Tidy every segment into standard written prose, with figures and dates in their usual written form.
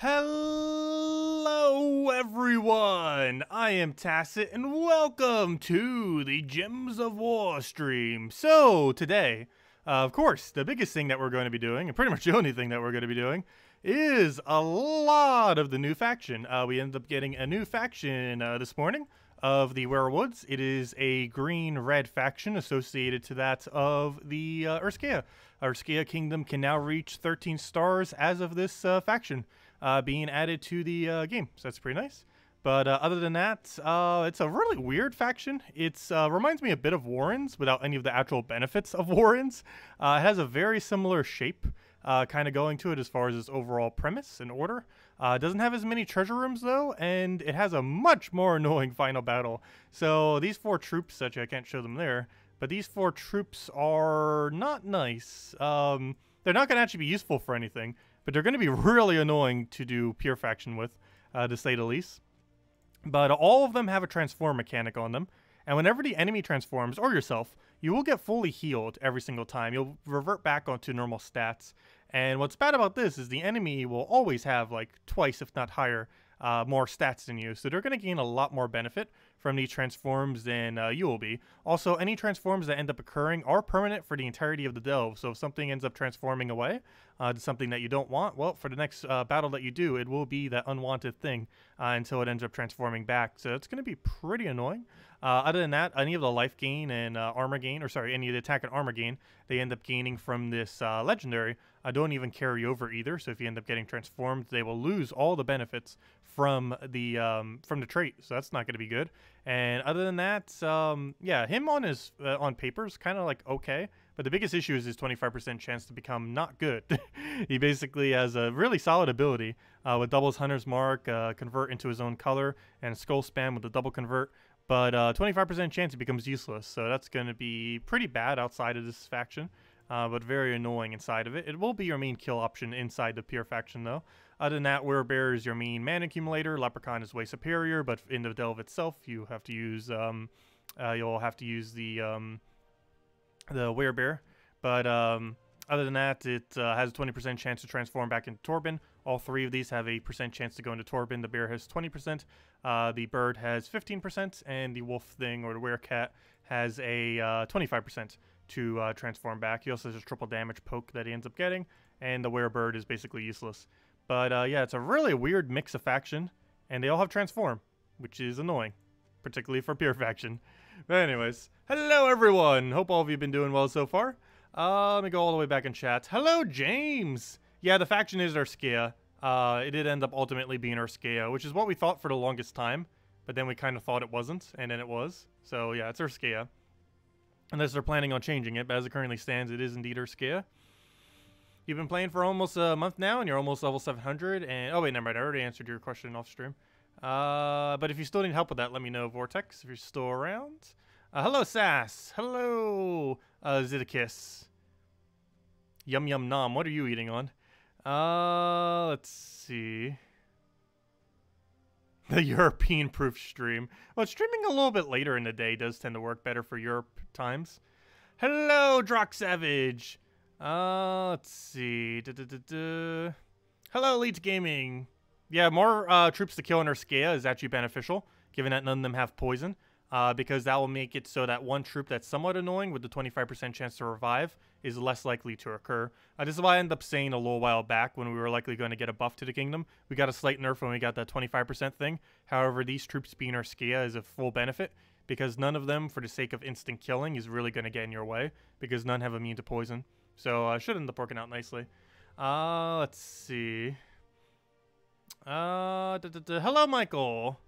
Hello everyone, I am Tassit and welcome to the Gems of War stream. So today, of course, the biggest thing that we're going to be doing, and pretty much the only thing that we're going to be doing, is a lot of the new faction. We ended up getting a new faction this morning of the Werewoods. It is a green-red faction associated to that of the Urskaya. Urskaya Kingdom can now reach 13 stars as of this faction being added to the game, so that's pretty nice. But other than that, it's a really weird faction. It reminds me a bit of Warrens without any of the actual benefits of Warrens. It has a very similar shape kind of going to it as far as its overall premise and order. It doesn't have as many treasure rooms though, and it has a much more annoying final battle. So these four troops, actually I can't show them there, but these four troops are not nice. They're not going to actually be useful for anything, but they're going to be really annoying to do pure faction with, to say the least. But all of them have a transform mechanic on them, and whenever the enemy transforms, or yourself, you will get fully healed every single time. You'll revert back onto normal stats, and what's bad about this is the enemy will always have like twice, if not higher, more stats than you, so they're going to gain a lot more benefit from the transforms than you will be. Also, any transforms that end up occurring are permanent for the entirety of the delve, so if something ends up transforming away to something that you don't want, well, for the next battle that you do, it will be that unwanted thing until it ends up transforming back, so it's going to be pretty annoying. Other than that, any of the life gain and armor gain, or sorry, any of the attack and armor gain, they end up gaining from this legendary, don't even carry over either, so if you end up getting transformed, they will lose all the benefits from the trait, so that's not going to be good. And other than that, yeah, him on his on paper is kind of like okay, but the biggest issue is his 25% chance to become not good. He basically has a really solid ability with doubles Hunter's Mark, convert into his own color, and skull spam with the double convert, but 25% chance he becomes useless, so that's going to be pretty bad outside of this faction, but very annoying inside of it. It will be your main kill option inside the pure faction though. Other than that, Werebear is your main mana accumulator. Leprechaun is way superior, but in the delve itself, you have to use you'll have to use the Werebear. But other than that, it has a 20% chance to transform back into Torben. All three of these have a % chance to go into Torben. The bear has 20%, the bird has 15%, and the wolf thing or the werecat has a 25% to transform back. He also has a triple damage poke that he ends up getting, and the werebird is basically useless. But yeah, it's a really weird mix of faction, and they all have transform, which is annoying, particularly for pure faction. But anyways, hello everyone! Hope all of you have been doing well so far. Let me go all the way back in chat. Hello, James! Yeah, the faction is Urskaya. It did end up ultimately being Urskaya, which is what we thought for the longest time, but then we kind of thought it wasn't, and then it was. So yeah, it's Urskaya. Unless they're planning on changing it, but as it currently stands, it is indeed Urskaya. You've been playing for almost a month now, and you're almost level 700, and... Oh, wait, never mind. I already answered your question off stream. But if you still need help with that, let me know, Vortex, if you're still around. Hello, Sass. Hello, Zidicus. Yum, yum, nom. What are you eating on? Let's see. The European-proof stream. Well, streaming a little bit later in the day does tend to work better for Europe times. Hello, Drock Savage. Let's see. Hello, Elite Gaming. Yeah, more troops to kill in Urskaya is actually beneficial, given that none of them have poison, because that will make it so that one troop that's somewhat annoying with the 25% chance to revive is less likely to occur. This is why I ended up saying a little while back when we were likely going to get a buff to the kingdom. We got a slight nerf when we got that 25% thing. However, these troops being Urskaya is a full benefit, because none of them, for the sake of instant killing, is really going to get in your way, because none have immune to poison. So I should end up working out nicely. Let's see. Hello, Michael.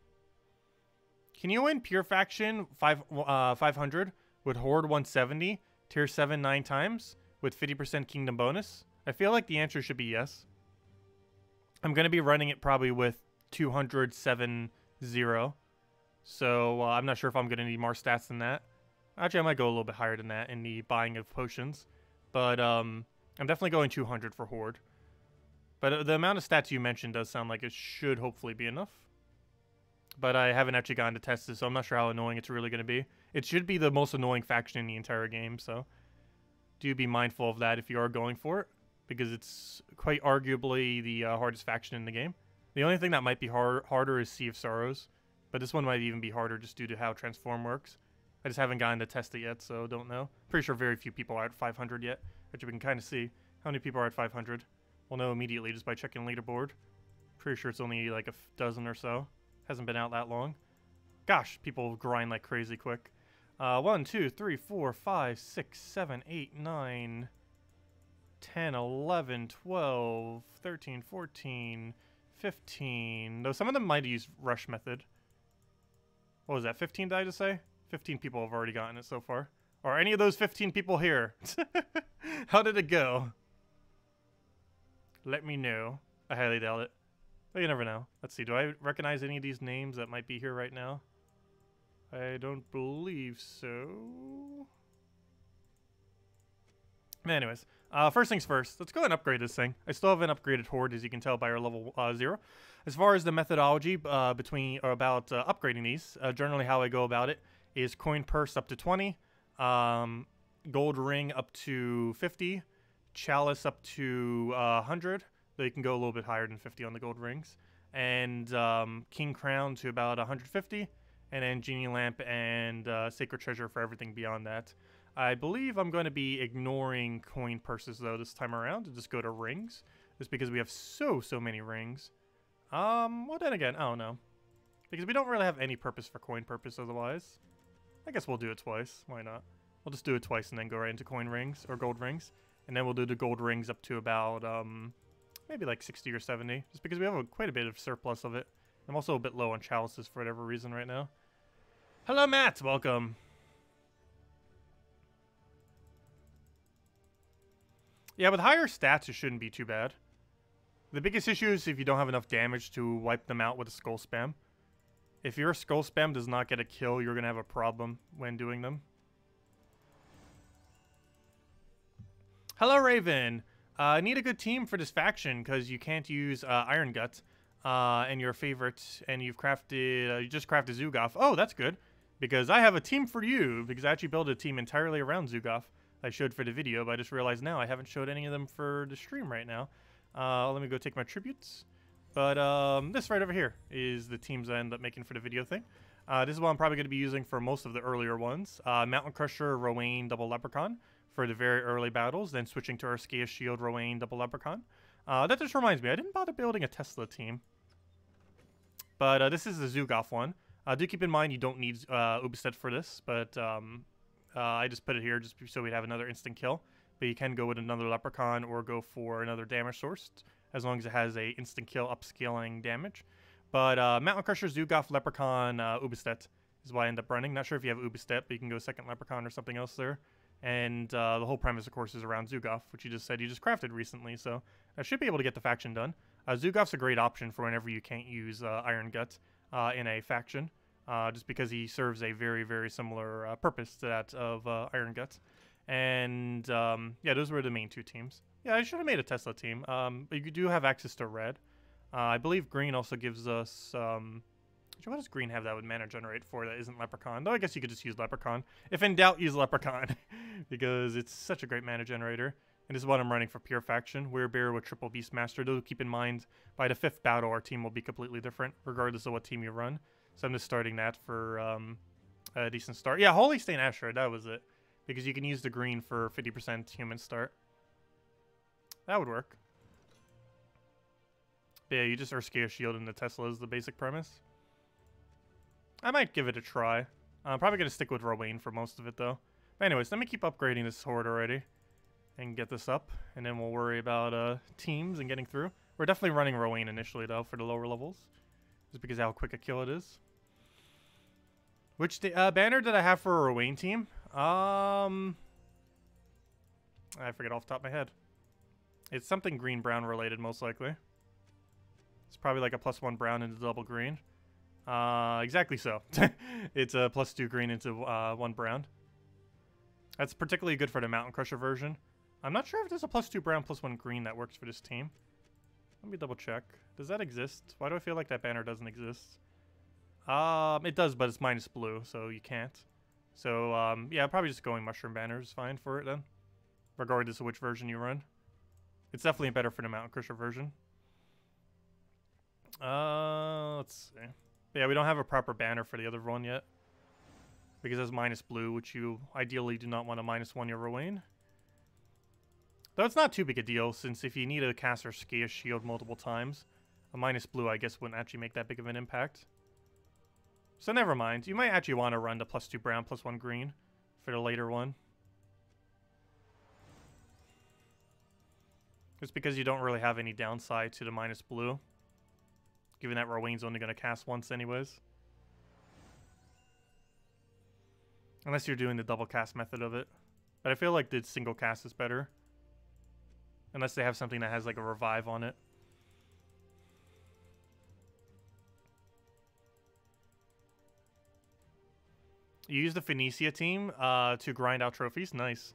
Can you win pure faction 500 with Horde 170, tier 7 9 times with 50% kingdom bonus? I feel like the answer should be yes. I'm going to be running it probably with 270. So I'm not sure if I'm going to need more stats than that. Actually, I might go a little bit higher than that in the buying of potions. But I'm definitely going 200 for Horde. But the amount of stats you mentioned does sound like it should hopefully be enough. But I haven't actually gotten to test this, so I'm not sure how annoying it's really going to be. It should be the most annoying faction in the entire game, so do be mindful of that if you are going for it. because it's quite arguably the hardest faction in the game. The only thing that might be harder is Sea of Sorrows, but this one might even be harder just due to how Transform works. I just haven't gotten to test it yet, so don't know. Pretty sure very few people are at 500 yet, which you can kind of see. How many people are at 500? We'll know immediately just by checking leaderboard. Pretty sure it's only like a dozen or so. Hasn't been out that long. Gosh, people grind like crazy quick. 1, 2, 3, 4, 5, 6, 7, 8, 9, 10, 11, 12, 13, 14, 15. Though some of them might use rush method. What was that, 15 did I just say? 15 people have already gotten it so far. Are any of those 15 people here? How did it go? Let me know. I highly doubt it. But you never know. Let's see, do I recognize any of these names that might be here right now? I don't believe so. Anyways, first things first, let's go ahead and upgrade this thing. I still haven't upgraded Horde, as you can tell by our level 0. As far as the methodology about upgrading these, generally how I go about it is coin purse up to 20, gold ring up to 50, chalice up to 100, though you can go a little bit higher than 50 on the gold rings, and king crown to about 150, and then genie lamp and sacred treasure for everything beyond that. I believe I'm going to be ignoring coin purses, though, this time around, and just go to rings, just because we have so many rings. Well, then again, I don't know, because we don't really have any purpose for coin purpose otherwise. I guess we'll do it twice. Why not? We'll just do it twice and then go right into coin rings, or gold rings, and then we'll do the gold rings up to about, maybe like 60 or 70, just because we have quite a bit of surplus of it. I'm also a bit low on chalices for whatever reason right now. Hello, Matt! Welcome! Yeah, with higher stats, it shouldn't be too bad. The biggest issue is if you don't have enough damage to wipe them out with a skull spam. If your skull spam does not get a kill, you're going to have a problem when doing them. Hello, Raven! I need a good team for this faction, because you can't use Iron Gut and your favorite, and you've crafted, you just crafted Zugoth. Oh, that's good, because I have a team for you, because I actually built a team entirely around Zugoth. I showed for the video, but I just realized now I haven't showed any of them for the stream right now. Let me go take my tributes. But this right over here is the teams I end up making for the video thing. This is what I'm probably going to be using for most of the earlier ones. Mountain Crusher, Rowanne, Double Leprechaun for the very early battles, then switching to Urskaya Shield, Rowanne, Double Leprechaun. That just reminds me, I didn't bother building a Tesla team. But this is the Zugoth one. Do keep in mind you don't need Ubastet for this, but... I just put it here just so we'd have another instant kill, but you can go with another leprechaun or go for another damage source as long as it has a instant kill upscaling damage. But Mountain Crusher, Zugoth, Leprechaun, Ubastet is what I end up running. Not sure if you have Ubastet, but you can go second Leprechaun or something else there. And the whole premise, of course, is around Zugoth, which you just said you just crafted recently, so I should be able to get the faction done. Zugoth's a great option for whenever you can't use Iron Gut in a faction. Just because he serves a very similar purpose to that of Iron Guts. And yeah, those were the main two teams. Yeah, I should have made a Tesla team. But you do have access to red. I believe green also gives us... what does green have that would mana generate for that isn't Leprechaun? Though I guess you could just use Leprechaun. If in doubt, use Leprechaun. Because it's such a great mana generator. And this is what I'm running for pure faction. Werebear with triple Beastmaster. Though keep in mind, by the fifth battle, our team will be completely different, regardless of what team you run. So I'm just starting that for a decent start. Yeah, Holy Stain Ashra, that was it. Because you can use the green for 50% human start. That would work. But yeah, you just Urskaya Shield and the Tesla is the basic premise. I might give it a try. I'm probably going to stick with Rowanne for most of it, though. But anyways, let me keep upgrading this horde already. And get this up. And then we'll worry about teams and getting through. We're definitely running Rowanne initially, though, for the lower levels. Just because of how quick a kill it is. Which banner did I have for a Rowanne team? I forget off the top of my head. It's something green-brown related, most likely. It's probably like a +1 brown into double green. Exactly so. It's a +2 green into 1 brown. That's particularly good for the Mountain Crusher version. I'm not sure if there's a +2 brown, +1 green that works for this team. Let me double check. Does that exist? Why do I feel like that banner doesn't exist? It does, but it's minus blue, so you can't. So, yeah, probably just going mushroom banner is fine for it then. Regardless of which version you run. It's definitely better for the Mountain Crusher version. Let's see. Yeah, we don't have a proper banner for the other one yet. Because it's minus blue, which you ideally do not want to -1 your Rowanne. Though it's not too big a deal, since if you need to cast Urskaya Shield multiple times, a -blue, I guess, wouldn't actually make that big of an impact. So never mind. You might actually want to run the +2 brown, +1 green for the later one. It's because you don't really have any downside to the -blue. Given that Rowanne's only going to cast once anyways. Unless you're doing the double cast method of it. But I feel like the single cast is better. Unless they have something that has like a revive on it. You use the Phoenicia team to grind out trophies. Nice.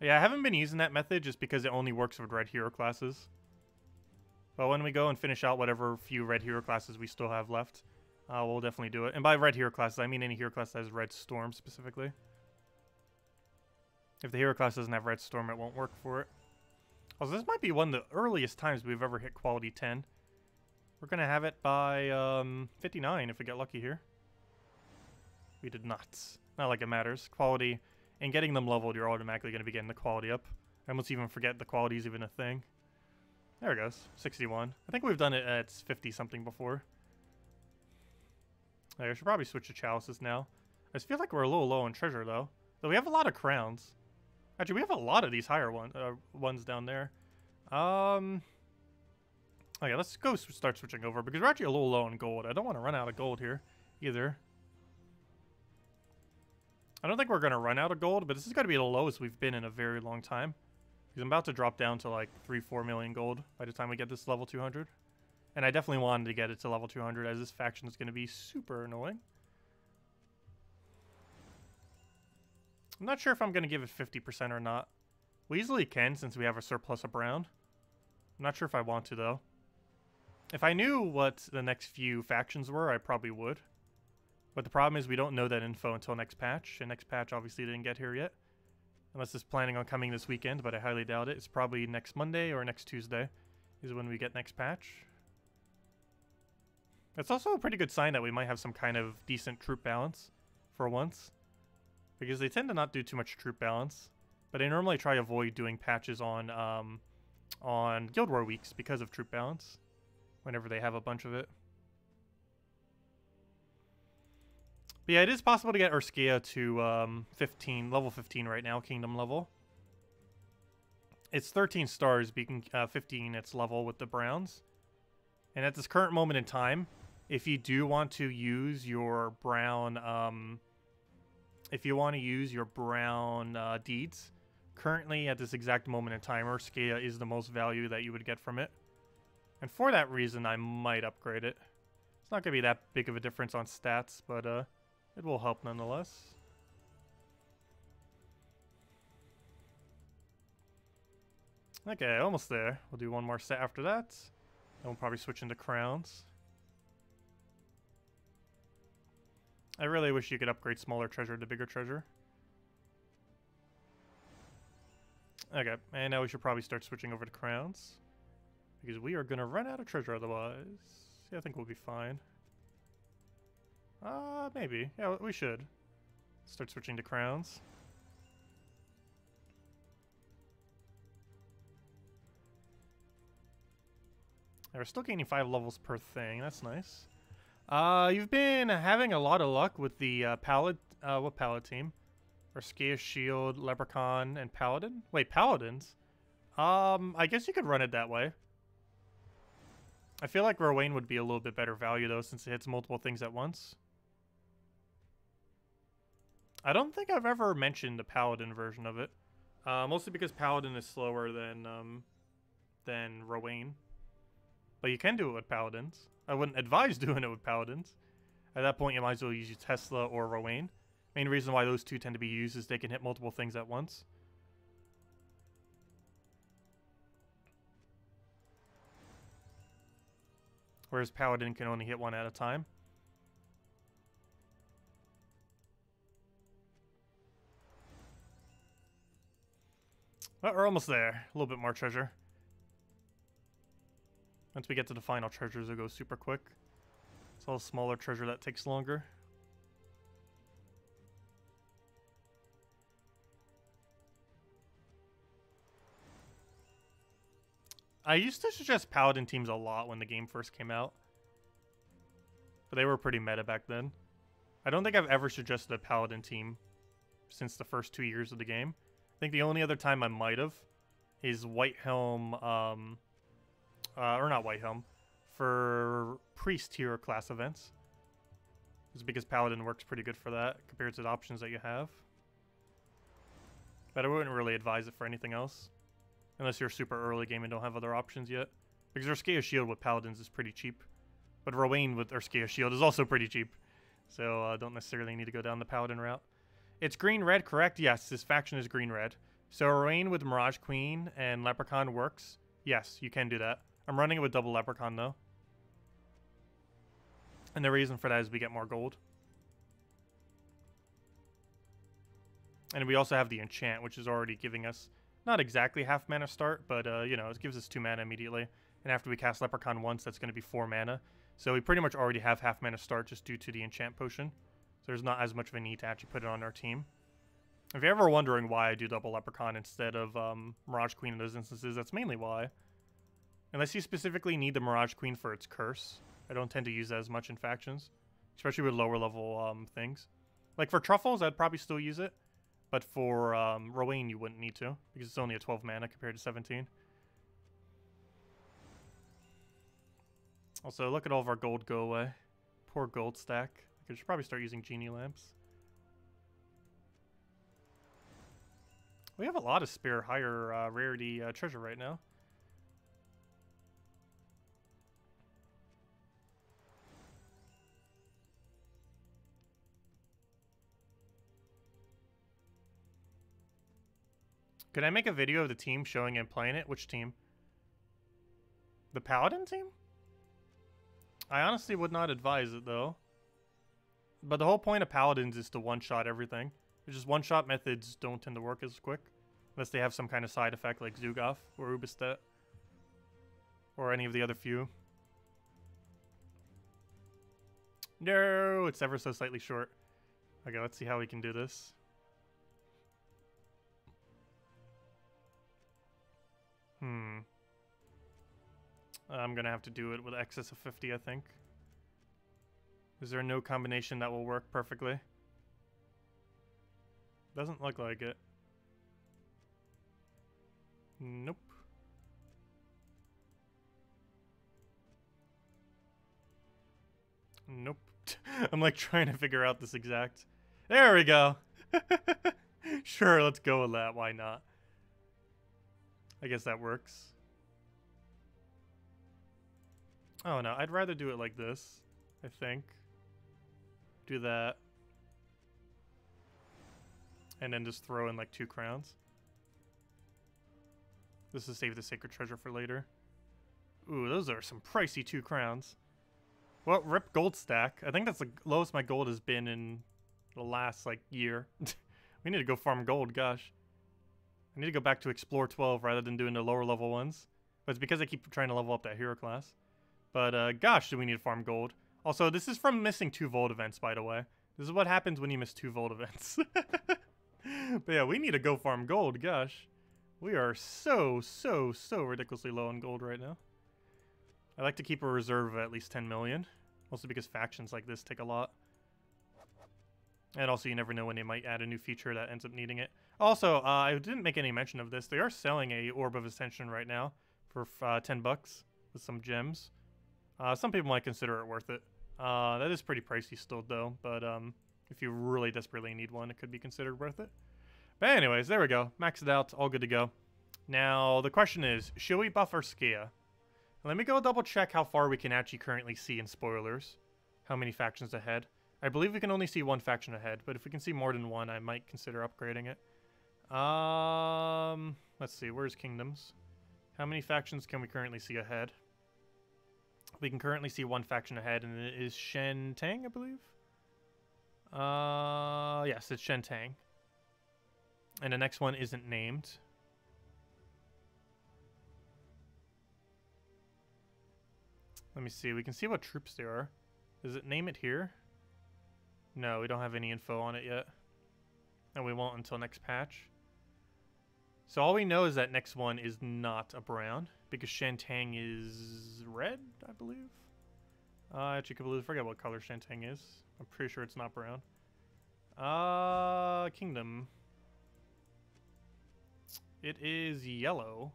Yeah, I haven't been using that method just because it only works with red hero classes. But when we go and finish out whatever few red hero classes we still have left, we'll definitely do it. And by red hero classes, I mean any hero class that has red storm specifically. If the hero class doesn't have red storm, it won't work for it. Also, this might be one of the earliest times we've ever hit quality 10. We're going to have it by 59 if we get lucky here. We did not. Not like it matters. Quality and getting them leveled, you're automatically going to be getting the quality up. I almost even forget the quality is even a thing. There it goes. 61. I think we've done it at 50-something before. I should probably switch to chalices now. I just feel like we're a little low on treasure, though. Though we have a lot of crowns. Actually, we have a lot of these higher ones down there. Okay, let's go start switching over because we're actually a little low on gold. I don't want to run out of gold here either. I don't think we're going to run out of gold, but this is going to be the lowest we've been in a very long time. Because I'm about to drop down to like 3-4 million gold by the time we get this level 200. And I definitely wanted to get it to level 200 as this faction is going to be super annoying. I'm not sure if I'm going to give it 50% or not. We easily can since we have a surplus of brown. I'm not sure if I want to, though. If I knew what the next few factions were, I probably would. But the problem is we don't know that info until next patch. And next patch obviously didn't get here yet. Unless it's planning on coming this weekend, but I highly doubt it. It's probably next Monday or next Tuesday is when we get next patch. That's also a pretty good sign that we might have some kind of decent troop balance for once. Because they tend to not do too much troop balance. But I normally try to avoid doing patches on Guild War weeks because of troop balance, whenever they have a bunch of it. But yeah, it is possible to get Urskaya to level 15 right now, Kingdom level. It's 13 stars, being 15 its level with the Browns. And at this current moment in time, if you do want to use your Brown, deeds, currently, at this exact moment in time, Urskaya is the most value that you would get from it. And for that reason, I might upgrade it. It's not going to be that big of a difference on stats, but it will help nonetheless. Okay, almost there. We'll do one more set after that. Then we'll probably switch into crowns. I really wish you could upgrade smaller treasure to bigger treasure. Okay, and now we should probably start switching over to crowns. Because we are going to run out of treasure otherwise. Yeah, I think we'll be fine. Maybe. Yeah, we should. Start switching to crowns. Yeah, we're still gaining 5 levels per thing. That's nice. You've been having a lot of luck with the Palad team? Urskaya Shield, Leprechaun, and Paladin? Wait, Paladins? I guess you could run it that way. I feel like Rowanne would be a little bit better value, though, since it hits multiple things at once. I don't think I've ever mentioned the Paladin version of it. Mostly because Paladin is slower than Rowanne. But you can do it with Paladins. I wouldn't advise doing it with Paladins. At that point, you might as well use your Tesla or Rowanne. Main reason why those two tend to be used is they can hit multiple things at once. Whereas Paladin can only hit one at a time. Well, we're almost there. A little bit more treasure. Once we get to the final treasures, it'll go super quick. It's all smaller treasure that takes longer. I used to suggest Paladin teams a lot when the game first came out. But they were pretty meta back then. I don't think I've ever suggested a Paladin team since the first 2 years of the game. I think the only other time I might have is White Helm, or not White Helm, for Priest hero class events. It's because Paladin works pretty good for that compared to the options that you have. But I wouldn't really advise it for anything else. Unless you're super early game and don't have other options yet. Because Urskaya Shield with Paladins is pretty cheap. But Rowanne with Urskaya Shield is also pretty cheap. So don't necessarily need to go down the Paladin route. It's green-red, correct? Yes, this faction is green-red. So Rowanne with Mirage Queen and Leprechaun works. Yes, you can do that. I'm running it with double Leprechaun though. And the reason for that is we get more gold. And we also have the enchant, which is already giving us... not exactly half mana start, but, you know, it gives us 2 mana immediately. And after we cast Leprechaun once, that's going to be 4 mana. So we pretty much already have half mana start just due to the enchant potion. So there's not as much of a need to actually put it on our team. If you're ever wondering why I do double Leprechaun instead of Mirage Queen in those instances, that's mainly why. Unless you specifically need the Mirage Queen for its curse. I don't tend to use that as much in factions, especially with lower level things. Like for Truffles, I'd probably still use it. But for Rowanne, you wouldn't need to, because it's only a 12 mana compared to 17. Also, look at all of our gold go away. Poor gold stack. I should probably start using genie lamps. We have a lot of spare higher rarity treasure right now. Could I make a video of the team showing and playing it? Which team? The Paladin team? I honestly would not advise it, though. But the whole point of Paladins is to one-shot everything. It's just one-shot methods don't tend to work as quick. Unless they have some kind of side effect like Zugoth or Ubastet. Or any of the other few. No, it's ever so slightly short. Okay, let's see how we can do this. I'm going to have to do it with excess of 50, I think. Is there no combination that will work perfectly? Doesn't look like it. Nope. Nope. I'm like trying to figure out this exact... There we go! Sure, let's go with that. Why not? I guess that works. Oh no, I'd rather do it like this, I think. Do that. And then just throw in like 2 crowns. This is save the sacred treasure for later. Ooh, those are some pricey 2 crowns. Well, rip gold stack. I think that's the lowest my gold has been in the last like year. We need to go farm gold, gosh. I need to go back to Explore 12 rather than doing the lower level ones. But it's because I keep trying to level up that hero class. But gosh, do we need to farm gold. Also, this is from missing 2 Volt events, by the way. This is what happens when you miss 2 Volt events. But yeah, we need to go farm gold, gosh. We are so ridiculously low on gold right now. I like to keep a reserve of at least 10 million. Mostly because factions like this take a lot. And also, you never know when they might add a new feature that ends up needing it. Also, I didn't make any mention of this. They are selling a Orb of Ascension right now for $10 with some gems. Some people might consider it worth it. That is pretty pricey still, though. But if you really desperately need one, it could be considered worth it. But anyways, there we go. Maxed out. All good to go. Now, the question is, should we buff Urskaya? Let me go double check how far we can actually currently see in spoilers. How many factions ahead. I believe we can only see 1 faction ahead. But if we can see more than one, I might consider upgrading it. Let's see. Where's Kingdoms? How many factions can we currently see ahead? We can currently see 1 faction ahead, and it is Shen Tang, I believe? Yes, it's Shen Tang. And the next one isn't named. Let me see. We can see what troops there are. Does it name it here? No, we don't have any info on it yet. And we won't until next patch. So all we know is that next one is not a brown, because Shantang is red, I believe. I actually completely forget what color Shantang is. I'm pretty sure it's not brown. Kingdom. It is yellow.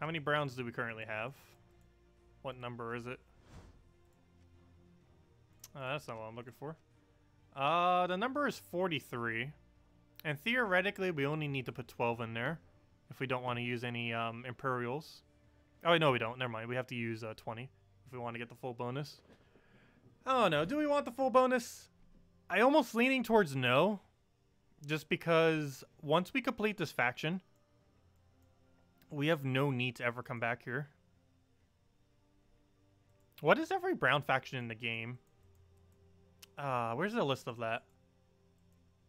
How many browns do we currently have? What number is it? That's not what I'm looking for. The number is 43. And theoretically, we only need to put 12 in there if we don't want to use any Imperials. Oh, no, we don't. Never mind. We have to use 20 if we want to get the full bonus. I don't know. Do we want the full bonus? I almost leaning towards no, just because once we complete this faction, we have no need to ever come back here. What is every brown faction in the game? Where's the list of that?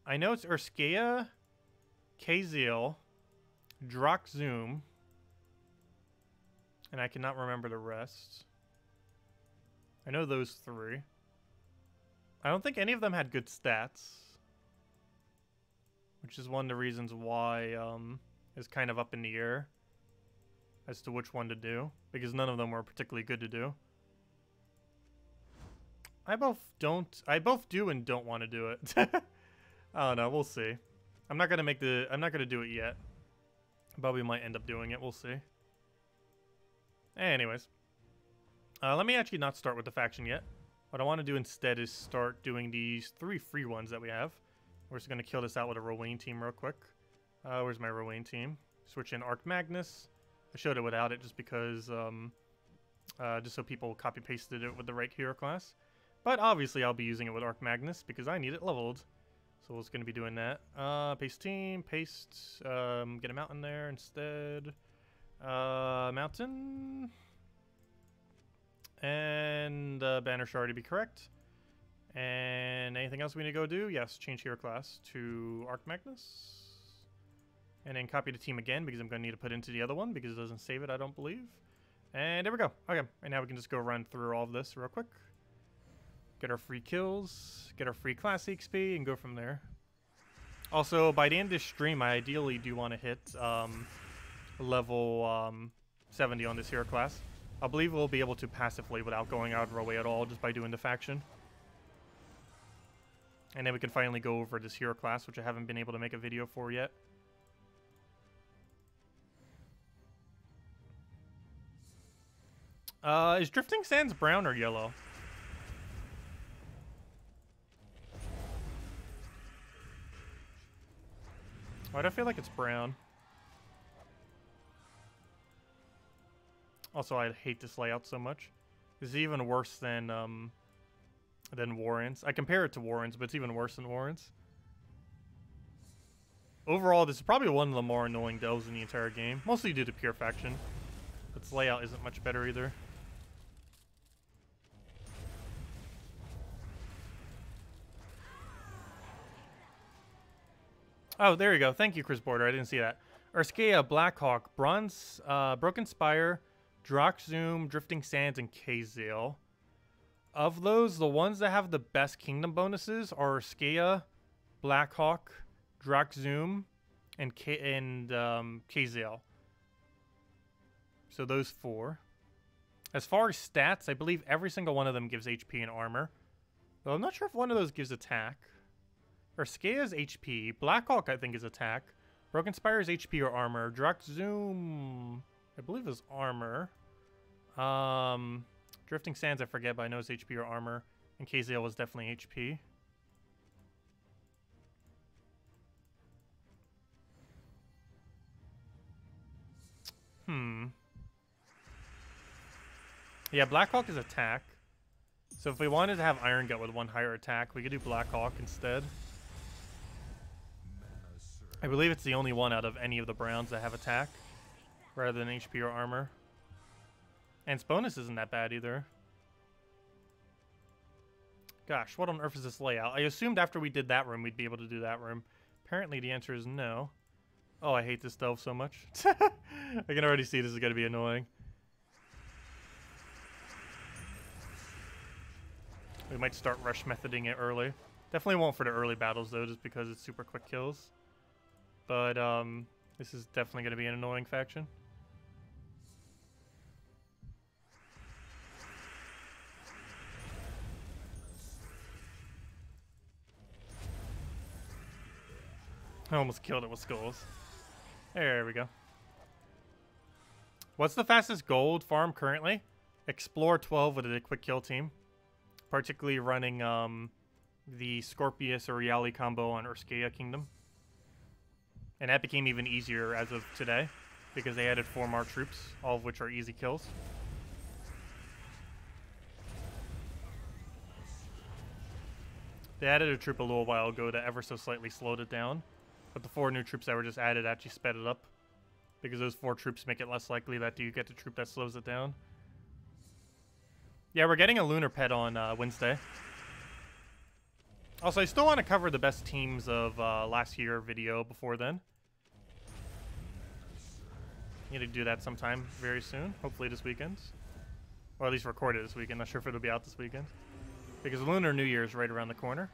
I know it's Urskaya, Kaziel, Drakzoom, and I cannot remember the rest. I know those three. I don't think any of them had good stats, which is one of the reasons why it's kind of up in the air as to which one to do, because none of them were particularly good to do. I both do and don't want to do it. I don't know. We'll see. I'm not gonna do it yet, but we might end up doing it. We'll see. Anyways, let me actually not start with the faction yet. What I want to do instead is start doing these three free ones that we have. We're just gonna kill this out with a Rowanne team real quick. Where's my Rowanne team? Switch in Arc Magnus. I showed it without it just because, just so people copy pasted it with the right hero class. But obviously, I'll be using it with Arc Magnus because I need it leveled. So it's going to be doing that. Paste team, paste, get a mountain there instead. Mountain. And banner should already be correct. And anything else we need to go do? Yes, change hero class to Arc Magnus. And then copy the team again because I'm going to need to put into the other one because it doesn't save it, I don't believe. And there we go. Okay, and now we can just go run through all of this real quick. Get our free kills, get our free class XP, and go from there. Also, by the end of this stream, I ideally do want to hit level 70 on this hero class. I believe we'll be able to passively without going out of our way at all just by doing the faction. And then we can finally go over this hero class, which I haven't been able to make a video for yet. Is Drifting Sands brown or yellow? Why do I feel like it's brown? Also, I hate this layout so much. This is even worse than Warrens. I compare it to Warrens, but it's even worse than Warrens. Overall, this is probably one of the more annoying delves in the entire game. Mostly due to pure faction. Its layout isn't much better either. Oh, there you go. Thank you, Chris Border. I didn't see that. Urskaya, Blackhawk, Bronze, Broken Spire, Drakzoom, Drifting Sands, and Kaziel. Of those, the ones that have the best kingdom bonuses are Urskaya, Blackhawk, Drakzoom, and Kaziel. So those four. As far as stats, I believe every single one of them gives HP and armor. Though I'm not sure if one of those gives attack. Urskaya's HP, Blackhawk I think is attack, Broken Spire's HP or armor, Drakzoom I believe is armor, Drifting Sands I forget but I know it's HP or armor, and Kaziel was definitely HP. Yeah, Blackhawk is attack, so if we wanted to have Iron Gut with one higher attack, we could do Blackhawk instead. I believe it's the only one out of any of the browns that have attack, rather than HP or armor. And its bonus isn't that bad either. Gosh, what on earth is this layout? I assumed after we did that room, we'd be able to do that room. Apparently the answer is no. Oh, I hate this delve so much. I can already see this is going to be annoying. We might start rush methoding it early. Definitely won't for the early battles though, just because it's super quick kills. But this is definitely going to be an annoying faction. I almost killed it with skulls. There we go. What's the fastest gold farm currently? Explore 12 with a quick kill team. Particularly running the Scorpius or Reali combo on Urskaya Kingdom. And that became even easier as of today, because they added 4 more troops, all of which are easy kills. They added a troop a little while ago that ever so slightly slowed it down. But the 4 new troops that were just added actually sped it up, because those 4 troops make it less likely that you get the troop that slows it down. Yeah, we're getting a lunar pet on Wednesday. Also, I still want to cover the best teams of last year video before then. Need to do that sometime very soon, hopefully this weekend. Or at least record it this weekend. Not sure if it'll be out this weekend, because Lunar New Year is right around the corner.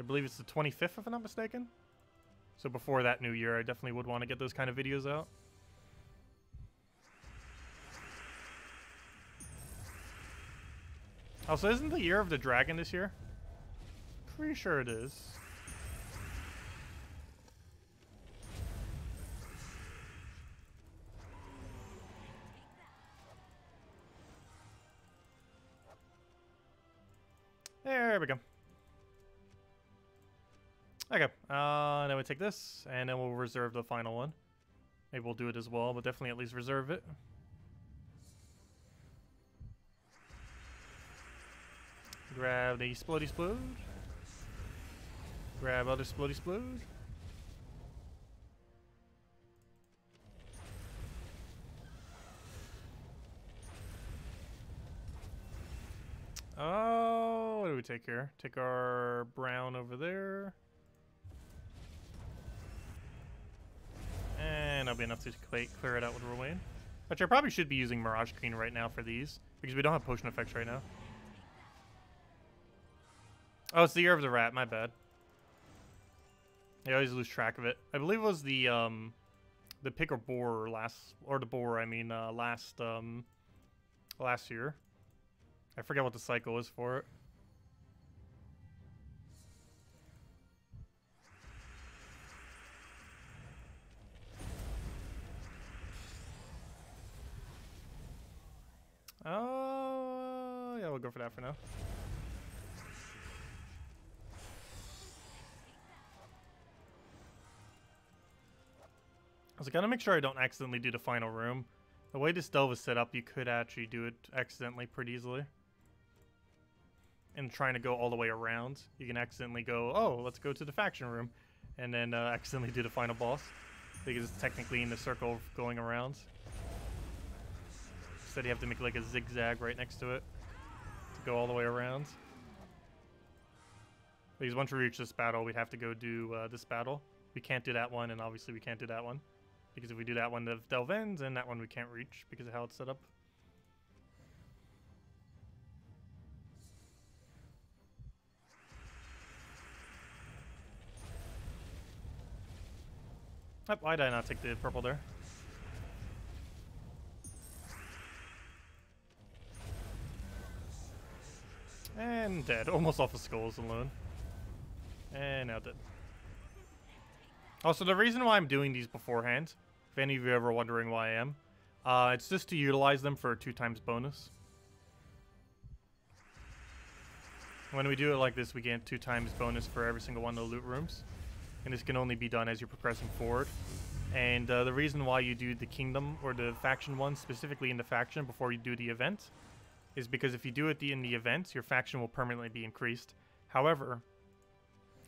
I believe it's the 25th, if I'm not mistaken. So before that new year, I definitely would want to get those kind of videos out. Also, isn't the Year of the Dragon this year? Pretty sure it is. There we go. Okay, then we take this, and then we'll reserve the final one. Maybe we'll do it as well, but definitely at least reserve it. Grab the Splody Splode. Grab other Splody Splode. Oh, what do we take here? Take our brown over there. And that'll be enough to clear it out with Rowanne. Which I probably should be using Mirage Queen right now for these, because we don't have potion effects right now. Oh, it's the Year of the Rat. My bad. I always lose track of it. I believe it was the pick or boar last year. I forget what the cycle is for it. Oh, yeah, we'll go for that for now. I was gotta make sure I don't accidentally do the final room. The way this delve is set up, you could actually do it accidentally pretty easily. And trying to go all the way around, you can accidentally go, oh, let's go to the faction room, and then accidentally do the final boss, because it's technically in the circle of going around. Instead, you have to make like a zigzag right next to it to go all the way around. Because once we reach this battle, we have to go do this battle. We can't do that one, and obviously we can't do that one. Because if we do that one, the delve ends, and that one we can't reach because of how it's set up. Oh, why did I not take the purple there? And dead. Almost off of skulls alone. And now dead. Also, the reason why I'm doing these beforehand, if any of you are ever wondering why I am, it's just to utilize them for a 2x bonus. When we do it like this, we get 2x bonus for every single one of the loot rooms. And this can only be done as you're progressing forward. And the reason why you do the kingdom or the faction one, specifically in the faction, before you do the event, is because if you do it in the event, your faction will permanently be increased. However,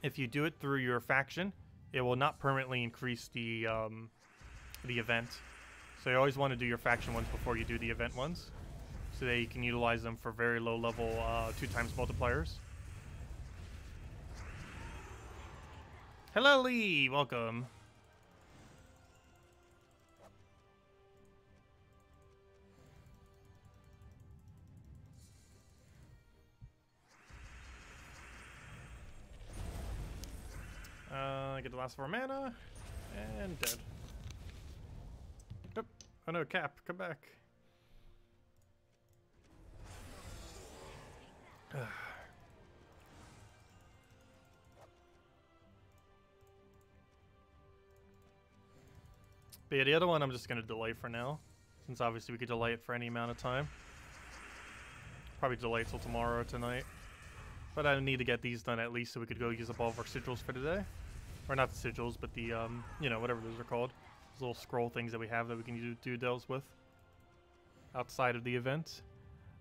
if you do it through your faction, it will not permanently increase the event. So you always want to do your faction ones before you do the event ones, so that you can utilize them for very low level 2x multipliers. Hello, Lee! Welcome! Last 4 mana. And dead. Oop. Oh no, Cap, come back. But yeah, the other one I'm just going to delay for now. Since obviously we could delay it for any amount of time. Probably delay till tomorrow or tonight. But I need to get these done at least so we could go use up all of our sigils for today. Or not the sigils, but the, you know, whatever those are called. Those little scroll things that we have that we can do delves with. Outside of the event.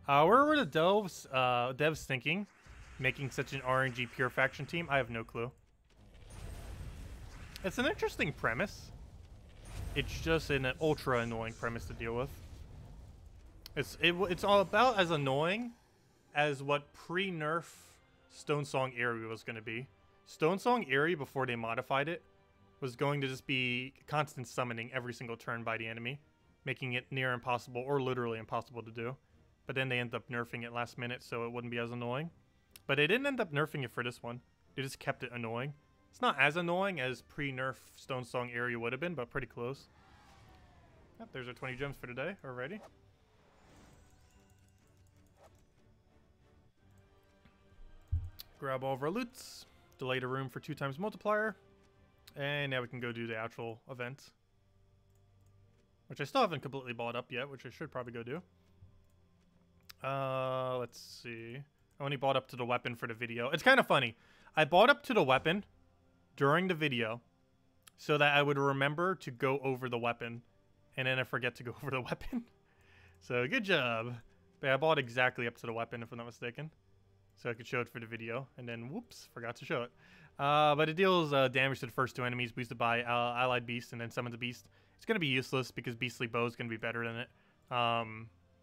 Where were the devs thinking? Making such an RNG pure faction team? I have no clue. It's an interesting premise. It's just an ultra annoying premise to deal with. It's all about as annoying as what pre-nerf Stonesong Aerie was going to be. Stonesong Aerie, before they modified it, was going to just be constant summoning every single turn by the enemy, making it near impossible or literally impossible to do. But then they ended up nerfing it last minute so it wouldn't be as annoying. But they didn't end up nerfing it for this one. They just kept it annoying. It's not as annoying as pre-nerf Stonesong Aerie would have been, but pretty close. Yep, there's our 20 gems for today already. Grab all of our loots. Delay the room for 2x multiplier. And now we can go do the actual event. Which I still haven't completely bought up yet, which I should probably go do. Let's see. I only bought up to the weapon for the video. It's kind of funny. I bought up to the weapon during the video so that I would remember to go over the weapon. And then I forget to go over the weapon. So, good job. But I bought exactly up to the weapon, if I'm not mistaken. So I could show it for the video. And then, whoops, forgot to show it. But it deals damage to the first 2 enemies. We used to buy Allied Beast and then Summon the Beast. It's going to be useless because Beastly Bow is going to be better than it.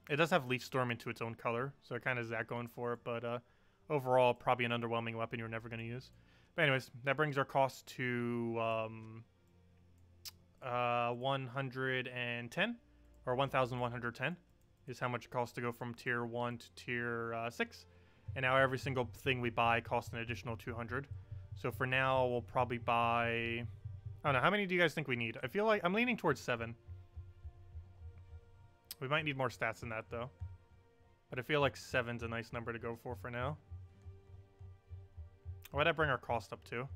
It does have Leaf Storm into its own color, so it kind of is that going for it, but overall, probably an underwhelming weapon you're never going to use. But anyways, that brings our cost to 110, or 1,110, is how much it costs to go from Tier 1 to Tier 6. And now every single thing we buy costs an additional 200. So for now, we'll probably buy... I don't know, how many do you guys think we need? I feel like I'm leaning towards 7. We might need more stats than that, though. But I feel like 7's a nice number to go for now. What would that bring our cost up to?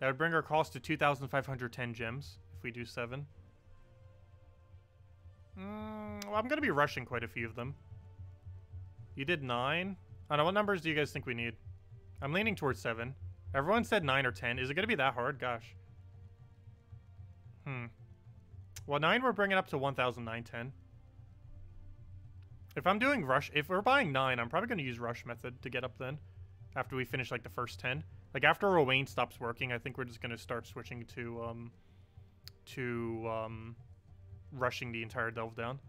That would bring our cost to 2,510 gems if we do 7. Well, I'm going to be rushing quite a few of them. You did 9? I don't know. What numbers do you guys think we need? I'm leaning towards 7. Everyone said 9 or 10. Is it going to be that hard? Gosh. Well, 9 we're bringing up to 1,910. If I'm doing rush, if we're buying 9, I'm probably going to use rush method to get up then. After we finish, like, the first 10. Like, after Rowanne stops working, I think we're just going to start switching to, rushing the entire delve down.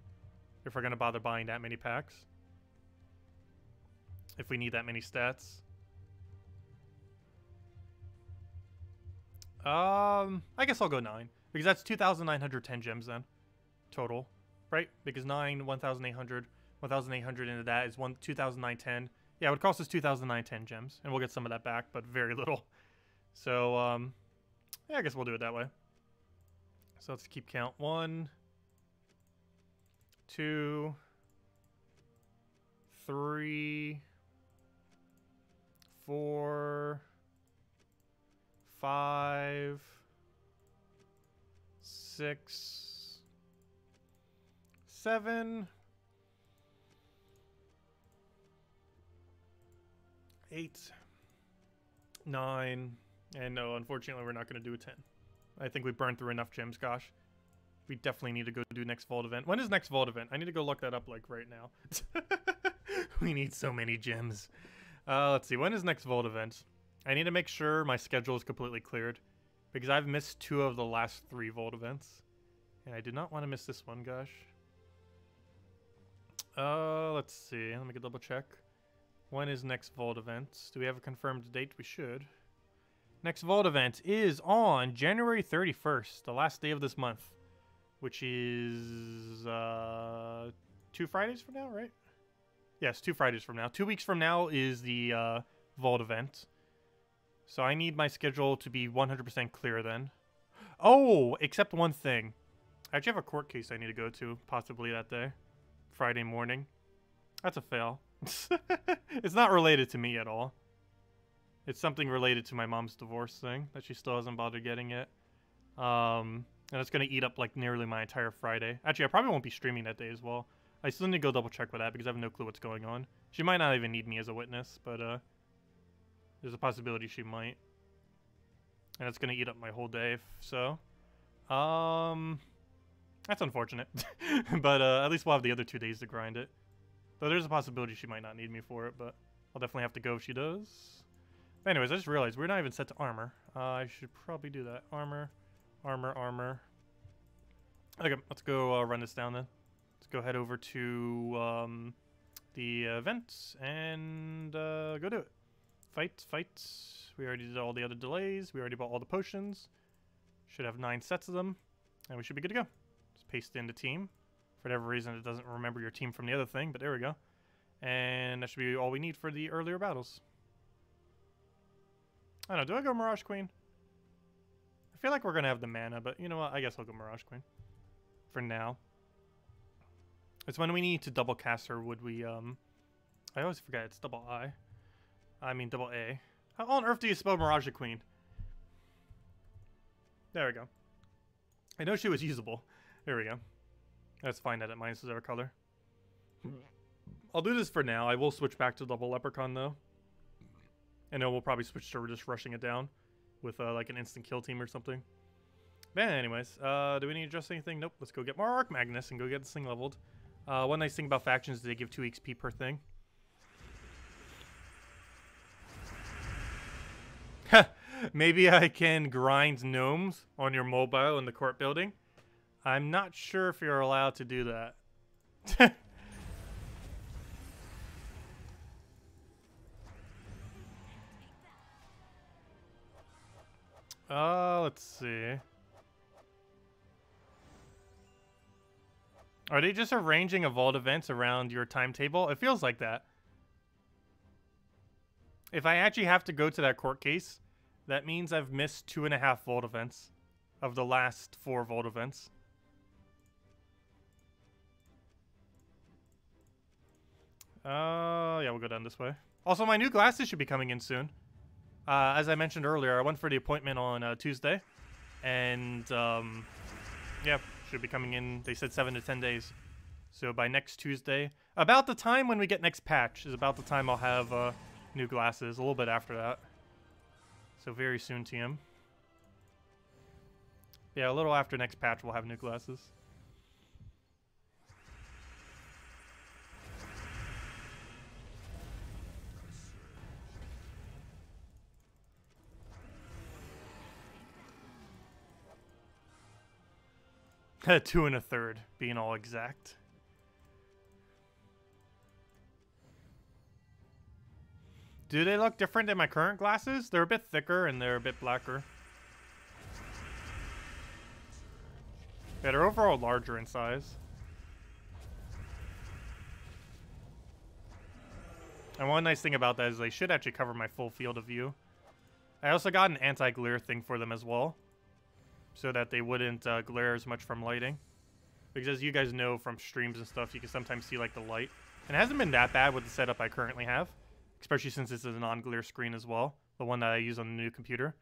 If we're going to bother buying that many packs. If we need that many stats. I guess I'll go 9. Because that's 2,910 gems then. Total. Right? Because 9, 1,800... 1,800 into that is 2,910. Yeah, it would cost us 2,910 gems. And we'll get some of that back, but very little. So, yeah, I guess we'll do it that way. So let's keep count. 1, 2, 3, 4, 5, 6, 7... 8, 9, and no, unfortunately we're not going to do a 10. I think we burned through enough gems, gosh. We definitely need to go do next vault event. When is next vault event? I need to go look that up, like, right now. We need so many gems. Let's see, when is next vault event? I need to make sure my schedule is completely cleared, because I've missed 2 of the last 3 vault events, and I did not want to miss this one, gosh. Let's see, let me double check. When is next Vault event? Do we have a confirmed date? We should. Next Vault event is on January 31st, the last day of this month, which is 2 Fridays from now, right? Yes, 2 Fridays from now. 2 weeks from now is the Vault event. So I need my schedule to be 100% clear then. Oh, except one thing. I actually have a court case I need to go to, possibly that day. Friday morning. That's a fail. It's not related to me at all. It's something related to my mom's divorce thing that she still hasn't bothered getting yet. And it's going to eat up like nearly my entire Friday. Actually, I probably won't be streaming that day as well. I still need to go double check with that because I have no clue what's going on. She might not even need me as a witness, but there's a possibility she might. And it's going to eat up my whole day, so. That's unfortunate. But at least we'll have the other 2 days to grind it. Though there's a possibility she might not need me for it, but I'll definitely have to go if she does. But anyways, I just realized we're not even set to armor. I should probably do that. Armor. Okay, let's go run this down then. Let's go head over to the events and go do it. Fights. We already did all the other delays. We already bought all the potions. Should have 9 sets of them. And we should be good to go. Just paste in the team. For whatever reason, it doesn't remember your team from the other thing, but there we go. And that should be all we need for the earlier battles. I don't know. Do I go Mirage Queen? I feel like we're going to have the mana, but you know what? I guess I'll go Mirage Queen. For now. It's when we need to double cast her, would we... I always forget. It's double I. I mean double A. How on earth do you spell Mirage Queen? There we go. I know she was usable. There we go. Let's find that it minuses our color. I'll do this for now. I will switch back to double Leprechaun, though. And then we'll probably switch to just rushing it down with, like, an instant kill team or something. But anyways, do we need to adjust anything? Nope. Let's go get more Arc Magnus and go get this thing leveled. One nice thing about factions is they give 2 XP per thing. Maybe I can grind gnomes on your mobile in the court building. I'm not sure if you're allowed to do that. Let's see. Are they just arranging evolved events around your timetable? It feels like that. If I actually have to go to that court case, that means I've missed 2.5 vault events of the last 4 vault events. Yeah, we'll go down this way. Also, my new glasses should be coming in soon. As I mentioned earlier, I went for the appointment on Tuesday, and yeah, should be coming in. They said 7 to 10 days, so by next Tuesday, about the time when we get next patch, is about the time I'll have new glasses. A little bit after that, so very soon, TM. Yeah, a little after next patch, we'll have new glasses. Two and a third, being all exact. Do they look different than my current glasses? They're a bit thicker and they're a bit blacker. Yeah, they're overall larger in size. And one nice thing about that is they should actually cover my full field of view. I also got an anti-glare thing for them as well, so that they wouldn't glare as much from lighting. Because as you guys know from streams and stuff, you can sometimes see like the light. And it hasn't been that bad with the setup I currently have, especially since this is a non-glare screen as well, the one that I use on the new computer.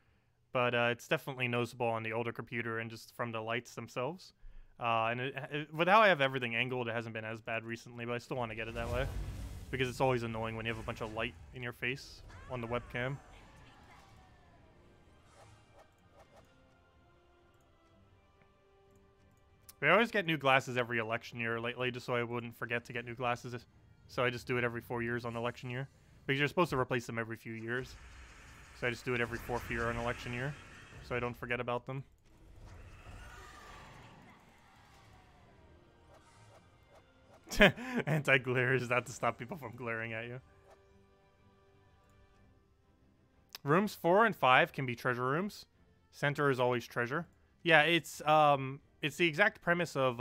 But it's definitely noticeable on the older computer and just from the lights themselves. And with how I have everything angled, it hasn't been as bad recently, but I still want to get it that way. Because it's always annoying when you have a bunch of light in your face on the webcam. I always get new glasses every election year lately, just so I wouldn't forget to get new glasses. So I just do it every 4 years on election year. Because you're supposed to replace them every few years. So I just do it every 4th year on election year, so I don't forget about them. Anti-glare is that to stop people from glaring at you. Rooms 4 and 5 can be treasure rooms. Center is always treasure. Yeah, it's the exact premise of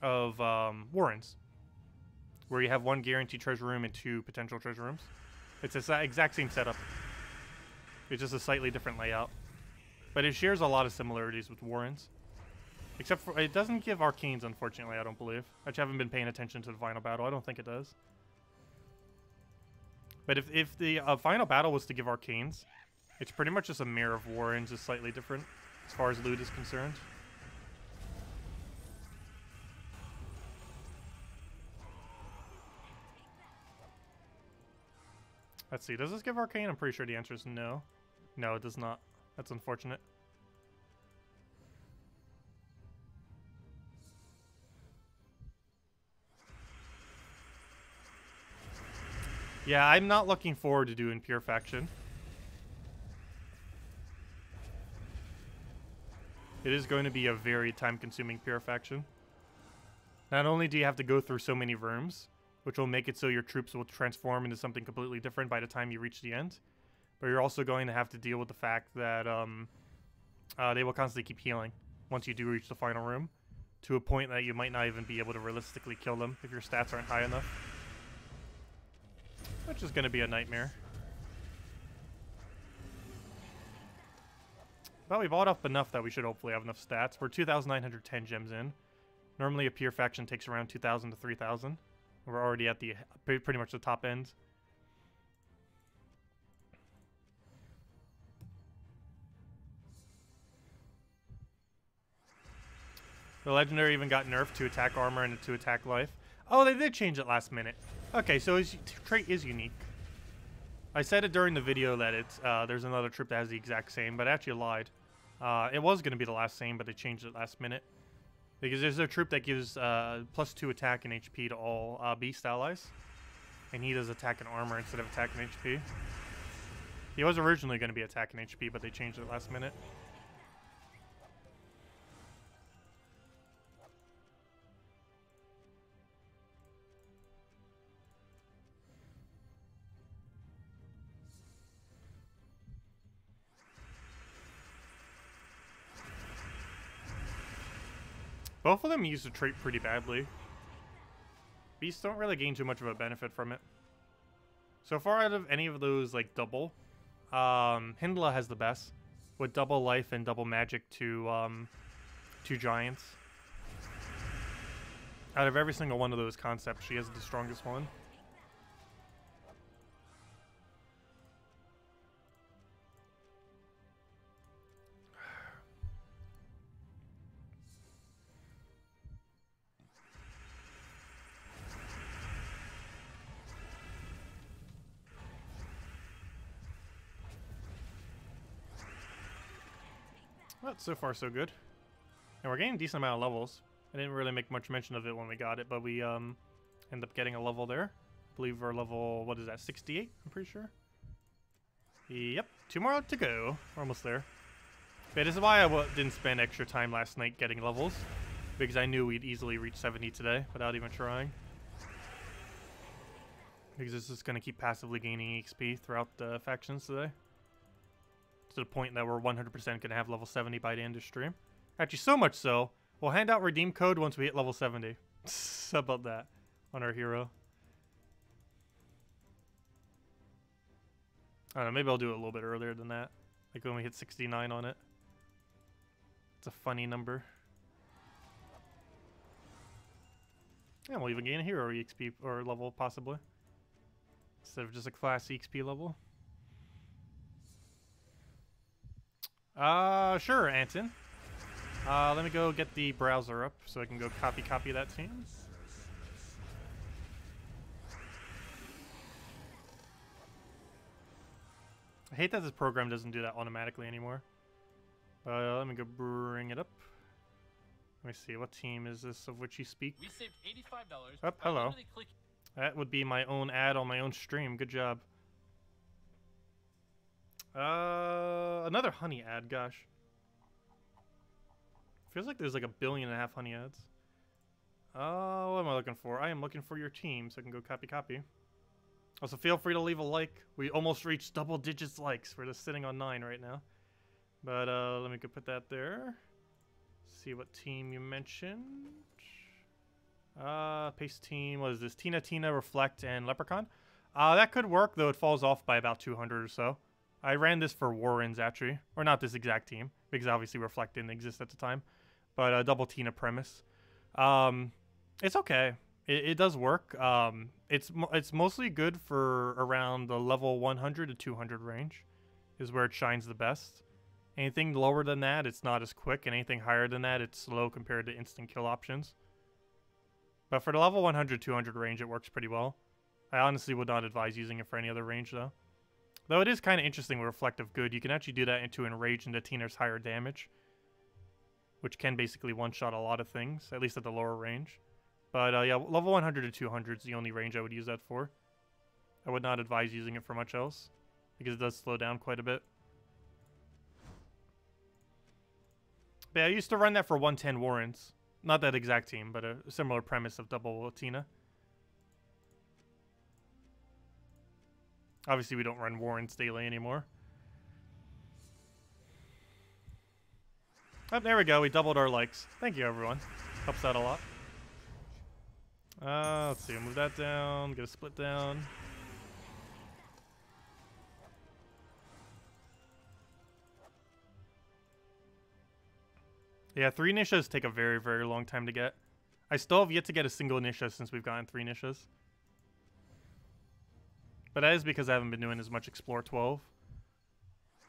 Warrens, where you have 1 guaranteed treasure room and 2 potential treasure rooms. It's the exact same setup. It's just a slightly different layout. But it shares a lot of similarities with Warrens. Except for, it doesn't give Arcanes, unfortunately, I don't believe. I haven't been paying attention to the final battle. I don't think it does. But if the final battle was to give Arcanes, it's pretty much just a mirror of Warrens, just slightly different as far as loot is concerned. Let's see, does this give Arcane? I'm pretty sure the answer is no. No, it does not. That's unfortunate. Yeah, I'm not looking forward to doing Pure Faction. It is going to be a very time-consuming Pure Faction. Not only do you have to go through so many rooms, which will make it so your troops will transform into something completely different by the time you reach the end, but you're also going to have to deal with the fact that they will constantly keep healing once you do reach the final room, to a point that you might not even be able to realistically kill them if your stats aren't high enough, which is going to be a nightmare. But we've bought up enough that we should hopefully have enough stats. We're 2,910 gems in. Normally a pure faction takes around 2,000 to 3,000. We're already at the pretty much the top end. The legendary even got nerfed to attack armor and to attack life. Oh, they did change it last minute. Okay, so his trait is unique. I said it during the video that it's there's another trip that has the exact same, but I actually lied. It was going to be the last same, but they changed it last minute. Because there's a troop that gives +2 attack and HP to all beast allies. And he does attack and armor instead of attack and HP. He was originally going to be attack and HP, but they changed it last minute. Both of them use the trait pretty badly. Beasts don't really gain too much of a benefit from it. So far out of any of those, like, double, Hyndla has the best, with double life and double magic to giants. Out of every single one of those concepts, she has the strongest one. So far, so good. And we're getting a decent amount of levels. I didn't really make much mention of it when we got it, but we end up getting a level there. I believe we're level, what is that, 68? I'm pretty sure. Yep, 2 more to go. We're almost there. But this is why I didn't spend extra time last night getting levels, because I knew we'd easily reach 70 today without even trying. Because it's just going to keep passively gaining XP throughout the factions today, to the point that we're 100% going to have level 70 by the end of stream. Actually, so much so, we'll hand out redeem code once we hit level 70. How about that? On our hero. I don't know, maybe I'll do it a little bit earlier than that. Like when we hit 69 on it. It's a funny number. And yeah, we'll even gain a hero EXP or level, possibly. Instead of just a class EXP level. Sure, Anton. Let me go get the browser up so I can go copy that team. I hate that this program doesn't do that automatically anymore. Let me go bring it up. Let me see, what team is this of which you speak? We saved $85. Oh, hello. That would be my own ad on my own stream. Good job. Another honey ad, gosh. Feels like there's like 1.5 billion honey ads. What am I looking for? I am looking for your team, so I can go copy. Also, feel free to leave a like. We almost reached double digits likes. We're just sitting on 9 right now. But let me go put that there. See what team you mentioned. Paste team. What is this? Tina, Reflect, and Leprechaun. That could work, though it falls off by about 200 or so. I ran this for Warrens, actually. Or not this exact team, because obviously Reflect didn't exist at the time. But double Tina premise. It's okay. It does work. It's mostly good for around the level 100 to 200 range is where it shines the best. Anything lower than that, it's not as quick. And anything higher than that, it's slow compared to instant kill options. But for the level 100, 200 range, it works pretty well. I honestly would not advise using it for any other range, though. Though it is kind of interesting with Reflective Good. You can actually do that into Enrage into Tina's higher damage, which can basically one-shot a lot of things, at least at the lower range. But yeah, level 100 to 200 is the only range I would use that for. I would not advise using it for much else, because it does slow down quite a bit. But yeah, I used to run that for 110 Warrens. Not that exact team, but a similar premise of double Tina. Obviously, we don't run Warrens daily anymore. Oh, there we go. We doubled our likes. Thank you, everyone. Helps out a lot. Let's see. Move that down. Get a split down. Yeah, 3 Nishas take a very, very long time to get. I still have yet to get a single Nisha since we've gotten 3 Nishas. But that is because I haven't been doing as much Explore 12.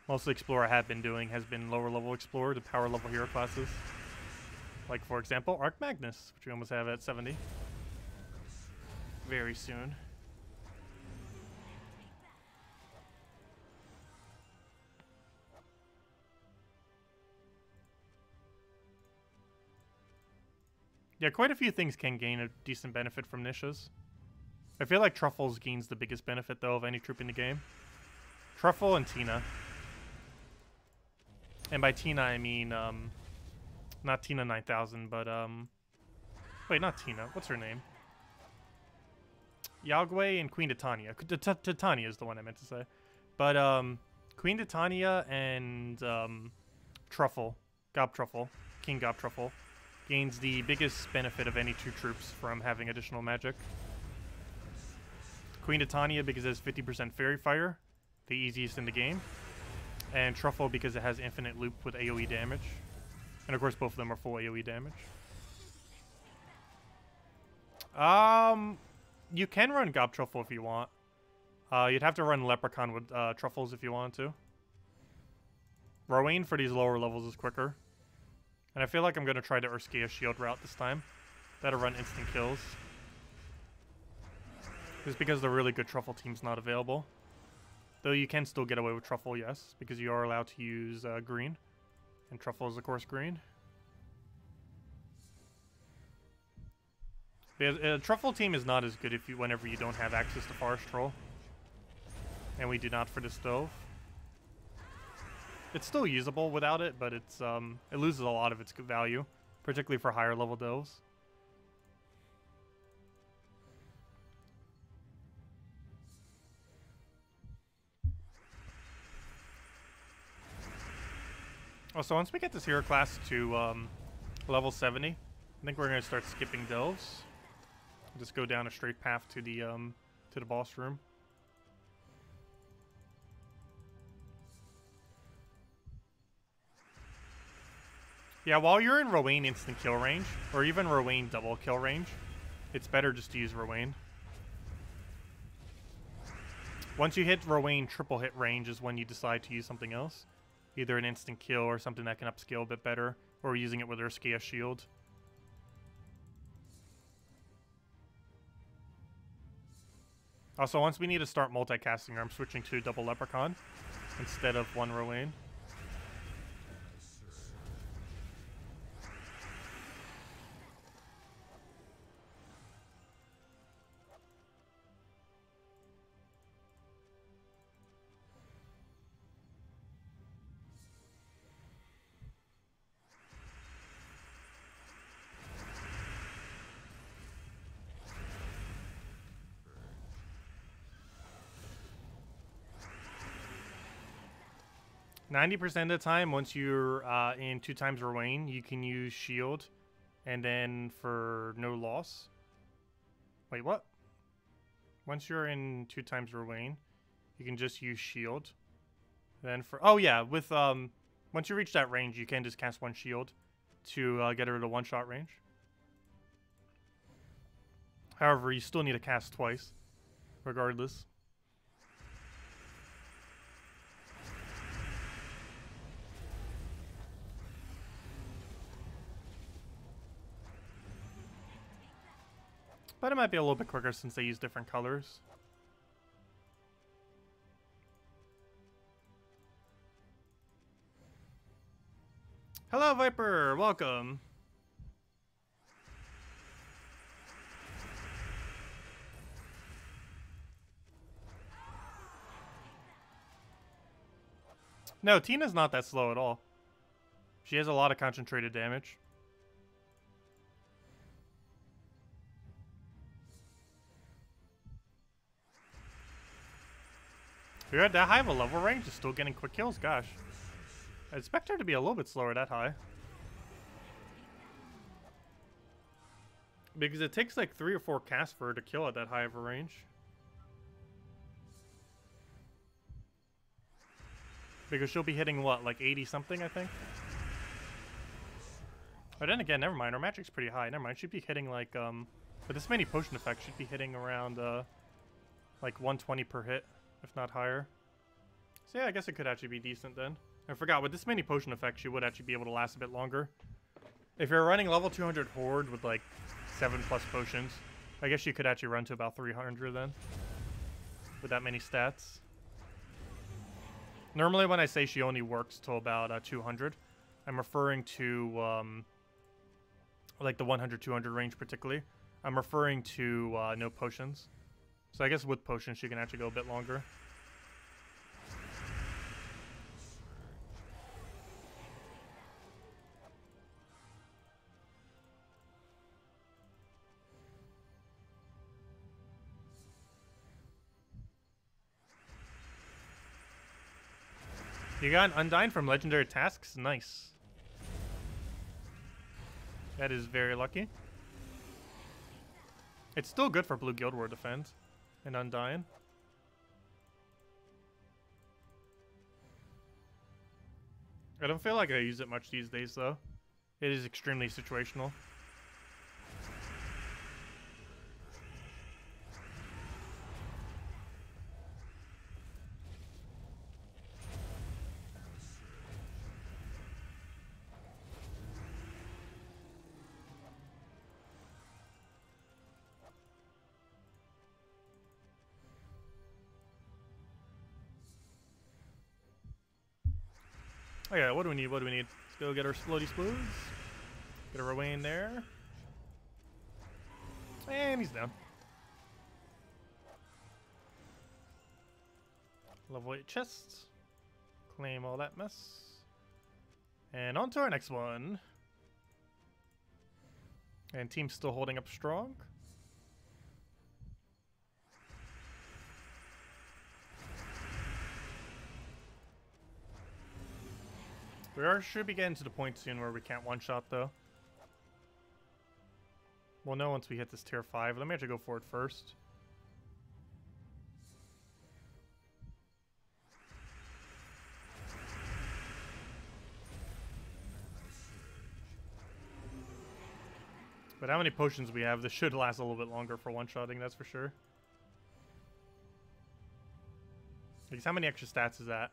Most of the Explore I have been doing has been lower level Explore to power level hero classes. Like, for example, Arc Magnus, which we almost have at 70. Very soon. Yeah, quite a few things can gain a decent benefit from Nishas. I feel like Truffles gains the biggest benefit, though, of any troop in the game. Truffle and Tina. And by Tina, I mean, not Tina 9000, but, wait, not Tina. What's her name? Yagway and Queen Titania. Titania is the one I meant to say. But, Queen Titania and, Truffle. Gob Truffle. King Gob Truffle. Gains the biggest benefit of any two troops from having additional magic. Queen Titania because it has 50% Fairy Fire, the easiest in the game. And Truffle because it has infinite loop with AoE damage. And of course both of them are full AoE damage. You can run Gob Truffle if you want. You'd have to run Leprechaun with Truffles if you want to. Rowanne for these lower levels is quicker. And I feel like I'm going to try the Urskaya Shield route this time. That'll run instant kills. Just because the really good Truffle team's not available. Though you can still get away with Truffle, yes. Because you are allowed to use green. And Truffle is, of course, green. The Truffle team is not as good if you, whenever you don't have access to Forest Troll. And we do not for the stove. It's still usable without it, but it's it loses a lot of its value. Particularly for higher level doves. Oh, so once we get this hero class to level 70, I think we're going to start skipping delves. Just go down a straight path to the boss room. Yeah, while you're in Rowanne instant kill range, or even Rowanne double kill range, it's better just to use Rowanne. Once you hit Rowanne triple hit range is when you decide to use something else. Either an instant kill or something that can upscale a bit better, or using it with Urskaya Shield. Also, once we need to start multicasting, I'm switching to double Leprechaun instead of one Rowanne. percent of the time, once you're in 2x Rowanne, you can use Shield, and then for no loss. Wait, what? Once you're in 2x Rowanne, you can just use Shield, Then for with once you reach that range, you can just cast one shield to get rid of one-shot range. However, you still need to cast twice, regardless. But it might be a little bit quicker since they use different colors. Hello, Viper! Welcome! No, Tina's not that slow at all. She has a lot of concentrated damage. You're at that high of a level range, is still getting quick kills, gosh. I expect her to be a little bit slower that high. Because it takes like 3 or 4 casts for her to kill at that high of a range. Because she'll be hitting what, like 80 something, I think? But then again, never mind, her magic's pretty high, never mind. She'd be hitting like, with this many potion effects, she'd be hitting around, like 120 per hit. If not higher. So yeah, I guess it could actually be decent then. I forgot, with this many potion effects, you would actually be able to last a bit longer. If you're running level 200 Horde with like 7+ potions, I guess you could actually run to about 300 then. With that many stats. Normally when I say she only works till about 200, I'm referring to like the 100-200 range particularly. I'm referring to no potions. So I guess with potions, you can actually go a bit longer. You got an Undyne from Legendary Tasks? Nice. That is very lucky. It's still good for Blue Guild War Defense. And Undyne. I don't feel like I use it much these days, though. It is extremely situational. Okay, what do we need? What do we need? Let's go get our Splody Splodes. Get a Rowanne there. And he's down. Level 8 chests. Claim all that mess. And on to our next one. And team's still holding up strong. We should be getting to the point soon where we can't one-shot, though. We'll know once we hit this tier 5. Let me actually go for it first. But how many potions we have, this should last a little bit longer for one-shotting, that's for sure. Because how many extra stats is that?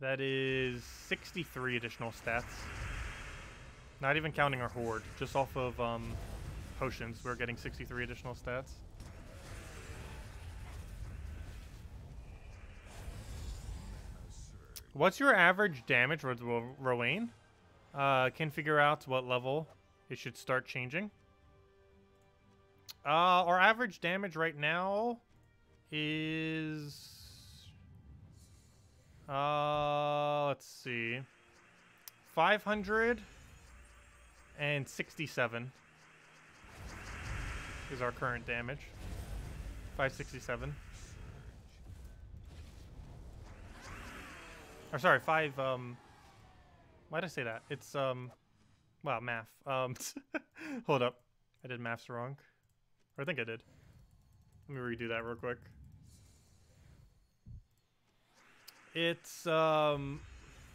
That is 63 additional stats. Not even counting our horde. Just off of potions, we're getting 63 additional stats. What's your average damage with Rowanne? Can figure out what level it should start changing. Our average damage right now is... let's see. 567 is our current damage. 567. Or sorry, why did I say that? It's wow, math. Hold up. I did maths wrong. Or I think I did. Let me redo that real quick. It's, oh no,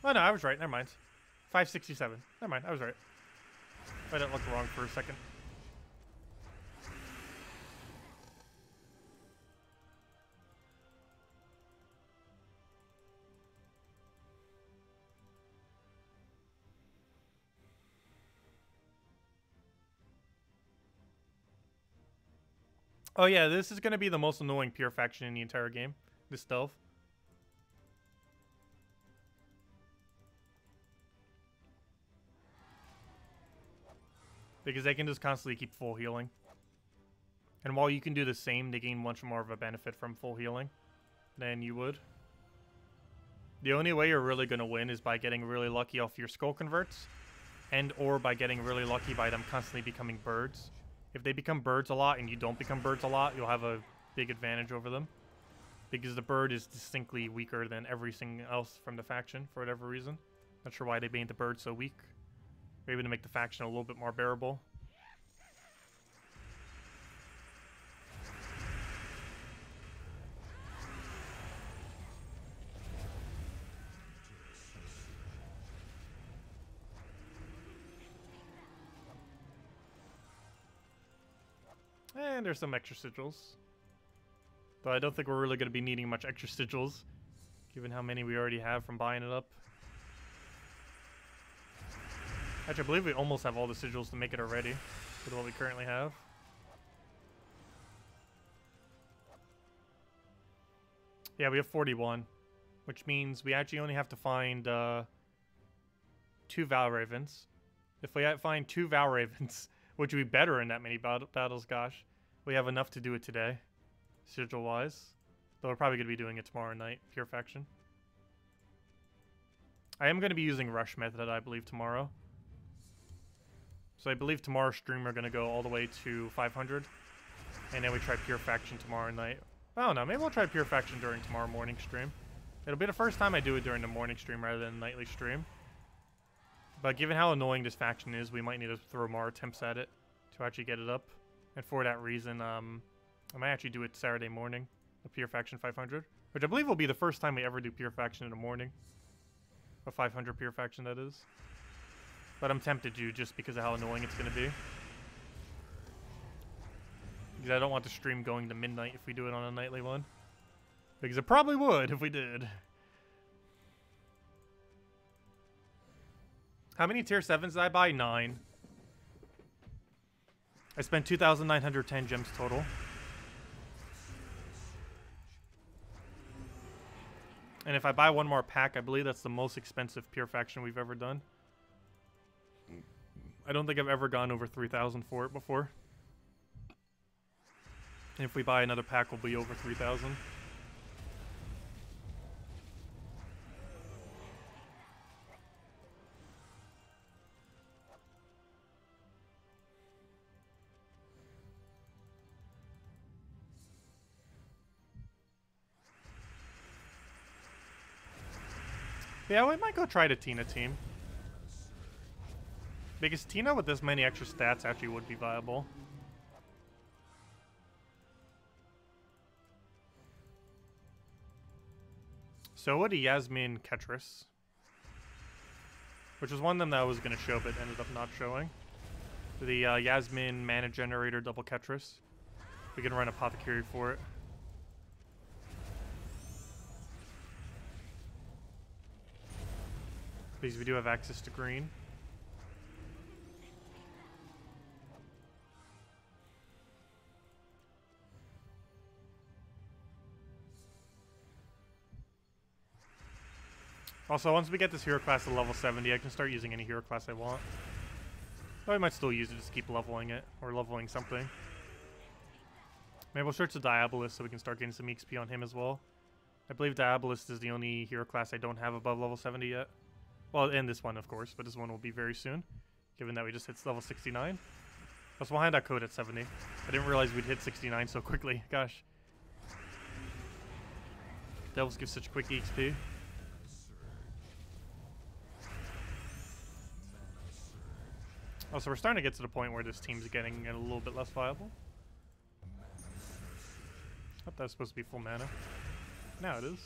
I was right. Never mind. 567. Never mind. I was right. I didn't look wrong for a second. Oh yeah, this is going to be the most annoying pure faction in the entire game. This stealth. Because they can just constantly keep full healing. And while you can do the same, they gain much more of a benefit from full healing than you would. The only way you're really going to win is by getting really lucky off your skull converts. And or by getting really lucky by them constantly becoming birds. If they become birds a lot and you don't become birds a lot, you'll have a big advantage over them. Because the bird is distinctly weaker than everything else from the faction for whatever reason. Not sure why they made the bird so weak. Maybe to make the faction a little bit more bearable. And there's some extra sigils. But I don't think we're really going to be needing much extra sigils, given how many we already have from buying it up. Actually, I believe we almost have all the sigils to make it already, with what we currently have. Yeah, we have 41, which means we actually only have to find 2 Valravens. If we find 2 Valravens, which would be better in that many battles, gosh. We have enough to do it today, sigil-wise. Though we're probably going to be doing it tomorrow night, pure faction. I am going to be using Rush Method, I believe, tomorrow. So I believe tomorrow's stream we're going to go all the way to 500. And then we try pure faction tomorrow night. I don't know, maybe we'll try pure faction during tomorrow morning stream. It'll be the first time I do it during the morning stream rather than the nightly stream. But given how annoying this faction is, we might need to throw more attempts at it to actually get it up. And for that reason, I might actually do it Saturday morning, the Pure Faction 500. Which I believe will be the first time we ever do Pure Faction in the morning. A 500 Pure Faction, that is. But I'm tempted to just because of how annoying it's going to be. Because I don't want the stream going to midnight if we do it on a nightly one. Because it probably would if we did. How many tier 7s did I buy? 9. I spent 2,910 gems total. And if I buy one more pack, I believe that's the most expensive pure faction we've ever done. I don't think I've ever gone over 3,000 for it before. If we buy another pack, we'll be over 3,000. Yeah, we might go try the Tina team. Because Tina with this many extra stats actually would be viable. So would a Yasmin Ketress. Which was one of them that I was going to show but ended up not showing. The Yasmin Mana Generator Double Ketress. We can run Apothecary for it. Because we do have access to green. Also, once we get this hero class to level 70, I can start using any hero class I want. Though I might still use it, just keep leveling it, or leveling something. Maybe we'll search the Diabolist so we can start getting some XP on him as well. I believe Diabolist is the only hero class I don't have above level 70 yet. Well, and this one, of course, but this one will be very soon, given that we just hit level 69. I was behind that code at 70. I didn't realize we'd hit 69 so quickly. Gosh. Devils give such quick EXP. Oh, so we're starting to get to the point where this team's getting a little bit less viable. I thought that was supposed to be full mana. Now it is.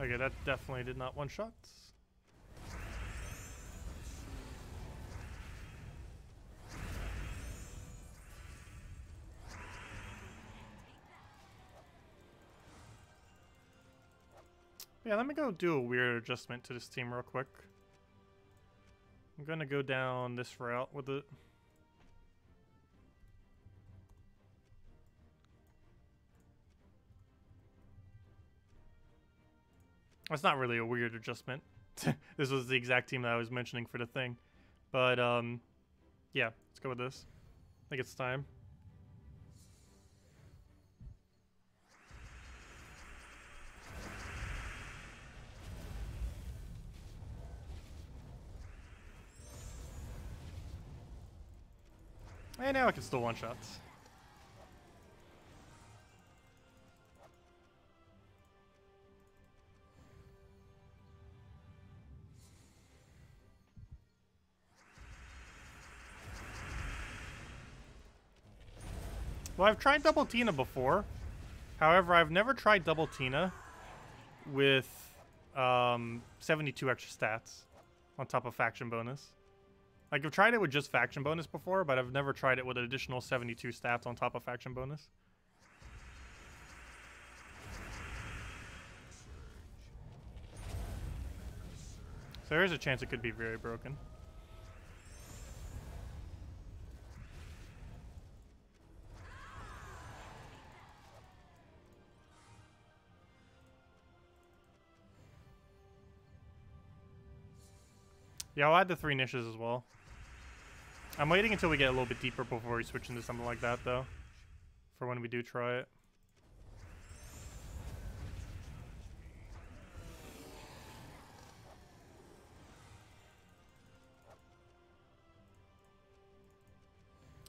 Okay, that definitely did not one-shot. Yeah, let me go do a weird adjustment to this team real quick. I'm gonna go down this route with it. That's not really a weird adjustment. This was the exact team that I was mentioning for the thing. But, yeah, let's go with this. I think it's time. And now I can still one-shots. Well, I've tried double Tina before. However, I've never tried double Tina with 72 extra stats on top of faction bonus. Like, I've tried it with just faction bonus before, but I've never tried it with an additional 72 stats on top of faction bonus. So there is a chance it could be very broken. Yeah, I'll add the 3 niches as well. I'm waiting until we get a little bit deeper before we switch into something like that, though. For when we do try it.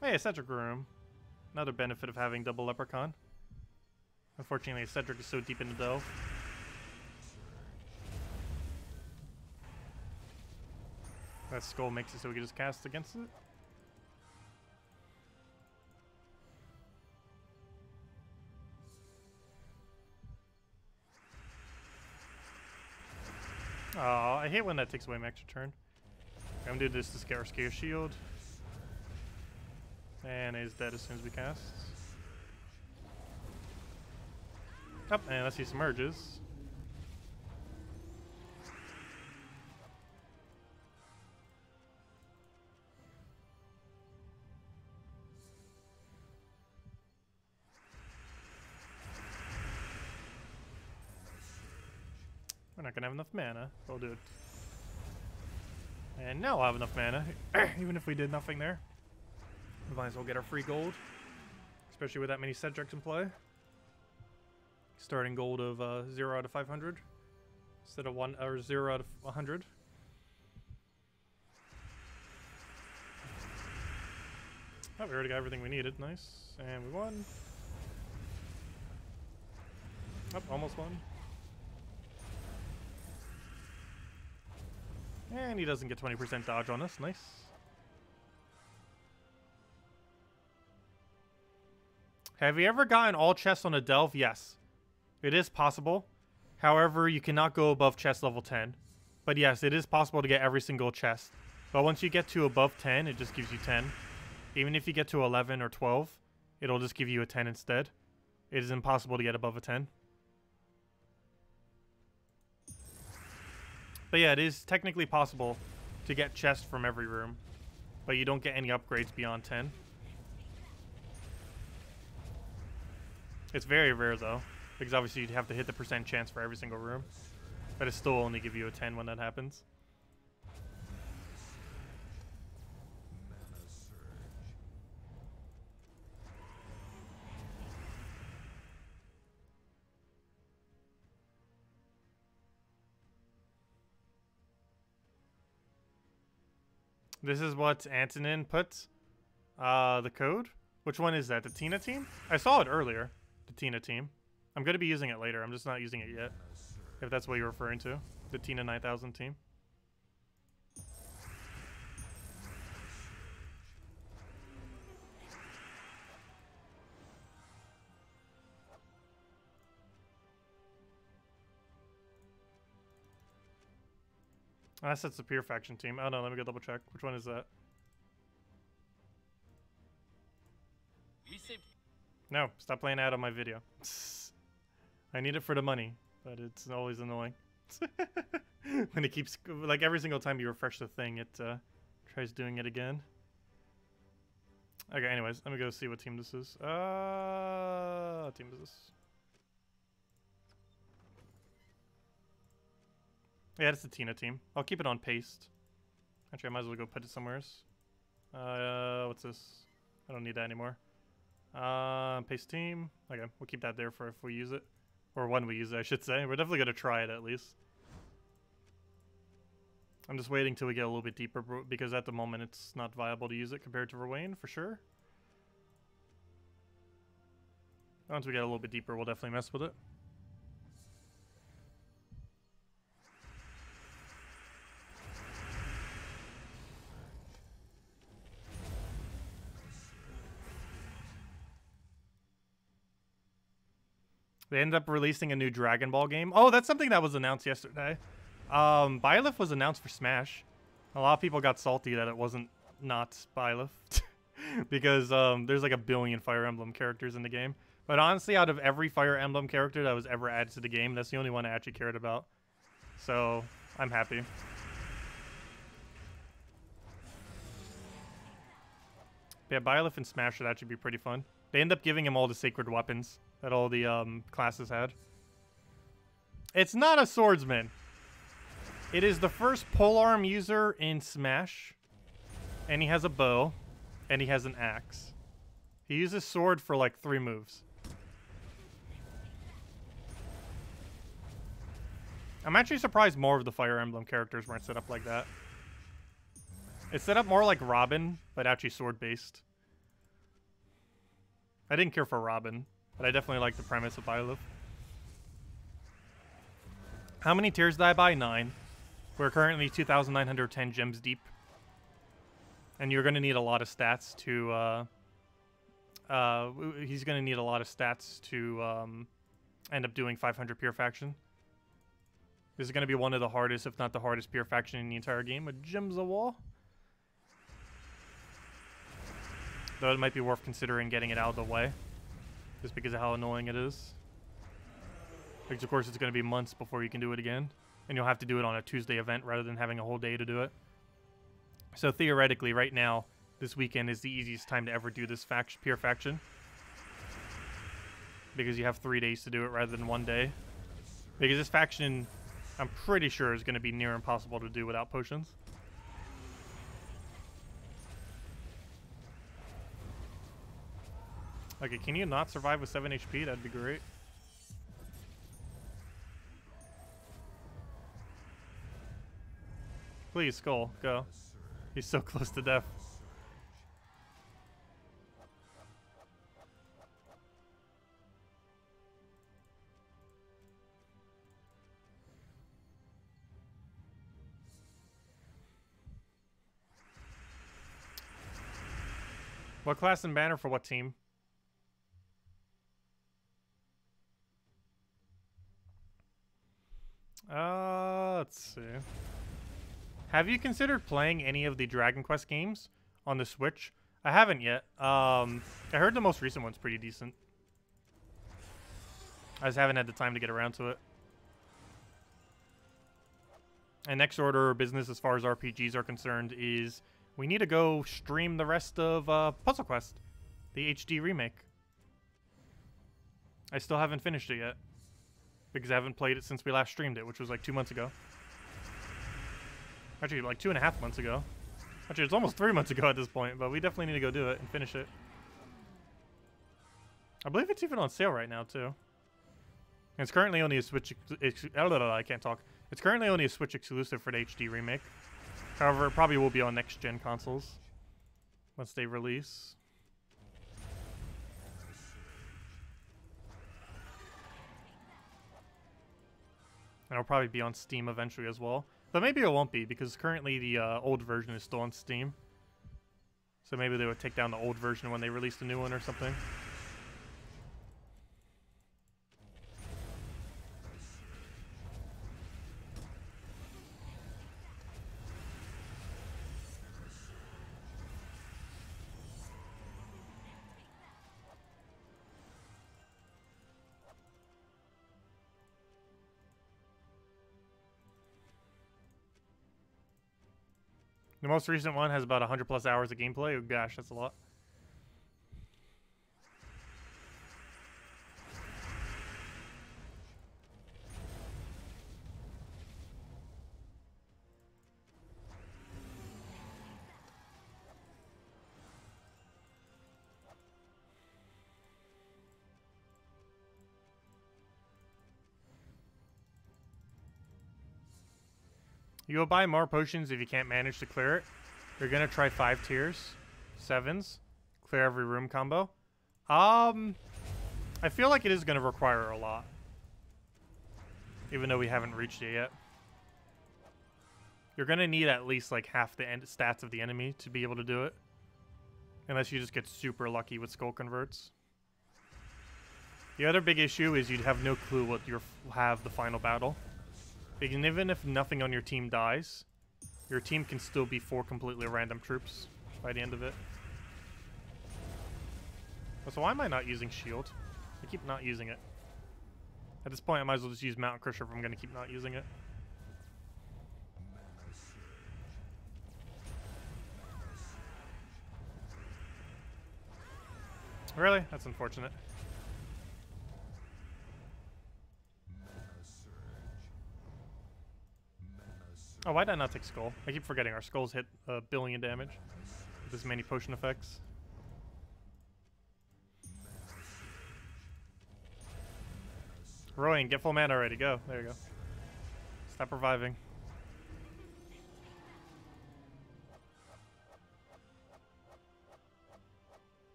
Hey, a Cedric room. Another benefit of having double Leprechaun. Unfortunately, Cedric is so deep in the delve. That skull makes it so we can just cast against it. Oh, I hate when that takes away my extra turn. I'm gonna do this to Urskaya Shield. And he's dead as soon as we cast. Up, and let's see submerges. We're not gonna have enough mana. We'll do it. And now I'll have enough mana. Even if we did nothing there. We might as well get our free gold. Especially with that many Cedrics in play. Starting gold of 0 out of 500. Instead of 1 or 0 out of 100. Oh, we already got everything we needed. Nice. And we won. Oh, almost won. And he doesn't get 20% dodge on us. Nice. Have you ever gotten all chests on a delve? Yes. It is possible. However, you cannot go above chest level 10. But yes, it is possible to get every single chest. But once you get to above 10, it just gives you 10. Even if you get to 11 or 12, it'll just give you a 10 instead. It is impossible to get above a 10. But yeah, it is technically possible to get chests from every room, but you don't get any upgrades beyond 10. It's very rare though, because obviously you'd have to hit the % chance for every single room, but it still only give you a 10 when that happens. This is what Antonin put, the code. Which one is that? The Tina team? I saw it earlier, the Tina team. I'm going to be using it later. I'm just not using it yet, if that's what you're referring to. The Tina 9000 team. Unless it's the pure faction team. Oh no, let me go double check. Which one is that? No, stop playing ad on my video. I need it for the money, but it's always annoying. When it keeps, like, every single time you refresh the thing, it tries doing it again. Okay, anyways, let me go see what team this is. What team is this? Yeah, it's the Tina team. I'll keep it on paste. Actually, I might as well go put it somewhere else. What's this? I don't need that anymore. Paste team. Okay, we'll keep that there for if we use it. Or when we use it, I should say. We're definitely going to try it, at least. I'm just waiting till we get a little bit deeper, because at the moment it's not viable to use it compared to Rowanne, for sure. Once we get a little bit deeper, we'll definitely mess with it. They ended up releasing a new Dragon Ball game. Oh, that's something that was announced yesterday. Byleth was announced for Smash. A lot of people got salty that it wasn't not Byleth. Because there's like a billion Fire Emblem characters in the game. But honestly, out of every Fire Emblem character that was ever added to the game, that's the only one I actually cared about. So, I'm happy. Yeah, Byleth and Smash should actually be pretty fun. They end up giving him all the sacred weapons that all the classes had. It's not a swordsman. It is the first polearm user in Smash. And he has a bow. And he has an axe. He uses sword for like 3 moves. I'm actually surprised more of the Fire Emblem characters weren't set up like that. It's set up more like Robin, but actually sword-based. I didn't care for Robin, but I definitely like the premise of Byleth. How many tiers did I buy? 9. We're currently 2,910 gems deep. And you're going to need a lot of stats to... he's going to need a lot of stats to end up doing 500 pure faction. This is going to be one of the hardest, if not the hardest, pure faction in the entire game with Gems of War. Though it might be worth considering getting it out of the way, just because of how annoying it is. Because of course it's going to be months before you can do it again, and you'll have to do it on a Tuesday event rather than having a whole day to do it. So theoretically, right now, this weekend is the easiest time to ever do this pure faction, because you have 3 days to do it rather than 1 day. Because this faction, I'm pretty sure, is going to be near impossible to do without potions. Okay, can you not survive with 7 HP? That'd be great. Please, Skull, go. He's so close to death. What class and banner for what team? Let's see. Have you considered playing any of the Dragon Quest games on the Switch? I haven't yet. I heard the most recent one's pretty decent. I just haven't had the time to get around to it. And next order of business as far as RPGs are concerned is we need to go stream the rest of Puzzle Quest, the HD remake. I still haven't finished it yet, because I haven't played it since we last streamed it, which was like 2 months ago. Actually, like 2.5 months ago. Actually, it's almost 3 months ago at this point, but we definitely need to go do it and finish it. I believe it's even on sale right now, too. And it's currently only a Switch... I can't talk. It's currently only a Switch exclusive for the HD remake. However, it probably will be on next-gen consoles once they release. And it'll probably be on Steam eventually as well. But maybe it won't be, because currently the old version is still on Steam. So maybe they would take down the old version when they release the new one or something. The most recent one has about 100 plus hours of gameplay. Oh, gosh, that's a lot. You'll buy more potions if you can't manage to clear it. You're going to try 5 tiers, 7s, clear every room combo. I feel like it is going to require a lot, even though we haven't reached it yet. You're going to need at least like half the stats of the enemy to be able to do it, unless you just get super lucky with skull converts. The other big issue is you'd have no clue what you'll have the final battle. And even if nothing on your team dies, your team can still be 4 completely random troops by the end of it. So why am I not using shield? I keep not using it. At this point, I might as well just use Mountain Crusher if I'm going to keep not using it. Really? That's unfortunate. Oh, why did I not take skull? I keep forgetting our skulls hit 1 billion damage with this many potion effects. Rowan, get full mana already. Go. There you go. Stop reviving.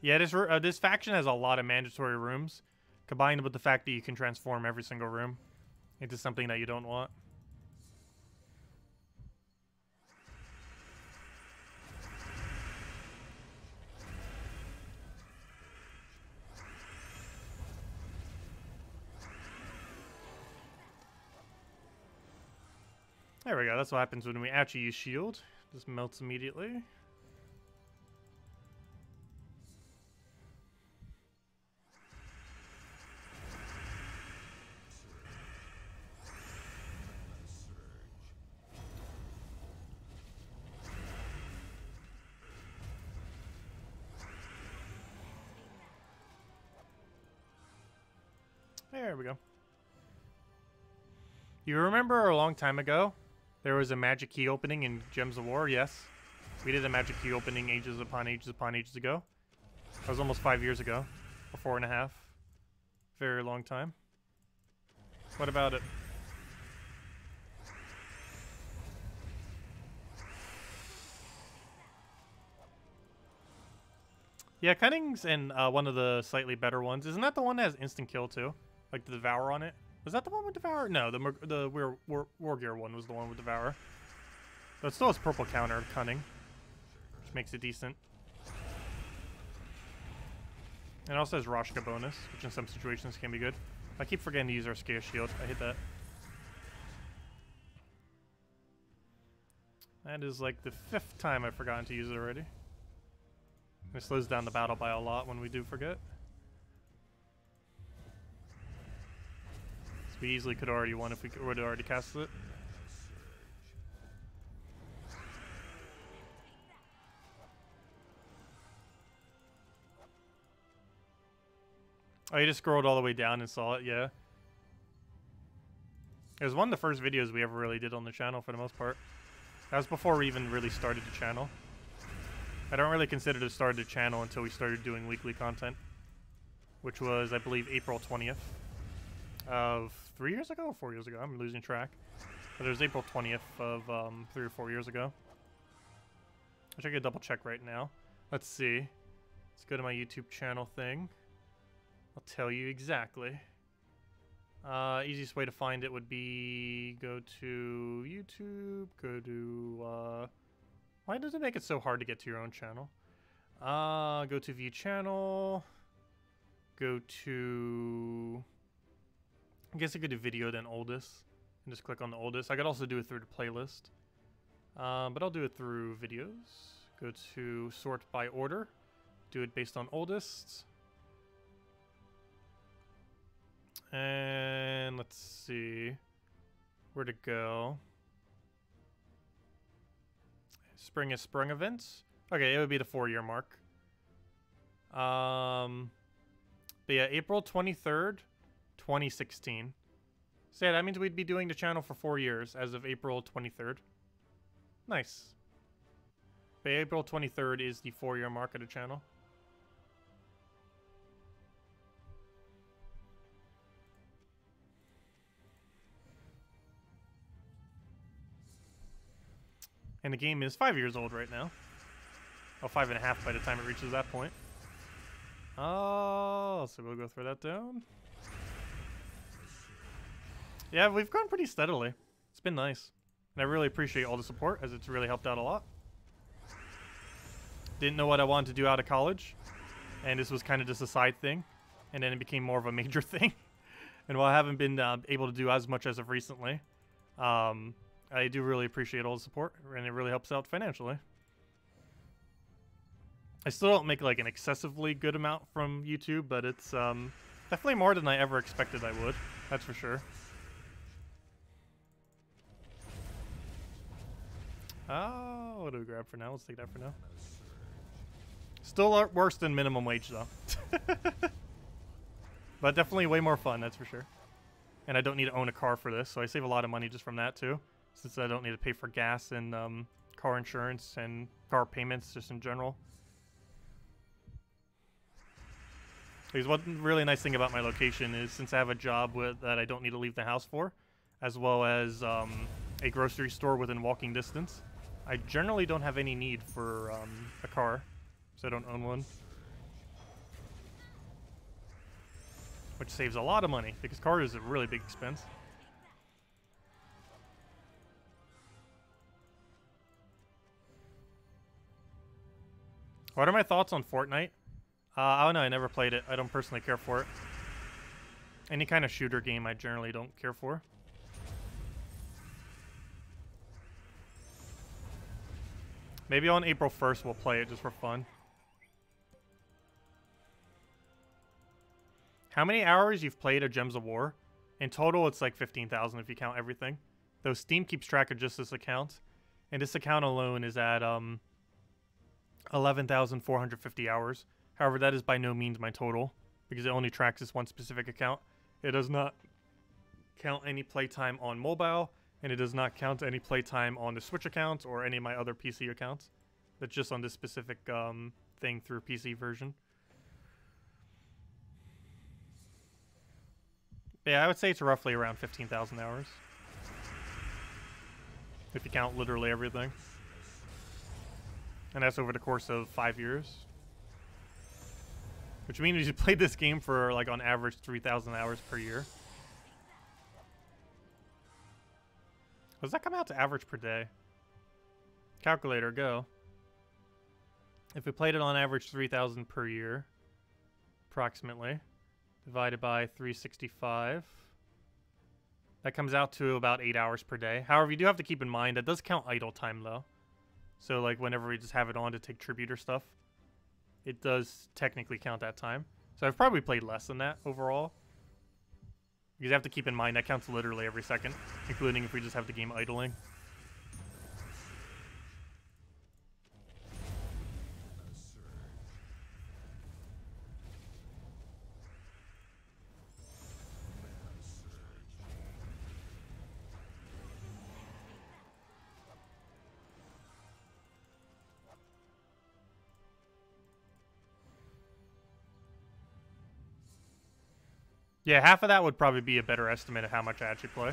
Yeah, this faction has a lot of mandatory rooms, combined with the fact that you can transform every single room into something that you don't want. There we go, that's what happens when we actually use shield. Just melts immediately. There we go. You remember a long time ago? There was a magic key opening in Gems of War, yes. We did a magic key opening ages upon ages ago. That was almost 5 years ago, or 4.5. Very long time. What about it? Yeah, Cunning's and one of the slightly better ones. Isn't that the one that has instant kill too? Like the Devour on it? Was that the one with Devour? No, the War Gear one was the one with Devour. But it still has purple counter Cunning, which makes it decent. And it also has Roshka bonus, which in some situations can be good. I keep forgetting to use our Urskaya Shield. I hit that. That is like the 5th time I've forgotten to use it already. And it slows down the battle by a lot when we do forget. We easily could already won if we would already cast it. Oh, you just scrolled all the way down and saw it, yeah. It was one of the first videos we ever really did on the channel for the most part. That was before we even really started the channel. I don't really consider to start the channel until we started doing weekly content, which was, I believe, April 20th. Of 3 years ago or 4 years ago? I'm losing track. But it was April 20th of 3 or 4 years ago. I should get a double check right now. Let's see. Let's go to my YouTube channel thing. I'll tell you exactly. Easiest way to find it would be go to YouTube, go to... why does it make it so hard to get to your own channel? Go to view channel. Go to... I guess I could do video then oldest and just click on the oldest. I could also do it through the playlist, but I'll do it through videos. Go to sort by order, do it based on oldest. And let's see where to go. Spring is Sprung events. Okay, it would be the 4-year mark. But yeah, April 23rd, 2016. So yeah, that means we'd be doing the channel for 4 years as of April 23rd. Nice. But April 23rd is the 4-year mark of the channel. And the game is 5 years old right now. Oh, 5.5 by the time it reaches that point. Oh, so we'll go throw that down. Yeah, we've grown pretty steadily. It's been nice. And I really appreciate all the support, as it's really helped out a lot. Didn't know what I wanted to do out of college. And this was kind of just a side thing. And then it became more of a major thing. And while I haven't been able to do as much as of recently, I do really appreciate all the support, and it really helps out financially. I still don't make like an excessively good amount from YouTube, but it's definitely more than I ever expected I would. That's for sure. Oh, what do we grab for now? Let's take that for now. Still aren't worse than minimum wage though. But definitely way more fun, that's for sure. And I don't need to own a car for this, so I save a lot of money just from that too. Since I don't need to pay for gas and car insurance and car payments just in general. Because one really nice thing about my location is since I have a job that I don't need to leave the house for, as well as a grocery store within walking distance, I generally don't have any need for a car, so I don't own one. Which saves a lot of money, because car is a really big expense. What are my thoughts on Fortnite? I don't know, I never played it. I don't personally care for it. Any kind of shooter game I generally don't care for. Maybe on April 1st we'll play it just for fun. How many hours you've played of Gems of War? In total, it's like 15,000 if you count everything. Though Steam keeps track of just this account. And this account alone is at 11,450 hours. However, that is by no means my total, because it only tracks this one specific account. It does not count any playtime on mobile, and it does not count any playtime on the Switch account or any of my other PC accounts. That's just on this specific thing through PC version. Yeah, I would say it's roughly around 15,000 hours. If you count literally everything. And that's over the course of 5 years. Which means you played this game for, like, on average 3,000 hours per year. Does that come out to average per day? Calculator, go. If we played it on average 3,000 per year, approximately, divided by 365. That comes out to about 8 hours per day. However, you do have to keep in mind, that does count idle time, though. So, like, whenever we just have it on to take tribute or stuff, it does technically count that time. So I've probably played less than that overall. Because you have to keep in mind, that counts literally every second, including if we just have the game idling. Yeah, half of that would probably be a better estimate of how much I actually play,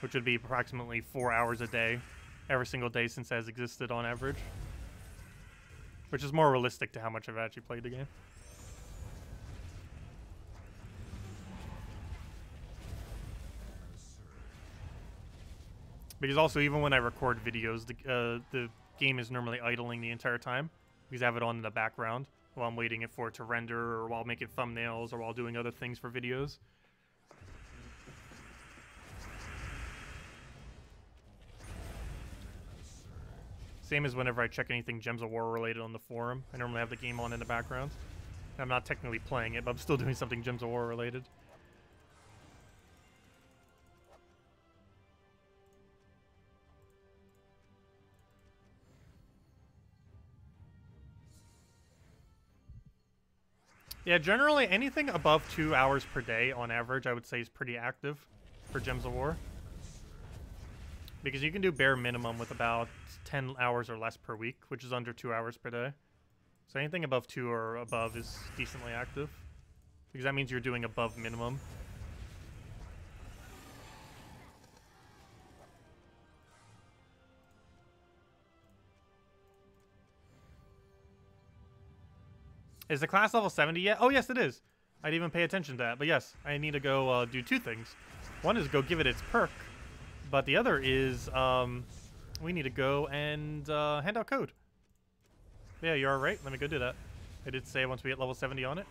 which would be approximately 4 hours a day, every single day since it has existed on average, which is more realistic to how much I've actually played the game. Because also, even when I record videos, the game is normally idling the entire time, because I have it on in the background. While I'm waiting for it to render, or while making thumbnails, or while doing other things for videos. Same as whenever I check anything Gems of War related on the forum. I normally have the game on in the background. I'm not technically playing it, but I'm still doing something Gems of War related. Yeah, generally anything above 2 hours per day on average, I would say, is pretty active for Gems of War. Because you can do bare minimum with about 10 hours or less per week, which is under 2 hours per day. So anything above 2 or above is decently active. Because that means you're doing above minimum. Is the class level 70 yet? Oh, yes, it is. I didn't even pay attention to that. But yes, I need to go do two things. One is go give it its perk. But the other is we need to go and hand out code. Yeah, you are right. Let me go do that. I did say once we hit level 70 on it.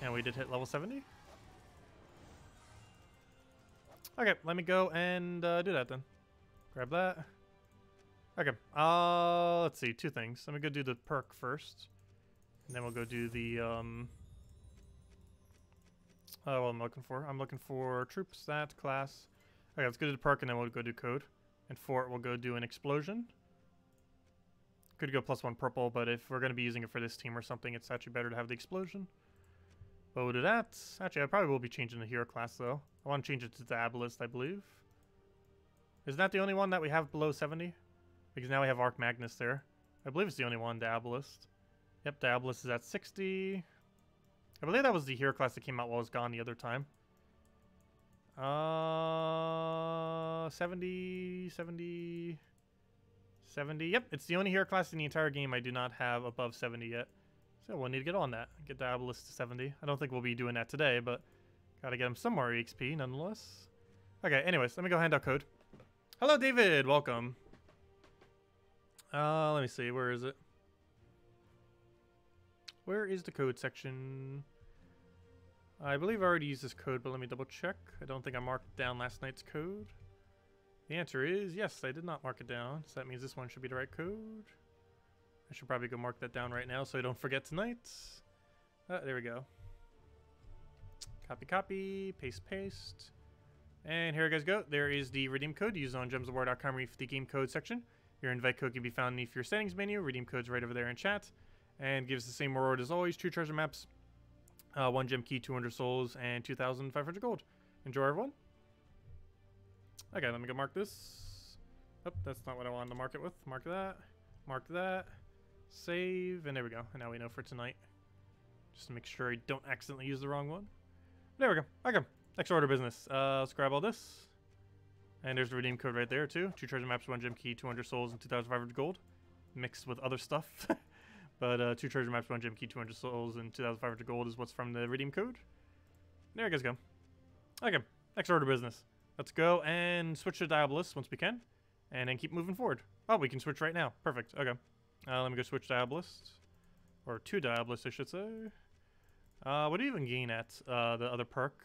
And we did hit level 70. Okay, let me go and do that then. Grab that. Okay, let's see. Two things. Let me go do the perk first. And then we'll go do the, what I'm looking for. I'm looking for troops, that, class. Okay, let's go to the perk and then we'll go do code. And for it, we'll go do an explosion. Could go +1 purple, but if we're going to be using it for this team or something, it's actually better to have the explosion. But we'll do that. Actually, I probably will be changing the hero class, though. I want to change it to Diabolist, I believe. Isn't that the only one that we have below 70? Because now we have Arc Magnus there. I believe it's the only one, Diabolist. Yep, Diabolist is at 60. I believe that was the hero class that came out while I was gone the other time. 70. Yep, it's the only hero class in the entire game I do not have above 70 yet. So we'll need to get on that. Get Diabolist to 70. I don't think we'll be doing that today, but gotta get him some more EXP nonetheless. Okay, anyways, let me go hand out code. Hello, David. Welcome. Let me see. Where is it? Where is the code section? I believe I already used this code, but let me double check. I don't think I marked down last night's code. The answer is yes, I did not mark it down. So that means this one should be the right code. I should probably go mark that down right now so I don't forget tonight. There we go. Copy, copy, paste, paste. And here you guys go. There is the redeem code used on gemsofwar.com for the game code section. Your invite code can be found beneath your settings menu. Redeem code's right over there in chat. And gives the same reward as always. 2 treasure maps, 1 gem key, 200 souls, and 2,500 gold. Enjoy, everyone. Okay, let me go mark this. Oh, that's not what I wanted to mark it with. Mark that. Mark that. Save. And there we go. And now we know for tonight. Just to make sure I don't accidentally use the wrong one. There we go. Okay. Next order of business. Let's grab all this. And there's the redeem code right there, too. 2 treasure maps, 1 gem key, 200 souls, and 2,500 gold. Mixed with other stuff. But 2 treasure maps, 1 gem key, 200 souls, and 2,500 gold is what's from the redeem code. There you guys go. Okay, next order of business. Let's go and switch to Diabolist once we can, and then keep moving forward. Oh, we can switch right now. Perfect. Okay. Let me go switch Diabolist. Or to Diabolist, I should say. What do you even gain at the other perk?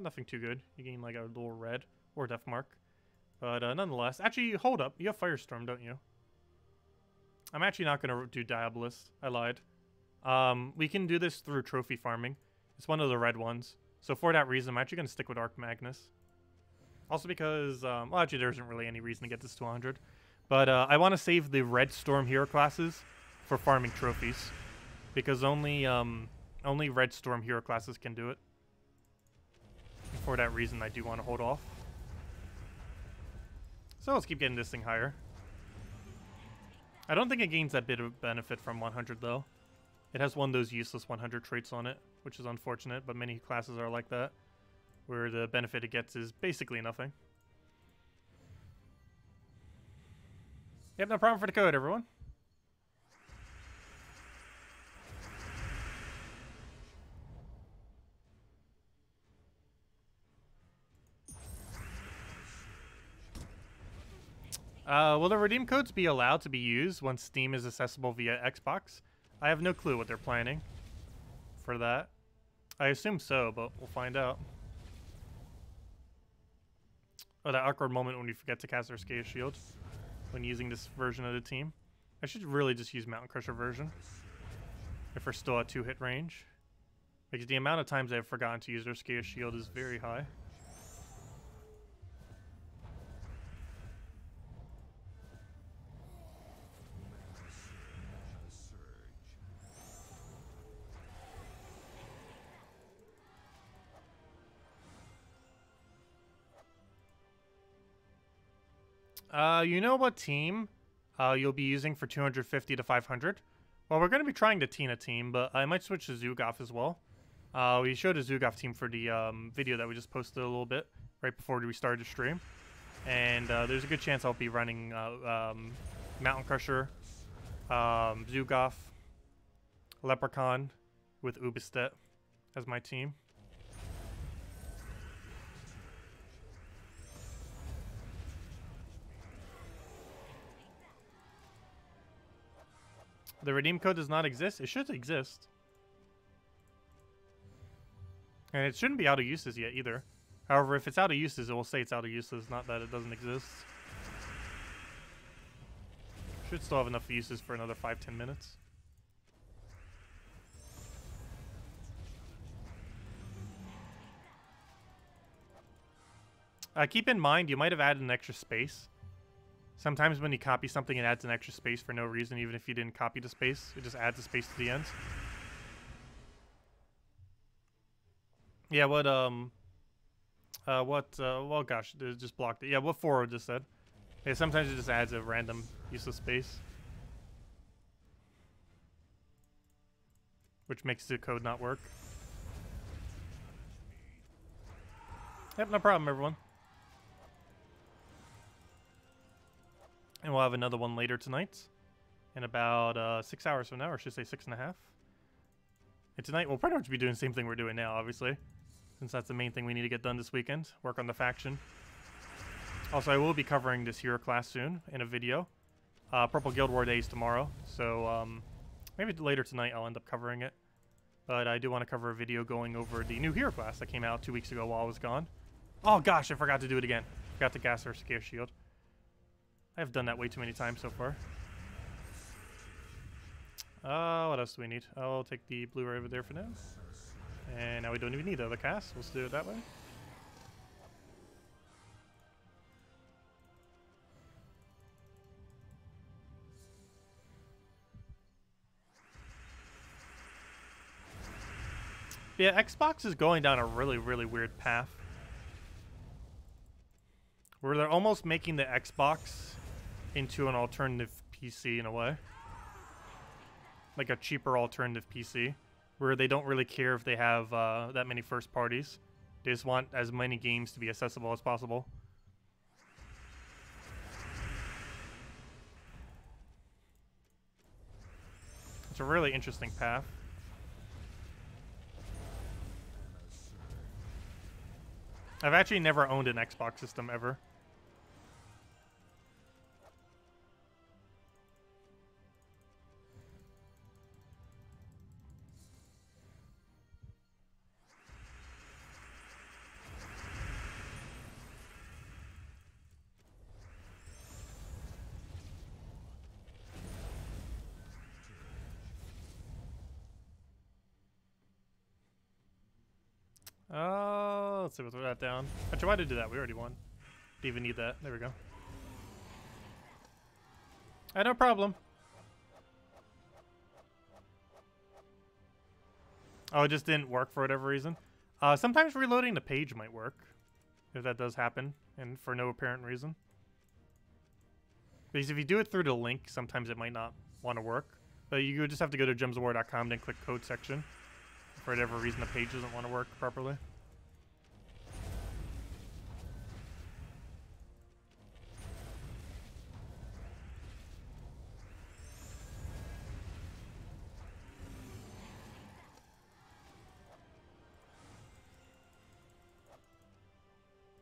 Nothing too good. You gain like a little red or death mark. But nonetheless, actually, hold up. You have Firestorm, don't you? I'm actually not going to do Diabolist. I lied. We can do this through trophy farming. It's one of the red ones. So for that reason, I'm actually going to stick with Arc Magnus. Also because, well, actually there isn't really any reason to get this to 100. But I want to save the Red Storm hero classes for farming trophies. Because only Red Storm hero classes can do it. And for that reason, I do want to hold off. So let's keep getting this thing higher. I don't think it gains that bit of benefit from 100, though. It has one of those useless 100 traits on it, which is unfortunate, but many classes are like that, where the benefit it gets is basically nothing. Yep, no problem for the code, everyone. Will the redeem codes be allowed to be used once Steam is accessible via Xbox? I have no clue what they're planning for that. I assume so, but we'll find out. Oh, that awkward moment when you forget to cast Urskaya Shield when using this version of the team. I should really just use Mountain Crusher version if we're still at 2-hit range. Because the amount of times I've forgotten to use Urskaya Shield is very high. You know what team you'll be using for 250 to 500? Well, we're going to be trying the Tina team, but I might switch to Zugoth as well. We showed a Zugoth team for the video that we just posted a little bit right before we started the stream. And there's a good chance I'll be running Mountain Crusher, Zugoth, Leprechaun with Ubastet as my team. The redeem code does not exist. It should exist. And it shouldn't be out of uses yet either. However, if it's out of uses, it will say it's out of uses, not that it doesn't exist. Should still have enough uses for another 5-10 minutes. Keep in mind, you might have added an extra space. Sometimes when you copy something, it adds an extra space for no reason, even if you didn't copy the space. It just adds a space to the end. Yeah, well, gosh, it just blocked it. Yeah, what Foro just said. Yeah, sometimes it just adds a random useless space, which makes the code not work. Yep, no problem, everyone. And we'll have another one later tonight in about 6 hours from now, or I should say 6.5. And tonight we'll pretty much be doing the same thing we're doing now, obviously, since that's the main thing we need to get done this weekend, work on the faction. Also, I will be covering this hero class soon in a video. Purple Guild War Day is tomorrow, so maybe later tonight I'll end up covering it. But I do want to cover a video going over the new hero class that came out 2 weeks ago while I was gone. Oh gosh, I forgot to do it again. Forgot to gas Urskaya Shield. I've done that way too many times so far. What else do we need? I'll take the blue right over there for now. And now we don't even need the other cast. Let's do it that way. Yeah, Xbox is going down a really, really weird path, where they're almost making the Xbox into an alternative PC in a way. Like a cheaper alternative PC, where they don't really care if they have that many first parties. They just want as many games to be accessible as possible. It's a really interesting path. I've actually never owned an Xbox system ever. Let's see, we'll throw that down. Actually, why did I do that? We already won. Didn't even need that. There we go. I no problem. Oh, it just didn't work for whatever reason. Sometimes reloading the page might work, if that does happen, and for no apparent reason. Because if you do it through the link, sometimes it might not want to work. But you would just have to go to gemsofwar.com and then click code section. For whatever reason, the page doesn't want to work properly.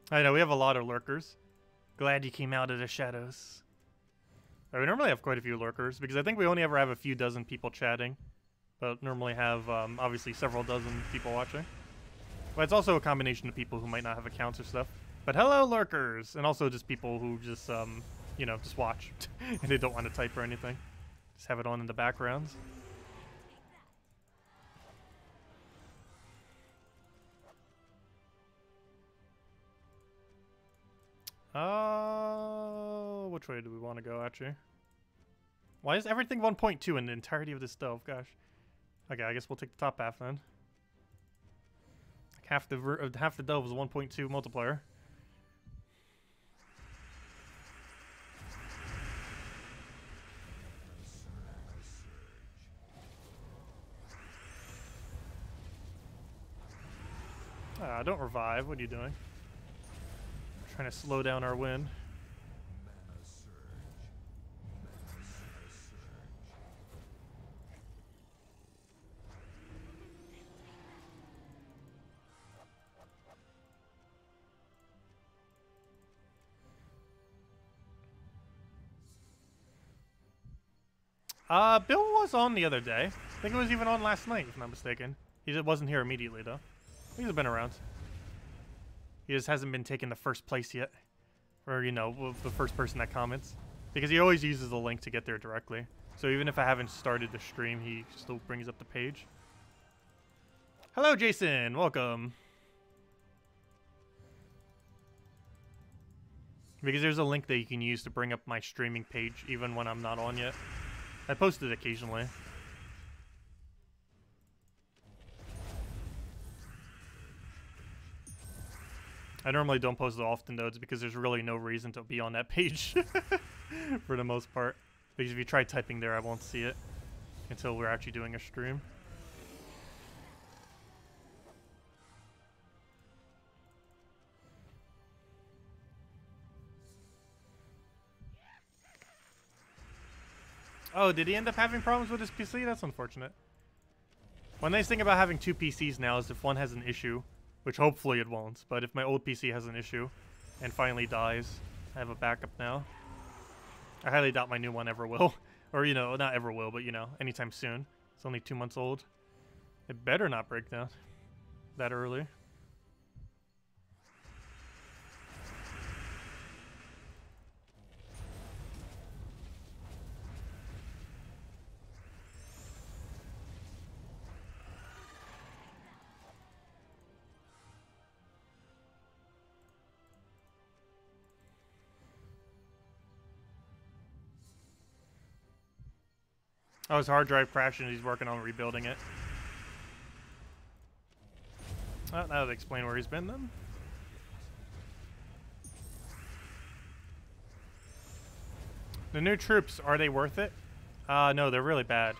I know, we have a lot of lurkers. Glad you came out of the shadows. Right, we normally have quite a few lurkers, because I think we only ever have a few dozen people chatting. But normally have, obviously, several dozen people watching. But it's also a combination of people who might not have accounts or stuff. But hello, lurkers! And also just people who just, you know, just watch. And they don't want to type or anything. Just have it on in the backgrounds. Which way do we want to go, actually? Why is everything 1.2 in the entirety of this delve? Gosh. Okay, I guess we'll take the top half then. Like half the delve is 1.2 multiplier. Don't revive. What are you doing? I'm trying to slow down our win. Bill was on the other day. I think it was even on last night, if I'm not mistaken. He just wasn't here immediately, though. He's been around. He just hasn't been taking the first place yet. Or, you know, the first person that comments. Because he always uses the link to get there directly. So even if I haven't started the stream, he still brings up the page. Hello, Jason. Welcome. Because there's a link that you can use to bring up my streaming page, even when I'm not on yet. I post it occasionally. I normally don't post it often, though. It's because there's really no reason to be on that page for the most part. Because if you try typing there, I won't see it until we're actually doing a stream. Oh, did he end up having problems with his PC? That's unfortunate. One nice thing about having two PCs now is if one has an issue, which hopefully it won't, but if my old PC has an issue and finally dies, I have a backup now. I highly doubt my new one ever will. Or, you know, not ever will, but, you know, anytime soon. It's only 2 months old. It better not break down that early. Oh, his hard drive crashed and he's working on rebuilding it. Well, that would explain where he's been then. The new troops, are they worth it? No, they're really bad.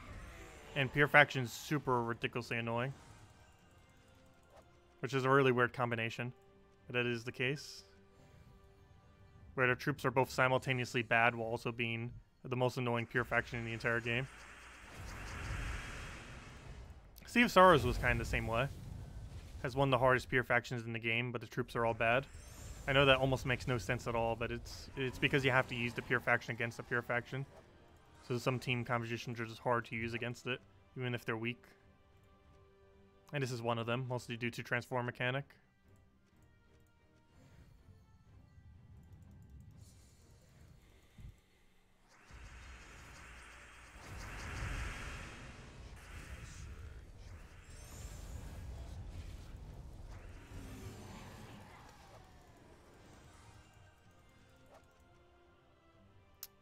And pure faction's super ridiculously annoying. Which is a really weird combination. But that is the case. Where the troops are both simultaneously bad while also being the most annoying pure faction in the entire game. Sea of Sorrows was kind of the same way. Has one of the hardest pure factions in the game, but the troops are all bad. I know that almost makes no sense at all, but it's because you have to use the pure faction against the pure faction. So some team compositions are just hard to use against it, even if they're weak. And this is one of them, mostly due to transform mechanic.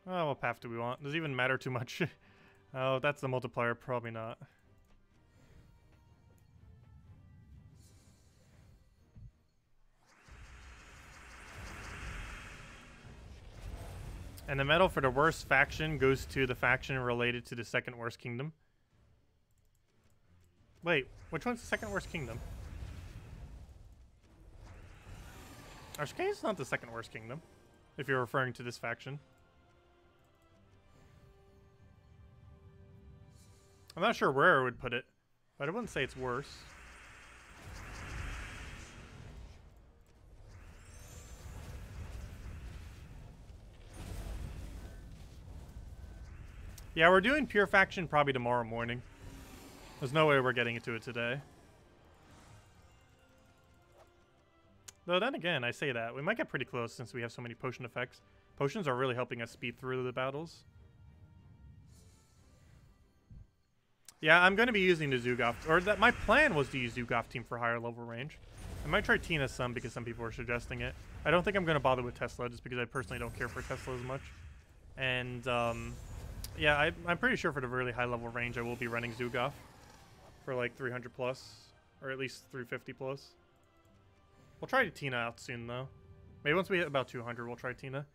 Oh, what path do we want? Does it even matter too much? Oh, that's the multiplier. Probably not. And the medal for the worst faction goes to the faction related to the second worst kingdom. Wait, which one's the second worst kingdom? Urskaya's not the second worst kingdom, if you're referring to this faction. I'm not sure where I would put it, but I wouldn't say it's worse. Yeah, we're doing pure faction probably tomorrow morning. There's no way we're getting into it today. Though then again, I say that. We might get pretty close since we have so many potion effects. Potions are really helping us speed through the battles. Yeah, I'm going to be using the Zugoth, or that my plan was to use Zugoth team for higher level range. I might try Tina some because some people are suggesting it. I don't think I'm going to bother with Tesla just because I personally don't care for Tesla as much. And yeah, I'm pretty sure for the really high level range I will be running Zugoth for like 300 plus, or at least 350 plus. We'll try Tina out soon though. Maybe once we hit about 200 we'll try Tina.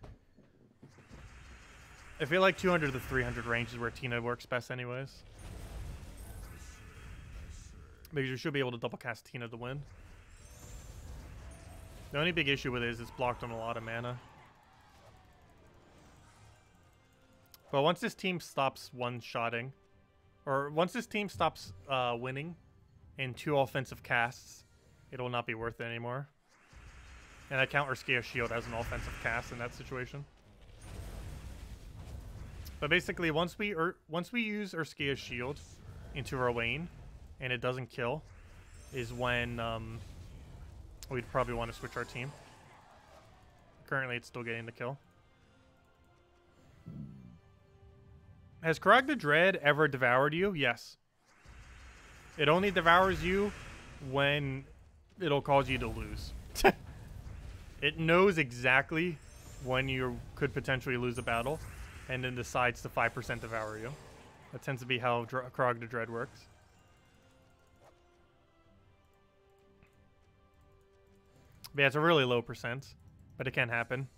I feel like 200 to 300 range is where Tina works best anyways. Because you should be able to double cast Tina to win. The only big issue with it is it's blocked on a lot of mana. But once this team stops one-shotting, or once this team stops winning in 2 offensive casts, it will not be worth it anymore. And I count Urskaya Shield as an offensive cast in that situation. But basically, once we use Urskaya Shield into Rowanne, and it doesn't kill, is when we'd probably want to switch our team. Currently, it's still getting the kill. Has Krog the Dread ever devoured you? Yes. It only devours you when it'll cause you to lose. It knows exactly when you could potentially lose a battle, and then decides to 5% devour you. That tends to be how Krog the Dread works. But yeah, it's a really low percent, but it can happen.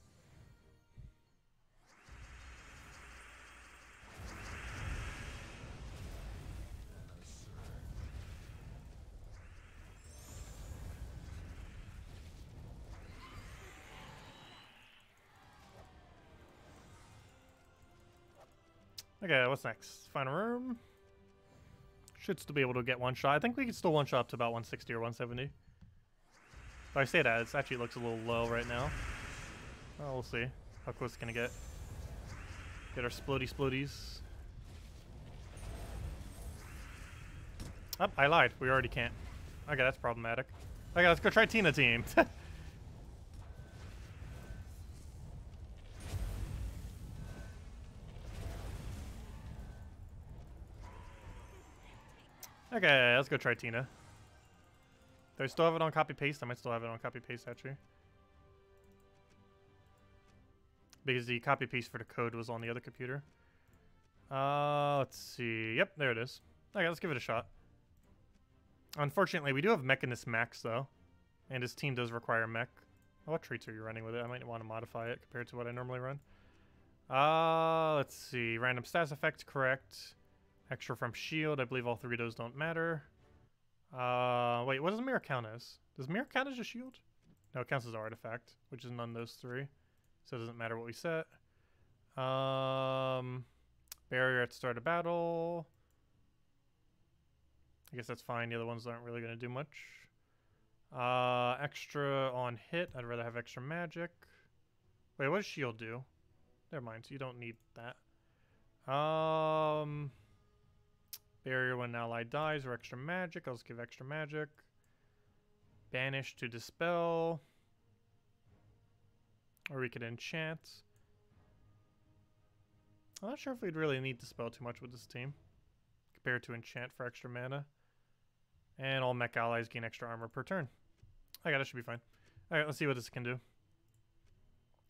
Okay, what's next? Final room. Should still be able to get one shot. I think we can still one shot up to about 160 or 170. If I say that, it actually looks a little low right now. Well, we'll see how close it's gonna get. Get our splodies. Oh, I lied. We already can't. Okay, that's problematic. Okay, let's go try Tina team. Okay, let's go try Tina. Do I still have it on copy-paste? I might still have it on copy-paste, actually. Because the copy-paste for the code was on the other computer. Let's see. Yep, there it is. Okay, let's give it a shot. Unfortunately, we do have Mech in this Max, though. And this team does require Mech. Oh, what traits are you running with it? I might want to modify it compared to what I normally run. Let's see. Random stats effect, correct. Extra from shield. I believe all 3 of those don't matter. Wait, what does mirror count as? Does mirror count as a shield? No, it counts as an artifact, which is none of those 3. So it doesn't matter what we set. Barrier at start of battle. I guess that's fine. The other ones aren't really going to do much. Extra on hit. I'd rather have extra magic. Wait, what does shield do? Never mind. So you don't need that. Barrier when an ally dies or extra magic. I'll just give extra magic. Banish to dispel. Or we could enchant. I'm not sure if we'd really need dispel too much with this team. Compared to enchant for extra mana. And all mech allies gain extra armor per turn. Okay, that should be fine. Alright, let's see what this can do.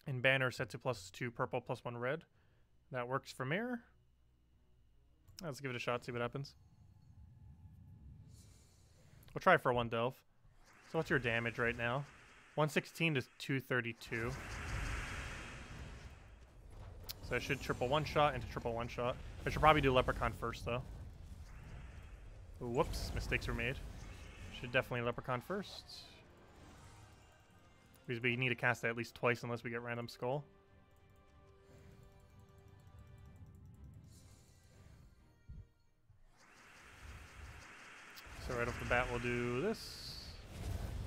And banner set to +2 purple, +1 red. That works for mirror. Let's give it a shot, see what happens. We'll try for 1 delve. So what's your damage right now? 116 to 232. So I should triple one shot into triple one shot. I should probably do Leprechaun first, though. Ooh, whoops, mistakes were made. Should definitely Leprechaun first. Because we need to cast that at least twice unless we get random skull. So right off the bat, we'll do this.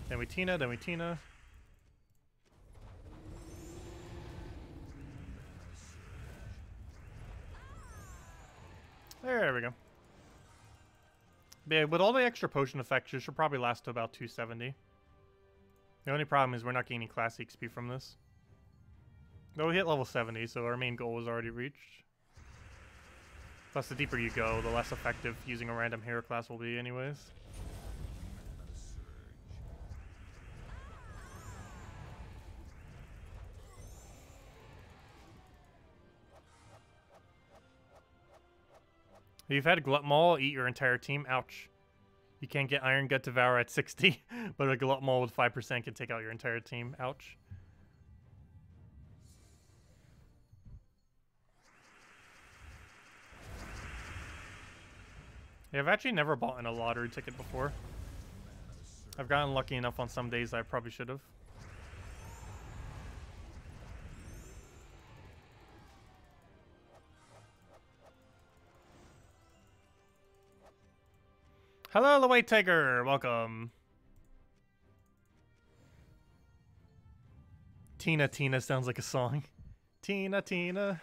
Then we Tina, then we Tina. There we go. Yeah, with all the extra potion effects, this should probably last to about 270. The only problem is we're not gaining class XP from this. Though we hit level 70, so our main goal was already reached. Plus, the deeper you go, the less effective using a random hero class will be anyways. You've had a Glut Maul eat your entire team. Ouch. You can't get Iron Gut Devour at 60, but a Glut Maul with 5% can take out your entire team. Ouch. Yeah, I've actually never bought in a lottery ticket before. I've gotten lucky enough on some days I probably should have. Hello, the Weight Taker. Welcome. Tina, Tina sounds like a song. Tina, Tina.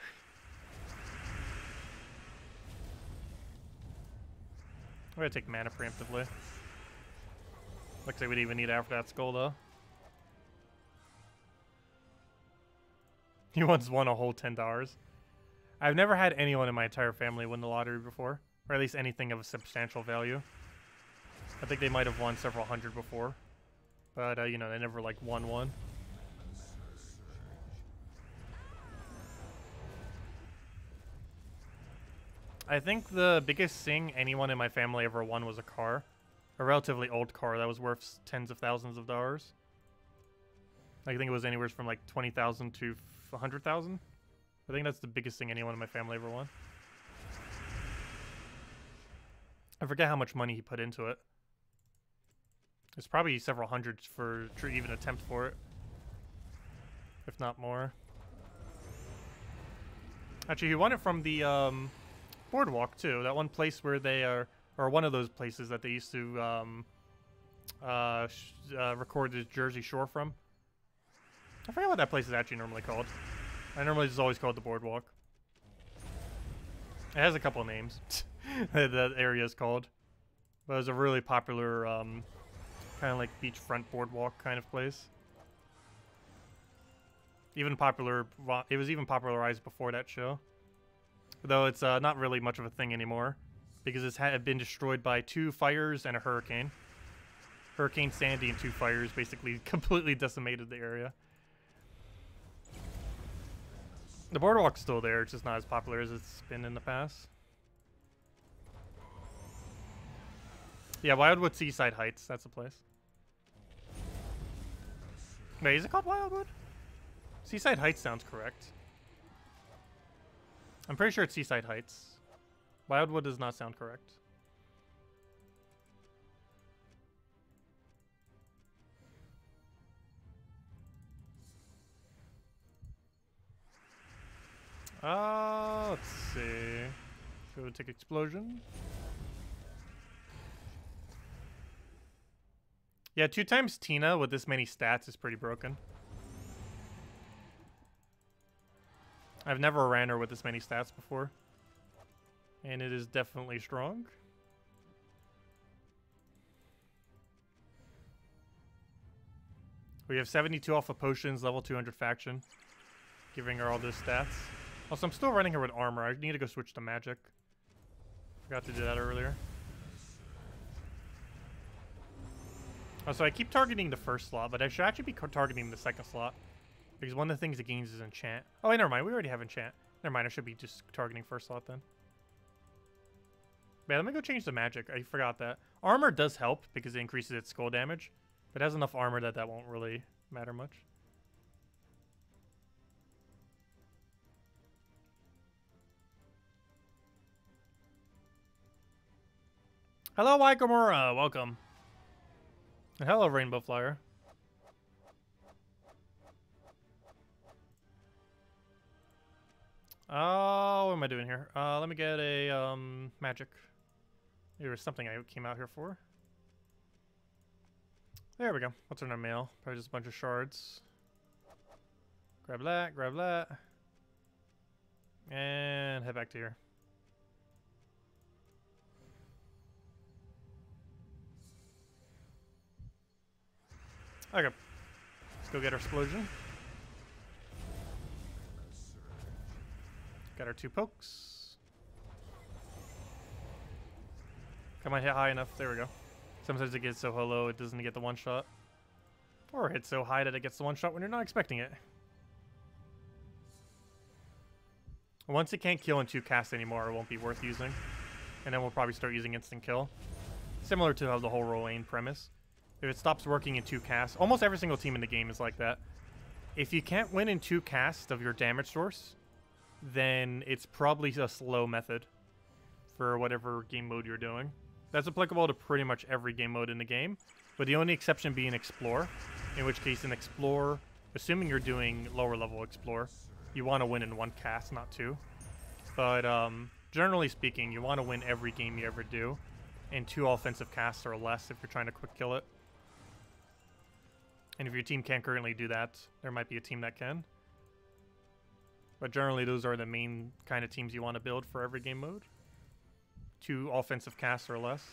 We're gonna take mana preemptively. Looks like we'd even need after that skull, though. He once won a whole $10. I've never had anyone in my entire family win the lottery before, or at least anything of a substantial value. I think they might have won several hundred before, but you know, they never like won one. I think the biggest thing anyone in my family ever won was a car, a relatively old car that was worth tens of thousands of dollars. I think it was anywhere from like 20,000 to 100,000. I think that's the biggest thing anyone in my family ever won. I forget how much money he put into it. It's probably several hundreds for to even attempt for it, if not more. Actually, he won it from the boardwalk too. That one place where they are, or one of those places that they used to record the Jersey Shore from. I forget what that place is actually normally called. I normally just always call it the boardwalk. It has a couple of names. That area is called, but it was a really popular kind of like beachfront boardwalk kind of place. Even popular, it was even popularized before that show, though it's not really much of a thing anymore because it's had been destroyed by two fires and a hurricane. Hurricane Sandy and two fires basically completely decimated the area. The boardwalk's still there, it's just not as popular as it's been in the past. Yeah, Wildwood, Seaside Heights, that's the place. Wait, is it called Wildwood? Seaside Heights sounds correct. I'm pretty sure it's Seaside Heights. Wildwood does not sound correct. Let's see. Should we take Explosion? Yeah, 2x Tina with this many stats is pretty broken. I've never ran her with this many stats before. And it is definitely strong. We have 72 alpha potions, level 200 faction. Giving her all those stats. Also, I'm still running her with armor. I need to go switch to magic. Forgot to do that earlier. Oh, so I keep targeting the first slot, but I should actually be targeting the second slot. Because one of the things it gains is enchant. Oh, wait, never mind. We already have enchant. Never mind. I should be just targeting first slot then. Man, let me go change the magic. I forgot that. Armor does help because it increases its skull damage. But it has enough armor that that won't really matter much. Hello, Ikamura. Welcome. And hello, Rainbow Flyer. Oh, what am I doing here? Let me get a magic. There was something I came out here for. There we go. What's in our mail? Probably just a bunch of shards. Grab that, grab that. And head back to here. Okay, let's go get our explosion. Got our two pokes. Come on, hit high enough. There we go. Sometimes it gets so low it doesn't get the one shot. Or hit so high that it gets the one shot when you're not expecting it. Once it can't kill in two casts anymore, it won't be worth using. And then we'll probably start using instant kill. Similar to how the whole Rowanne premise. If it stops working in two casts, almost every single team in the game is like that. If you can't win in two casts of your damage source, then it's probably a slow method for whatever game mode you're doing. That's applicable to pretty much every game mode in the game, but the only exception being Explore, in which case in Explore, assuming you're doing lower level Explore, you want to win in one cast, not two. But generally speaking, you want to win every game you ever do. and 2 offensive casts or less if you're trying to quick kill it. And if your team can't currently do that, there might be a team that can. But generally, those are the main kind of teams you want to build for every game mode. 2 offensive casts or less.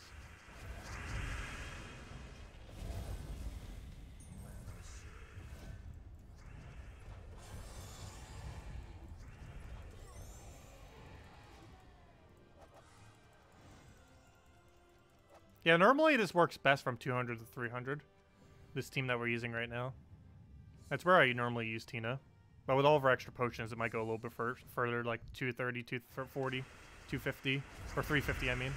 Yeah, normally this works best from 200 to 300. This team that we're using right now. That's where I normally use Tina. But with all of our extra potions, it might go a little bit further, like 230, 240, 250, or 350, I mean.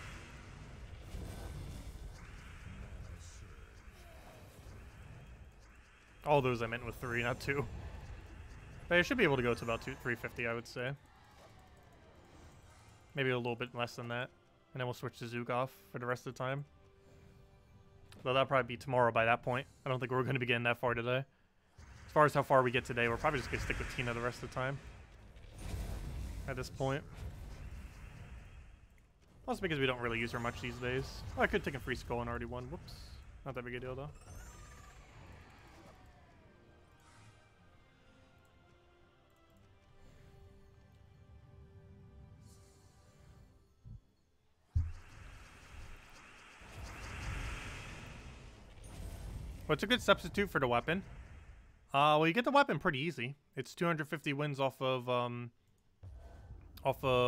All those I meant with 3, not 2. But I should be able to go to about 350, I would say. Maybe a little bit less than that. And then we'll switch to Zugoth for the rest of the time. Though that'll probably be tomorrow by that point. I don't think we're going to be getting that far today. As far as how far we get today, we're probably just going to stick with Tina the rest of the time. At this point. Plus because we don't really use her much these days. Oh, I could take a free skull and already won. Whoops. Not that big a deal though. What's a good substitute for the weapon? Well, you get the weapon pretty easy. It's 250 wins off of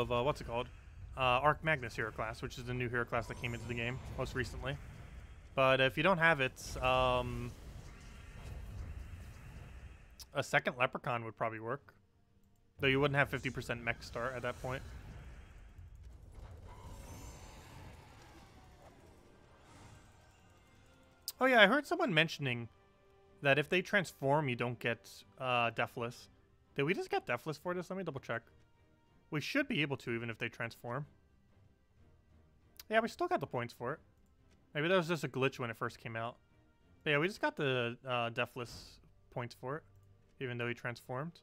what's it called? Arc Magnus hero class, which is the new hero class that came into the game most recently. But if you don't have it, a second Leprechaun would probably work. Though you wouldn't have 50% mech start at that point. Oh yeah, I heard someone mentioning that if they transform, you don't get Deathless. Did we just get Deathless for this? Let me double check. We should be able to, even if they transform. Yeah, we still got the points for it. Maybe that was just a glitch when it first came out. But yeah, we just got the Deathless points for it, even though he transformed.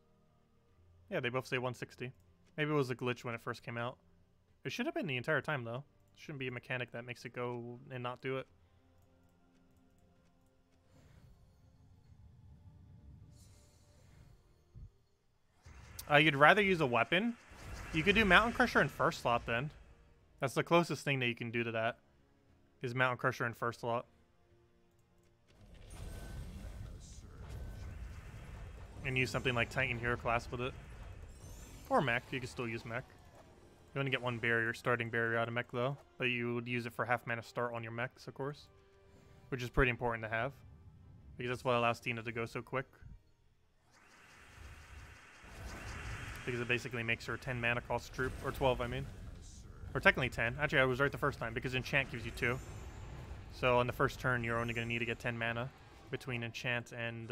Yeah, they both say 160. Maybe it was a glitch when it first came out. It should have been the entire time, though. Shouldn't be a mechanic that makes it go and not do it. You'd rather use a weapon? You could do Mountain Crusher in first slot then. That's the closest thing that you can do to that. Is Mountain Crusher in first slot. And use something like Titan hero class with it. Or mech. You can still use mech. You only get one barrier, starting barrier out of mech though. But you would use it for half mana start on your mechs, of course. Which is pretty important to have. Because that's what allows Tina to go so quick. Because it basically makes her 10 mana cost troop, or 12 I mean. Or technically 10. Actually I was right the first time, because enchant gives you 2. So on the first turn you're only going to need to get 10 mana between enchant and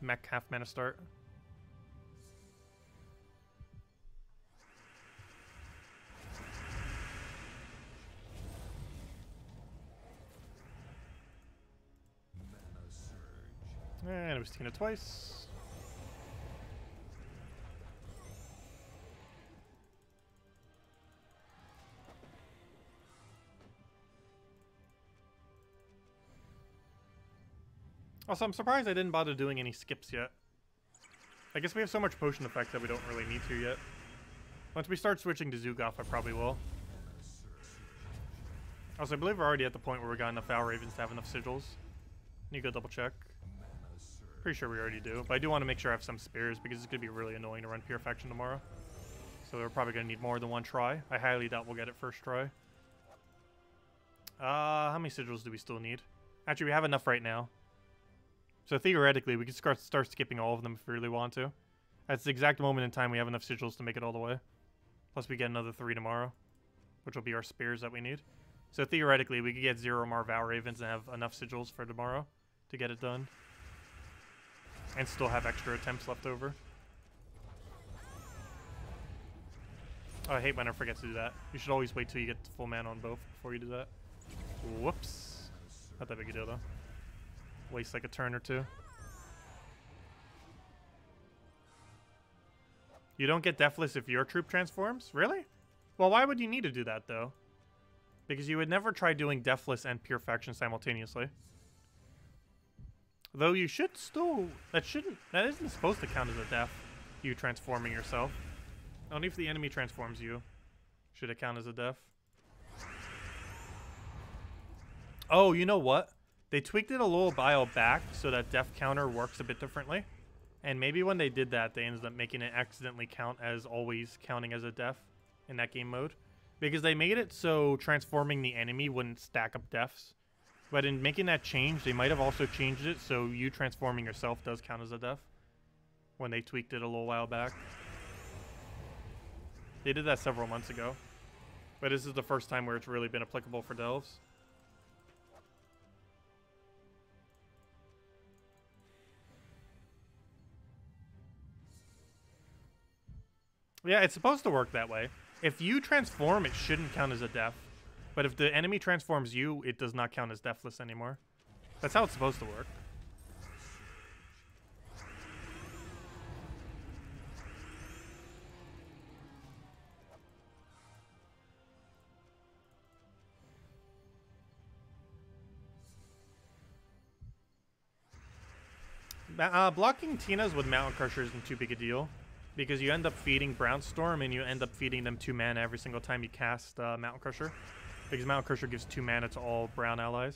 mech half mana start. And it was Tina twice. Also, I'm surprised I didn't bother doing any skips yet. I guess we have so much potion effects that we don't really need to yet. Once we start switching to Zugoth, I probably will. Also, I believe we're already at the point where we got enough Owl Ravens to have enough sigils. Need to go double check. Pretty sure we already do, but I do want to make sure I have some spears because it's going to be really annoying to run Pure Faction tomorrow. So we're probably going to need more than one try. I highly doubt we'll get it first try. How many sigils do we still need? Actually, we have enough right now. So theoretically, we could start skipping all of them if we really want to. At the exact moment in time, we have enough sigils to make it all the way. Plus, we get another 3 tomorrow, which will be our spears that we need. So theoretically, we could get 0 more Vow Ravens and have enough sigils for tomorrow to get it done. And still have extra attempts left over. Oh, I hate when I forget to do that. You should always wait till you get full mana on both before you do that. Whoops. Not that big a deal, though. Waste like a turn or two. You don't get Deathless if your troop transforms? Really? Well, why would you need to do that, though? because you would never try doing Deathless and Pure Faction simultaneously. Though you should still... That isn't supposed to count as a death, you transforming yourself. Only if the enemy transforms you should it count as a death. Oh, you know what? They tweaked it a little while back so that death counter works a bit differently. And maybe when they did that, they ended up making it accidentally count as always counting as a death in that game mode. Because they made it so transforming the enemy wouldn't stack up deaths. But in making that change, they might have also changed it so you transforming yourself does count as a death. When they tweaked it a little while back. They did that several months ago. But this is the first time where it's really been applicable for delves. Yeah, it's supposed to work that way. If you transform, it shouldn't count as a death. But if the enemy transforms you, it does not count as deathless anymore. That's how it's supposed to work. Blocking Tina's with Mountain Crusher isn't too big a deal. Because you end up feeding Brownstorm and you end up feeding them 2 mana every single time you cast Mountain Crusher. Because Mountain Crusher gives 2 mana to all brown allies.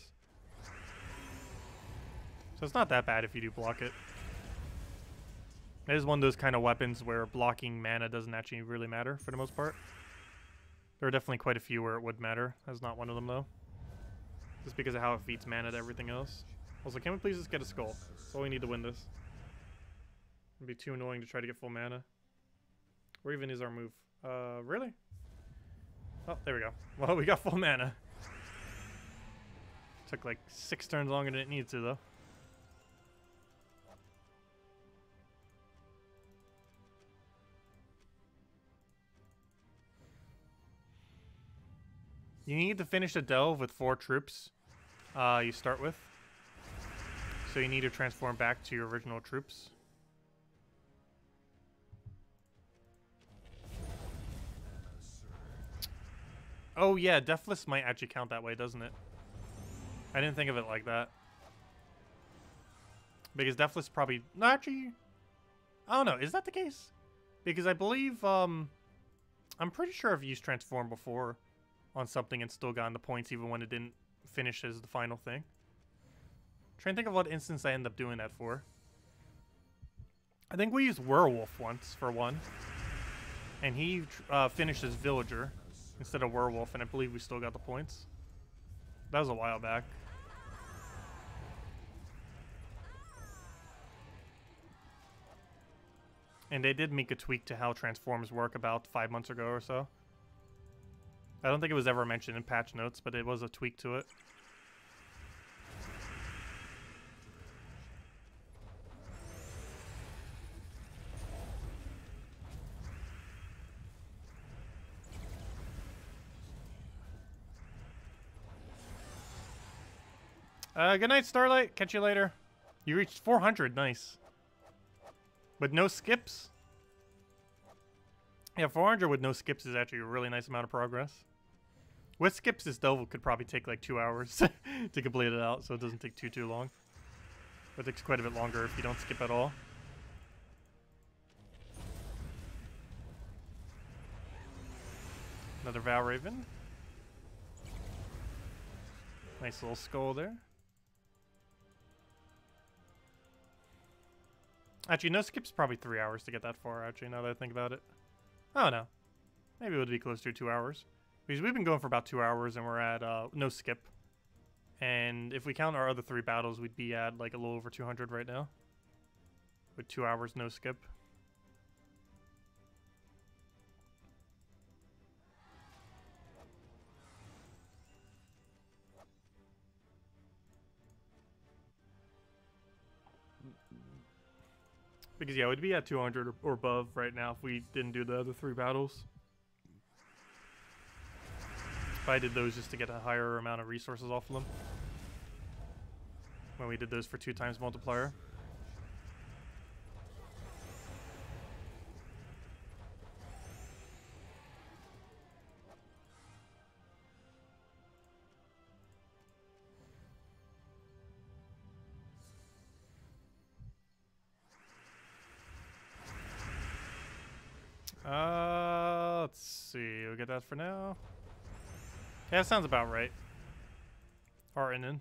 So it's not that bad if you do block it. It is one of those kind of weapons where blocking mana doesn't actually really matter for the most part. There are definitely quite a few where it would matter. That's not one of them though. Just because of how it feeds mana to everything else. Also, can we please just get a skull? That's all we need to win this. It'd be too annoying to try to get full mana. Where even is our move? Really? Oh, there we go. Well, we got full mana. Took like 6 turns longer than it needed to, though. You need to finish a delve with 4 troops you start with. So you need to transform back to your original troops. Oh yeah, Deathless might actually count that way, doesn't it? I didn't think of it like that. Because Deathless probably... No, actually... I don't know, is that the case? Because I believe, I'm pretty sure I've used Transform before on something and still gotten the points even when it didn't finish as the final thing. I'm trying to think of what instance I end up doing that for. I think we used Werewolf once, for one. And he finished as Villager. Instead of Werewolf, and I believe we still got the points. That was a while back. And they did make a tweak to how transforms work about 5 months ago or so. I don't think it was ever mentioned in patch notes, but it was a tweak to it. Good night, Starlight. Catch you later. You reached 400. Nice. With no skips? Yeah, 400 with no skips is actually a really nice amount of progress. With skips, this delve could probably take like 2 hours to complete it out, so it doesn't take too long. But it takes quite a bit longer if you don't skip at all. Another Valraven. Nice little skull there. Actually, no skip's probably 3 hours to get that far, actually, now that I think about it. Oh, no. Maybe it would be close to 2 hours. Because we've been going for about 2 hours, and we're at no skip. And if we count our other 3 battles, we'd be at, like, a little over 200 right now. With 2 hours, no skip. Because, yeah, we'd be at 200 or above right now if we didn't do the other 3 battles. If I did those just to get a higher amount of resources off of them. When we did those for 2x multiplier. Let's see. We'll get that for now. Yeah, that sounds about right. RNN.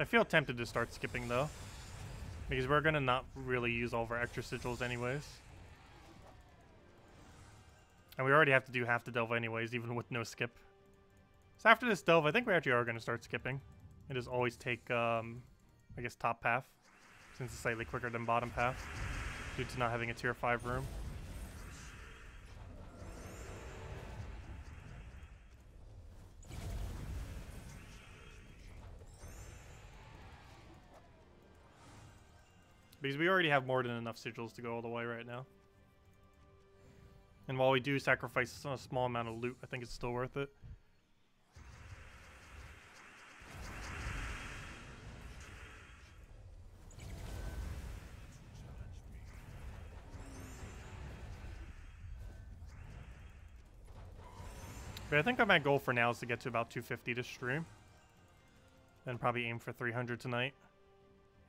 I feel tempted to start skipping though, because we're gonna not really use all of our extra sigils anyways. And we already have to do half the delve anyways, even with no skip. So after this delve, I think we actually are gonna start skipping. And just always take, I guess top path, since it's slightly quicker than bottom path, due to not having a tier 5 room. Because we already have more than enough sigils to go all the way right now. And while we do sacrifice a small amount of loot, I think it's still worth it. But I think my goal for now is to get to about 250 to stream. Then probably aim for 300 tonight.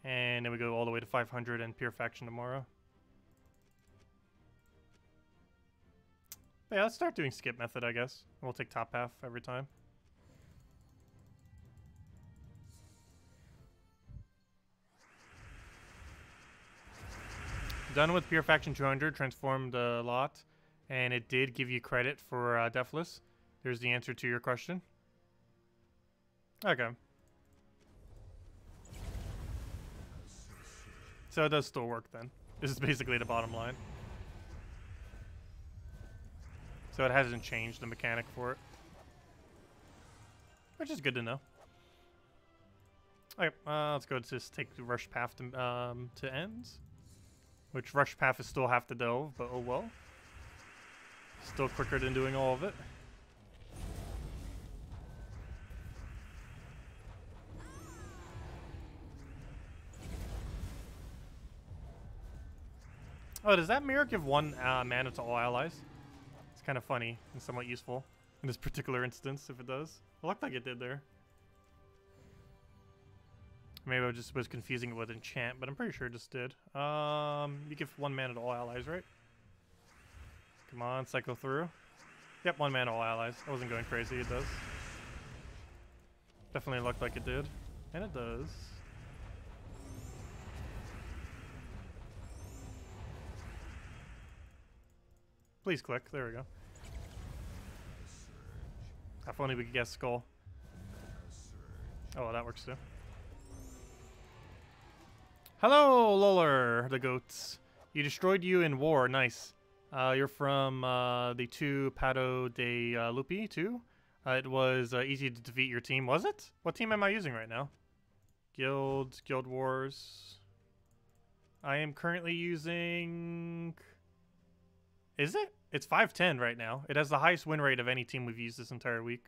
And then we go all the way to 500 and pure faction tomorrow. But yeah, let's start doing skip method, I guess. We'll take top half every time. Done with pure faction 200, transformed a lot. And it did give you credit for Deathless. There's the answer to your question. Okay. So it does still work then. This is basically the bottom line. So it hasn't changed the mechanic for it. Which is good to know. Alright, let's go to just take the rush path to ends. Which rush path is still half the delve, but oh well. Still quicker than doing all of it. Oh, does that mirror give one mana to all allies? It's kind of funny and somewhat useful in this particular instance, if it does. It looked like it did there. Maybe I just was confusing it with enchant, but I'm pretty sure it just did. You give one mana to all allies, right? Come on, cycle through. Yep, one mana to all allies. I wasn't going crazy, it does. Definitely looked like it did. And it does. Please click. There we go. If only we could guess skull. Oh, well, that works too. Hello, Luller, the goats. You destroyed you in war. Nice. You're from the 2 Pado de Lupi, too. It was easy to defeat your team, was it? What team am I using right now? Guild Wars. I am currently using... Is it? It's 510 right now. It has the highest win rate of any team we've used this entire week.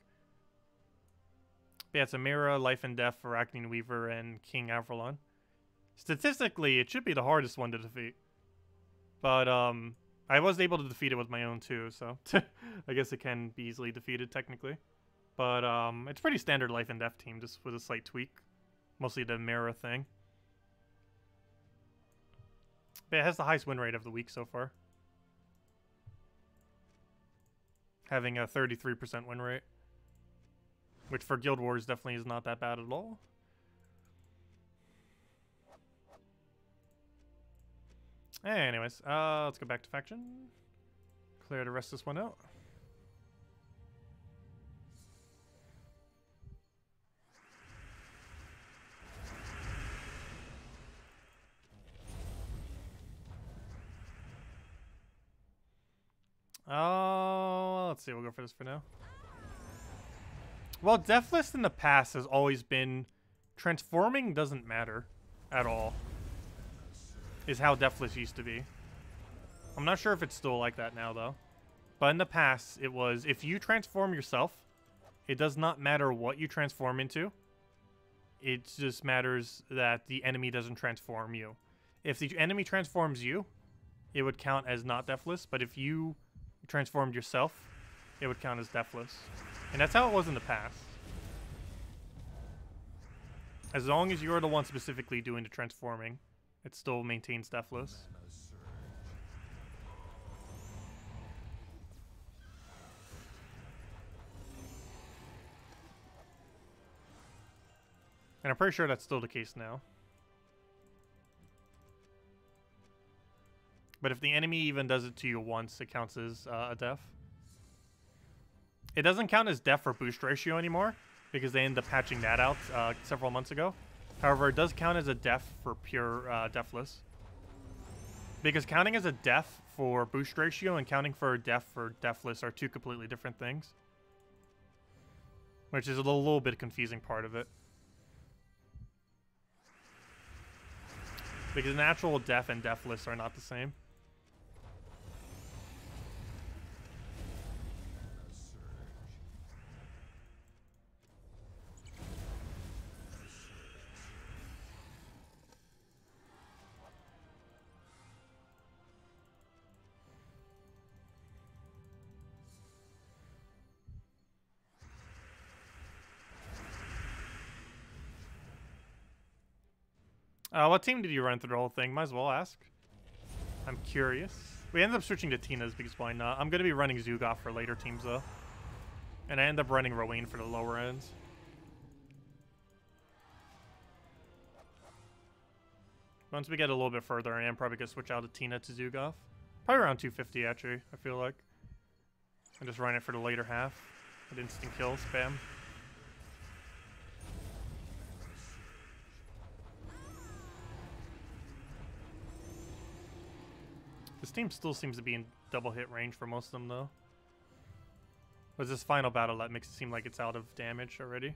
But yeah, it's Amira, Life and Death, Arachne Weaver, and King Avralon. Statistically, it should be the hardest one to defeat. But I wasn't able to defeat it with my own too, so I guess it can be easily defeated technically. But it's a pretty standard Life and Death team, just with a slight tweak. Mostly the Amira thing. But it has the highest win rate of the week so far. Having a 33% win rate. Which for Guild Wars definitely is not that bad at all. Anyways, let's go back to faction. Clear to rest this one out. Let's see. We'll go for this for now. Well, Deathless in the past has always been... Transforming doesn't matter at all. Is how Deathless used to be. I'm not sure if it's still like that now, though. But in the past, it was... If you transform yourself, it does not matter what you transform into. It just matters that the enemy doesn't transform you. If the enemy transforms you, it would count as not deathless, but if you transformed yourself, it would count as deathless. And that's how it was in the past. As long as you're the one specifically doing the transforming, it still maintains deathless. And I'm pretty sure that's still the case now. But if the enemy even does it to you once, it counts as a death. It doesn't count as death or boost ratio anymore, because they ended up patching that out several months ago. However, it does count as a death for pure deathless. Because counting as a death for boost ratio and counting for a death for deathless are two completely different things. Which is a little bit confusing part of it. Because natural death and deathless are not the same. What team did you run through the whole thing? Might as well ask. I'm curious. We ended up switching to Tina's because why not? I'm going to be running Zugoth for later teams though. And I end up running Rowanne for the lower ends. Once we get a little bit further, I am probably going to switch out of Tina to Zugoth. Probably around 250 actually, I feel like. And just run it for the later half. With instant kill spam. This team still seems to be in double hit range for most of them, though. It was this final battle that makes it seem like it's out of damage already.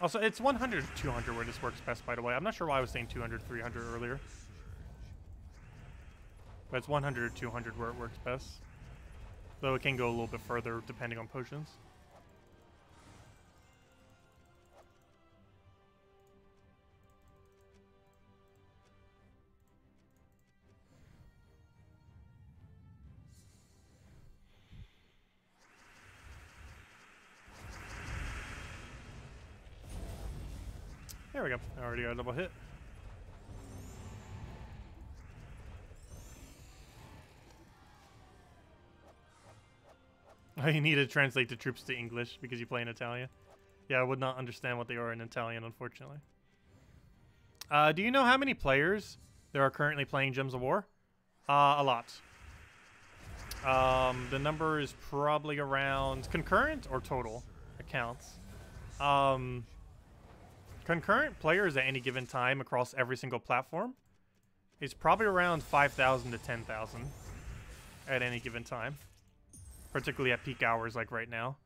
Also, it's 100 to 200 where this works best, by the way. I'm not sure why I was saying 200, 300 earlier. But it's 100 to 200 where it works best. Though it can go a little bit further depending on potions. There we go. I already got a double hit. Oh, you need to translate the troops to English because you play in Italian. Yeah, I would not understand what they are in Italian, unfortunately. Do you know how many players there are currently playing Gems of War? A lot. The number is probably around concurrent or total accounts. Concurrent players at any given time across every single platform is probably around 5,000 to 10,000 at any given time, particularly at peak hours like right now.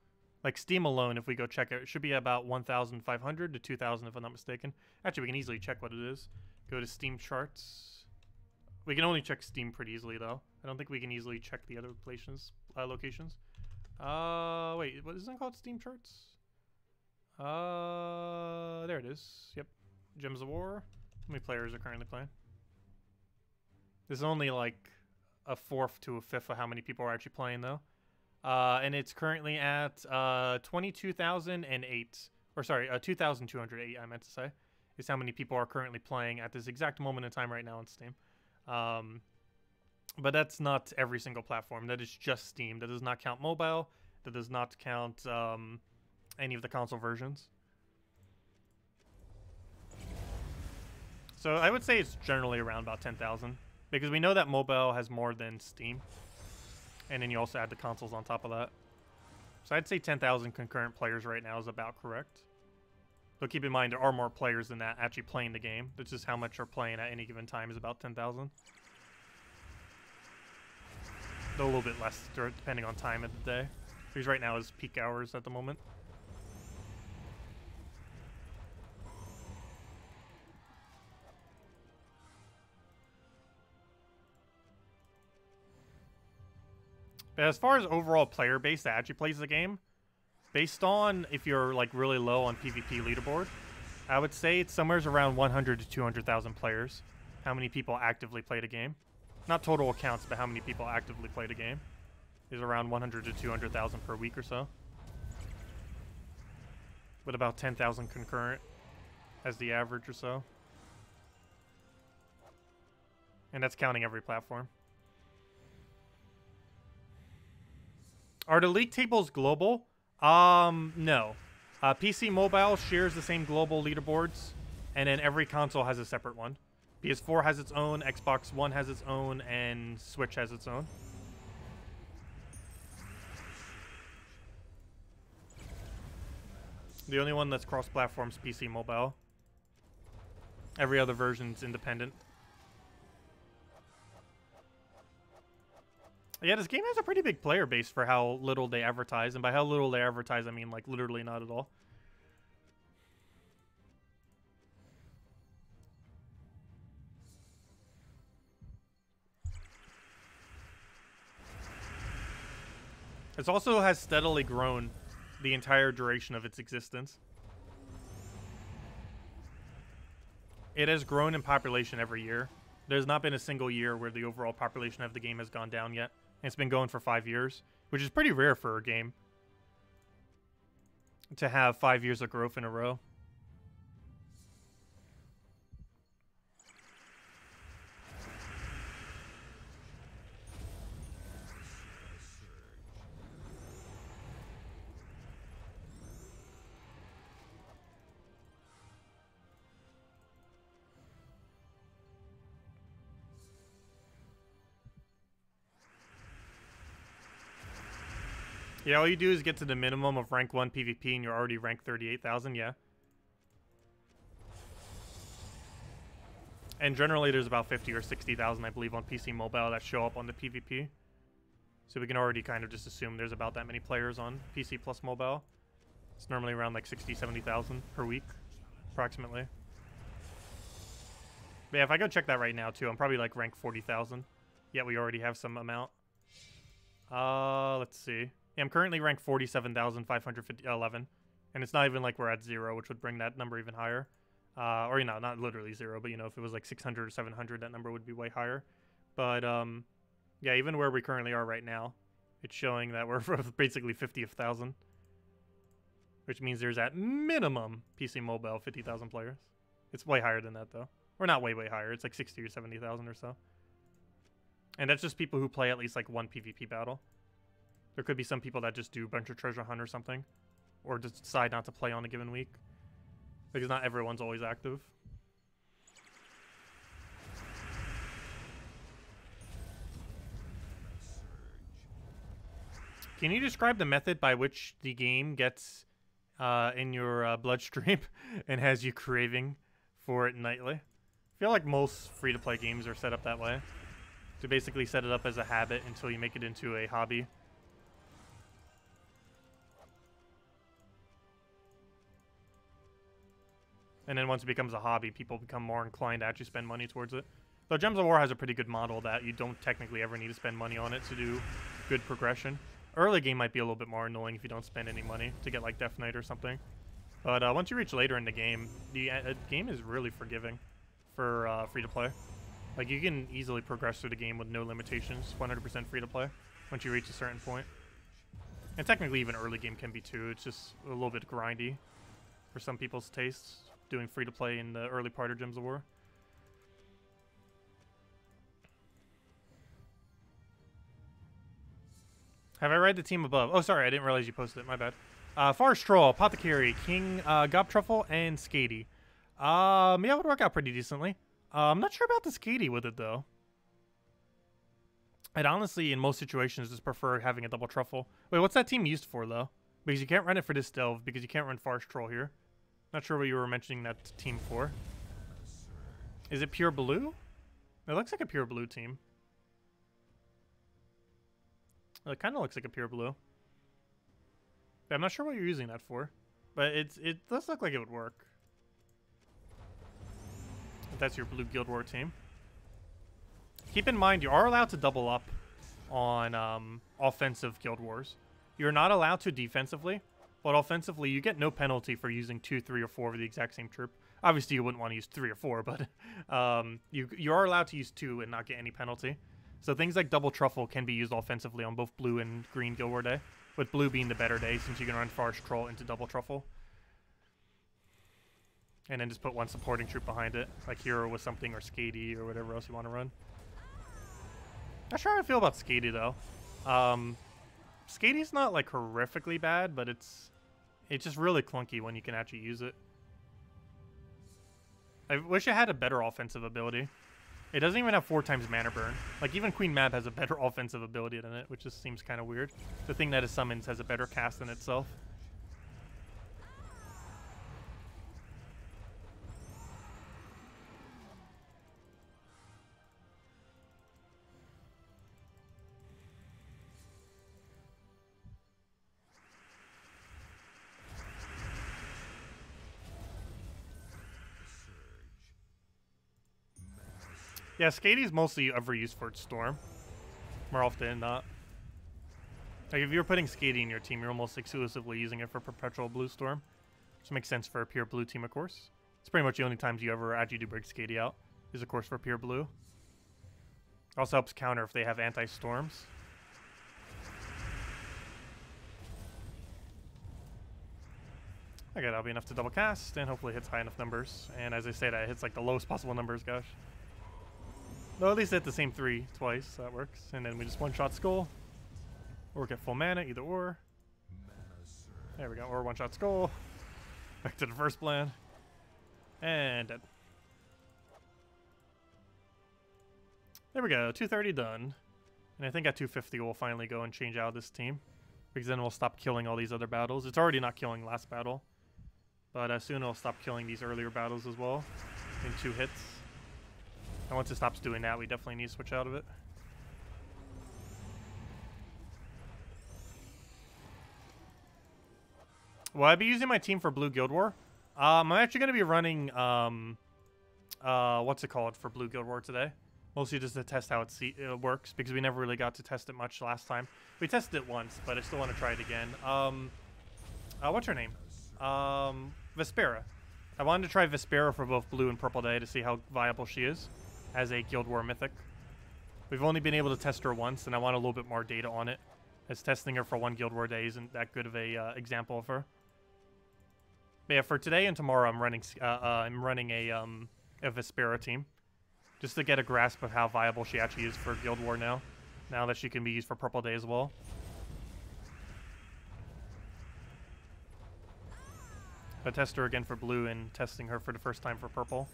Like Steam alone, if we go check it, it should be about 1,500 to 2,000 if I'm not mistaken. Actually, we can easily check what it is. Go to Steam charts. We can only check Steam pretty easily, though. I don't think we can easily check the other places, locations. Wait, what is it called? Steam charts? There it is. Yep. Gems of War. How many players are currently playing? There's only like a fourth to a fifth of how many people are actually playing though. And it's currently at 22,008. Or sorry, 2,208 I meant to say. Is how many people are currently playing at this exact moment in time right now on Steam. But that's not every single platform. That is just Steam. That does not count mobile. That does not count... any of the console versions. So I would say it's generally around about 10,000 because we know that mobile has more than Steam, and then you also add the consoles on top of that. So I'd say 10,000 concurrent players right now is about correct. But keep in mind there are more players than that actually playing the game. That's just how much are playing at any given time is about 10,000. A little bit less depending on time of the day because right now is peak hours at the moment. As far as overall player base that actually plays the game, Based on if you're like really low on PvP leaderboard, I would say it's somewhere around 100 to 200,000 players. How many people actively played a game? Not total accounts, but how many people actively played a game is around 100 to 200,000 per week or so. With about 10,000 concurrent as the average or so. And that's counting every platform. Are the league tables global? No. PC Mobile shares the same global leaderboards, and then every console has a separate one. PS4 has its own, Xbox One has its own, and Switch has its own. The only one that's cross-platform is PC Mobile. Every other version's independent. Yeah, this game has a pretty big player base for how little they advertise. And by how little they advertise, I mean, like, literally not at all. It also has steadily grown the entire duration of its existence. It has grown in population every year. There's not been a single year where the overall population of the game has gone down yet. It's been going for 5 years, which is pretty rare for a game to have 5 years of growth in a row. Yeah, all you do is get to the minimum of rank 1 PvP and you're already ranked 38,000, yeah. And generally there's about 50 or 60,000, I believe, on PC Mobile that show up on the PvP. So we can already kind of just assume there's about that many players on PC plus Mobile. It's normally around like 60, 70,000 per week, approximately. But yeah, if I go check that right now too, I'm probably like rank 40,000. Yeah, we already have some amount. Let's see. I'm currently ranked 47,511, and it's not even like we're at zero, which would bring that number even higher. Or, you know, not literally zero, but, you know, if it was like 600 or 700, that number would be way higher. But, yeah, even where we currently are right now, it's showing that we're basically 50,000, which means there's at minimum PC Mobile 50,000 players. It's way higher than that, though. Or not way, way higher. It's like 60 or 70,000 or so. And that's just people who play at least like one PvP battle. There could be some people that just do a bunch of treasure hunt or something, or just decide not to play on a given week, because not everyone's always active. Can you describe the method by which the game gets in your bloodstream and has you craving for it nightly? I feel like most free-to-play games are set up that way, to basically set it up as a habit until you make it into a hobby. And then once it becomes a hobby, people become more inclined to actually spend money towards it. Though Gems of War has a pretty good model that you don't technically ever need to spend money on it to do good progression. Early game might be a little bit more annoying if you don't spend any money to get like Death Knight or something. But once you reach later in the game is really forgiving for free-to-play. Like, you can easily progress through the game with no limitations, 100% free-to-play, once you reach a certain point. And technically even early game can be too, it's just a little bit grindy for some people's tastes. Doing free-to-play in the early part of Gems of War. Have I read the team above? Oh, sorry, I didn't realize you posted it. My bad. Forest Troll, Apothecary, King Gob Truffle, and Skatey. Yeah, it would work out pretty decently. I'm not sure about the Skatey with it, though. I'd honestly, in most situations, just prefer having a double Truffle. Wait, what's that team used for, though? Because you can't run it for this delve, because you can't run Forest Troll here. Not sure what you were mentioning that team for. Is it pure blue? It looks like a pure blue team. It kind of looks like a pure blue. But I'm not sure what you're using that for. But it does look like it would work. If that's your blue Guild War team. Keep in mind, you are allowed to double up on offensive Guild Wars. You're not allowed to defensively. But offensively, you get no penalty for using 2, 3, or 4 of the exact same troop. Obviously, you wouldn't want to use 3 or 4, but you are allowed to use 2 and not get any penalty. So things like double truffle can be used offensively on both blue and green Guild War Day, with blue being the better day since you can run Forest Troll into double truffle. And then just put one supporting troop behind it, like Hero with something or Skatey or whatever else you want to run. Not sure how I feel about Skatey though. Skatey's not like horrifically bad, but it's just really clunky when you can actually use it. I wish it had a better offensive ability. It doesn't even have 4 times mana burn. Like even Queen Mab has a better offensive ability than it, which just seems kind of weird. The thing that it summons has a better cast than itself. Yeah, Skatey's mostly overused for its storm, more often than not. Like, if you're putting Skatey in your team, you're almost exclusively using it for perpetual blue storm, which makes sense for a pure blue team, of course. It's pretty much the only times you ever actually do break Skatey out, is, of course, for pure blue. Also helps counter if they have anti-storms. Okay, that'll be enough to double cast, and hopefully hits high enough numbers. And as I say that, it hits, like, the lowest possible numbers, gosh. Well, at least hit the same 3 twice, so that works. And then we just one-shot Skull. Or get full mana, either or. There we go, or one-shot Skull. Back to the first plan. And dead. There we go, 230 done. And I think at 250 we'll finally go and change out this team. Because then we'll stop killing all these other battles. It's already not killing last battle. But soon it'll stop killing these earlier battles as well. In 2 hits. And once it stops doing that, we definitely need to switch out of it. Will I be using my team for Blue Guild War? I'm actually going to be running, what's it called for Blue Guild War today? Mostly just to test how it works, because we never really got to test it much last time. We tested it once, but I still want to try it again. What's her name? Vespera. I wanted to try Vespera for both Blue and Purple Day to see how viable she is as a Guild War Mythic. We've only been able to test her once, and I want a little bit more data on it, as testing her for 1 Guild War Day isn't that good of a example of her. But yeah, for today and tomorrow, I'm running a Vespera team, just to get a grasp of how viable she actually is for Guild War now that she can be used for Purple Day as well. But test her again for Blue and testing her for the first time for Purple.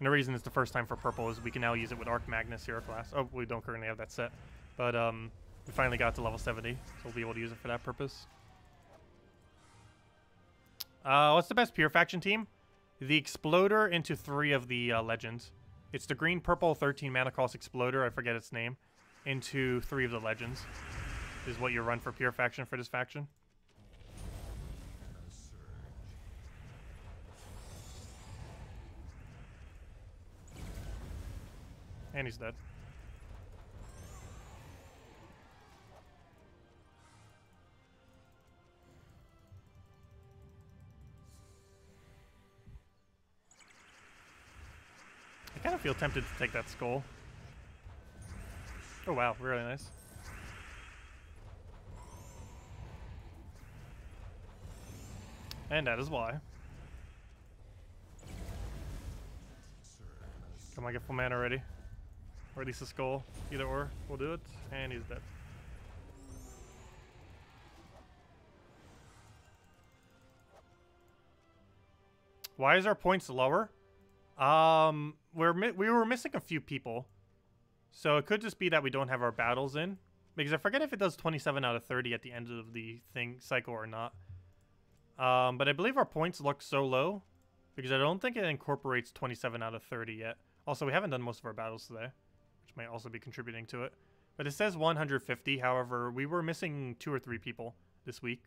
And the reason it's the first time for Purple is we can now use it with Arc Magnus Hero class. Oh, we don't currently have that set. But we finally got to level 70, so we'll be able to use it for that purpose. What's the best Pure Faction team? The Exploder into 3 of the Legends. It's the green-purple 13 mana cost Exploder, I forget its name, into 3 of the Legends. Is what you run for Pure Faction for this faction. And he's dead. I kind of feel tempted to take that skull. Oh wow, really nice. And that is why. Come on, get full mana already. Or at least a skull. Either or. We'll do it. And he's dead. Why is our points lower? We were missing a few people. So it could just be that we don't have our battles in. Because I forget if it does 27 out of 30 at the end of the thing cycle or not. But I believe our points look so low. Because I don't think it incorporates 27 out of 30 yet. Also, we haven't done most of our battles today, which might also be contributing to it. But it says 150, however, we were missing 2 or 3 people this week.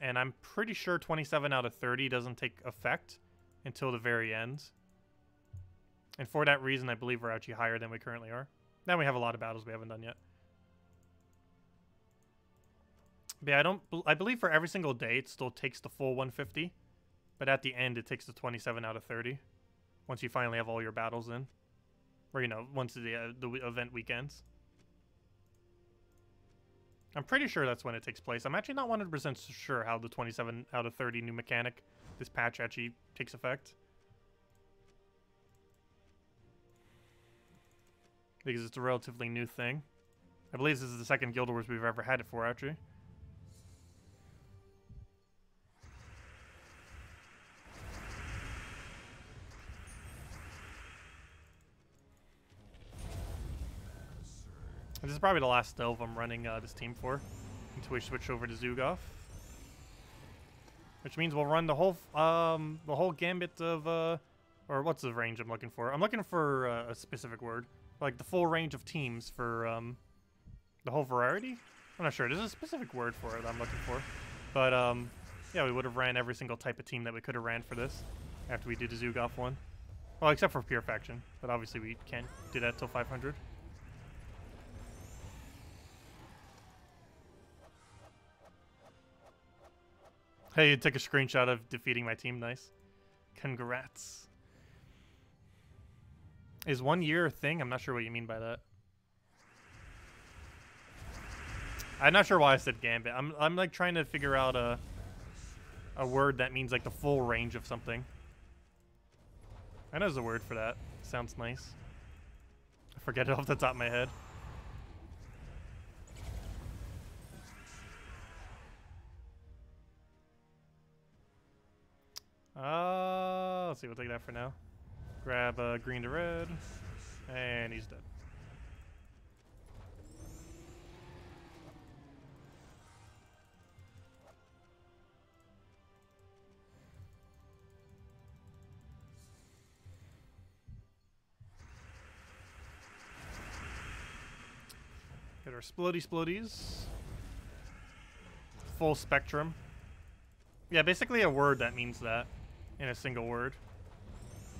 And I'm pretty sure 27 out of 30 doesn't take effect until the very end. And for that reason, I believe we're actually higher than we currently are. Now we have a lot of battles we haven't done yet. Yeah, I believe for every single day it still takes the full 150, but at the end it takes the 27 out of 30 once you finally have all your battles in, or you know, once the event weekends. I'm pretty sure that's when it takes place. I'm actually not 100% sure how the 27 out of 30 new mechanic this patch actually takes effect, because it's a relatively new thing. I believe this is the second Guild Wars we've ever had it for, actually. This is probably the last delve I'm running this team for, until we switch over to Zugoth, which means we'll run the whole gambit of or what's the range I'm looking for? I'm looking for a specific word, like the full range of teams for the whole variety. I'm not sure. There's a specific word for it that I'm looking for, but yeah, we would have ran every single type of team that we could have ran for this after we did the Zugoth one. Well, except for pure faction, but obviously we can't do that till 500. Hey, you took a screenshot of defeating my team. Nice. Congrats. Is 1 year a thing? I'm not sure what you mean by that. I'm not sure why I said gambit. I'm like trying to figure out a word that means like the full range of something. I know there's a word for that. Sounds nice. I forget it off the top of my head. Let's see, we'll take that for now. Grab green to red, and he's dead. Get our splodies. Full spectrum. Yeah, basically a word that means that. In a single word.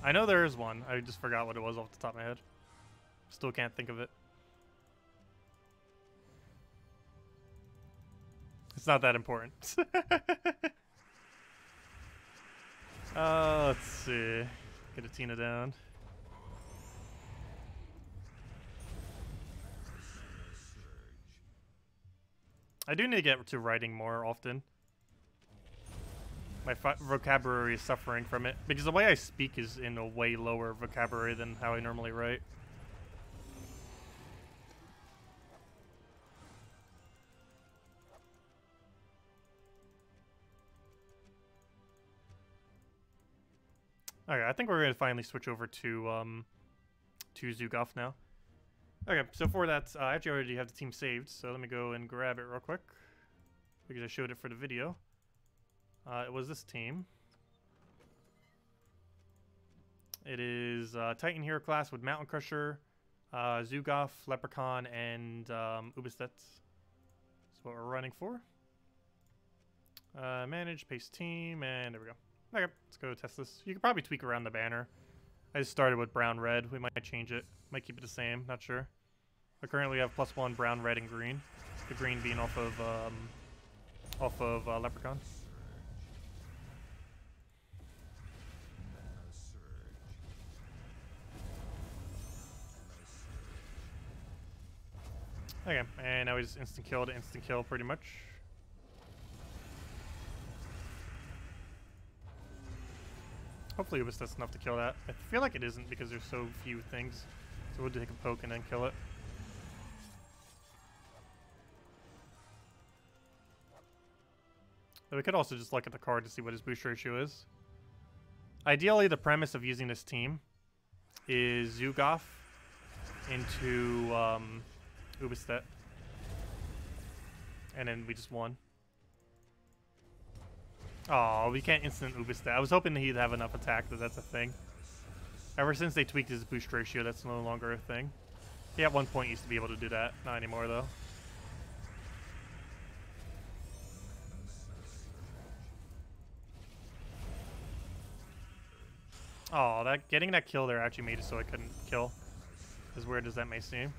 I know there is one. I just forgot what it was off the top of my head. Still can't think of it. It's not that important. Let's see. Get a Tina down. I do need to get to writing more often. My vocabulary is suffering from it, because the way I speak is in a way lower vocabulary than how I normally write. Okay, I think we're going to finally switch over to Zugoth now. Okay, so for that, I actually already have the team saved, so let me go and grab it real quick, because I showed it for the video. It was this team. It is Titan Hero class with Mountain Crusher, Zugoth, Leprechaun, and Ubastet. That's what we're running for. Manage, paste team, and there we go. Okay, let's go test this. You can probably tweak around the banner. I just started with brown, red. We might change it. Might keep it the same. Not sure. I currently have +1 brown, red, and green. The green being off of Leprechaun. Okay, and now we just instant kill to instant kill, pretty much. Hopefully it was just enough to kill that. I feel like it isn't, because there's so few things. So we'll take a poke and then kill it. But we could also just look at the card to see what his boost ratio is. Ideally, the premise of using this team is Zugoth into... Ubastet. And then we just won. Oh, we can't instant Ubastet. I was hoping he'd have enough attack that that's a thing. Ever since they tweaked his boost ratio, that's no longer a thing. He at one point used to be able to do that. Not anymore, though. Oh, that getting that kill there actually made it so I couldn't kill. As weird as that may seem.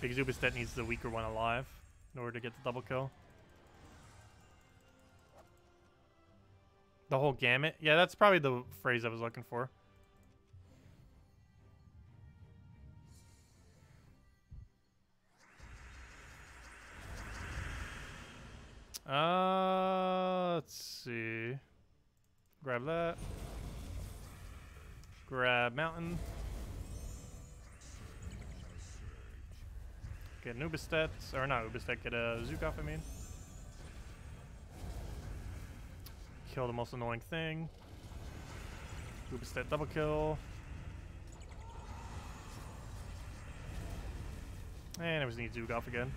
Because Ubastet needs the weaker one alive in order to get the double kill. The whole gamut? Yeah, that's probably the phrase I was looking for. Let's see. Grab that. Grab Mountain. Get an Ubastet. Or not Ubastet, get a Zugoth, I mean. Kill the most annoying thing. Ubastet double kill. And I was need Zugoth again.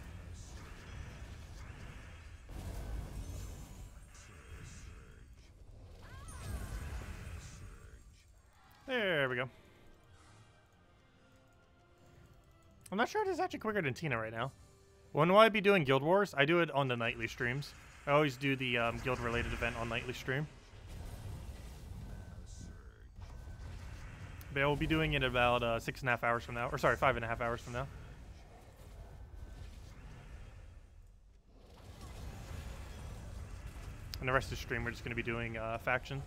There we go. I'm not sure it is actually quicker than Tina right now. When will I be doing Guild Wars? I do it on the nightly streams. I always do the guild-related event on nightly stream. But I will be doing it about 6.5 hours from now. Or sorry, 5.5 hours from now. And the rest of the stream, we're just going to be doing faction.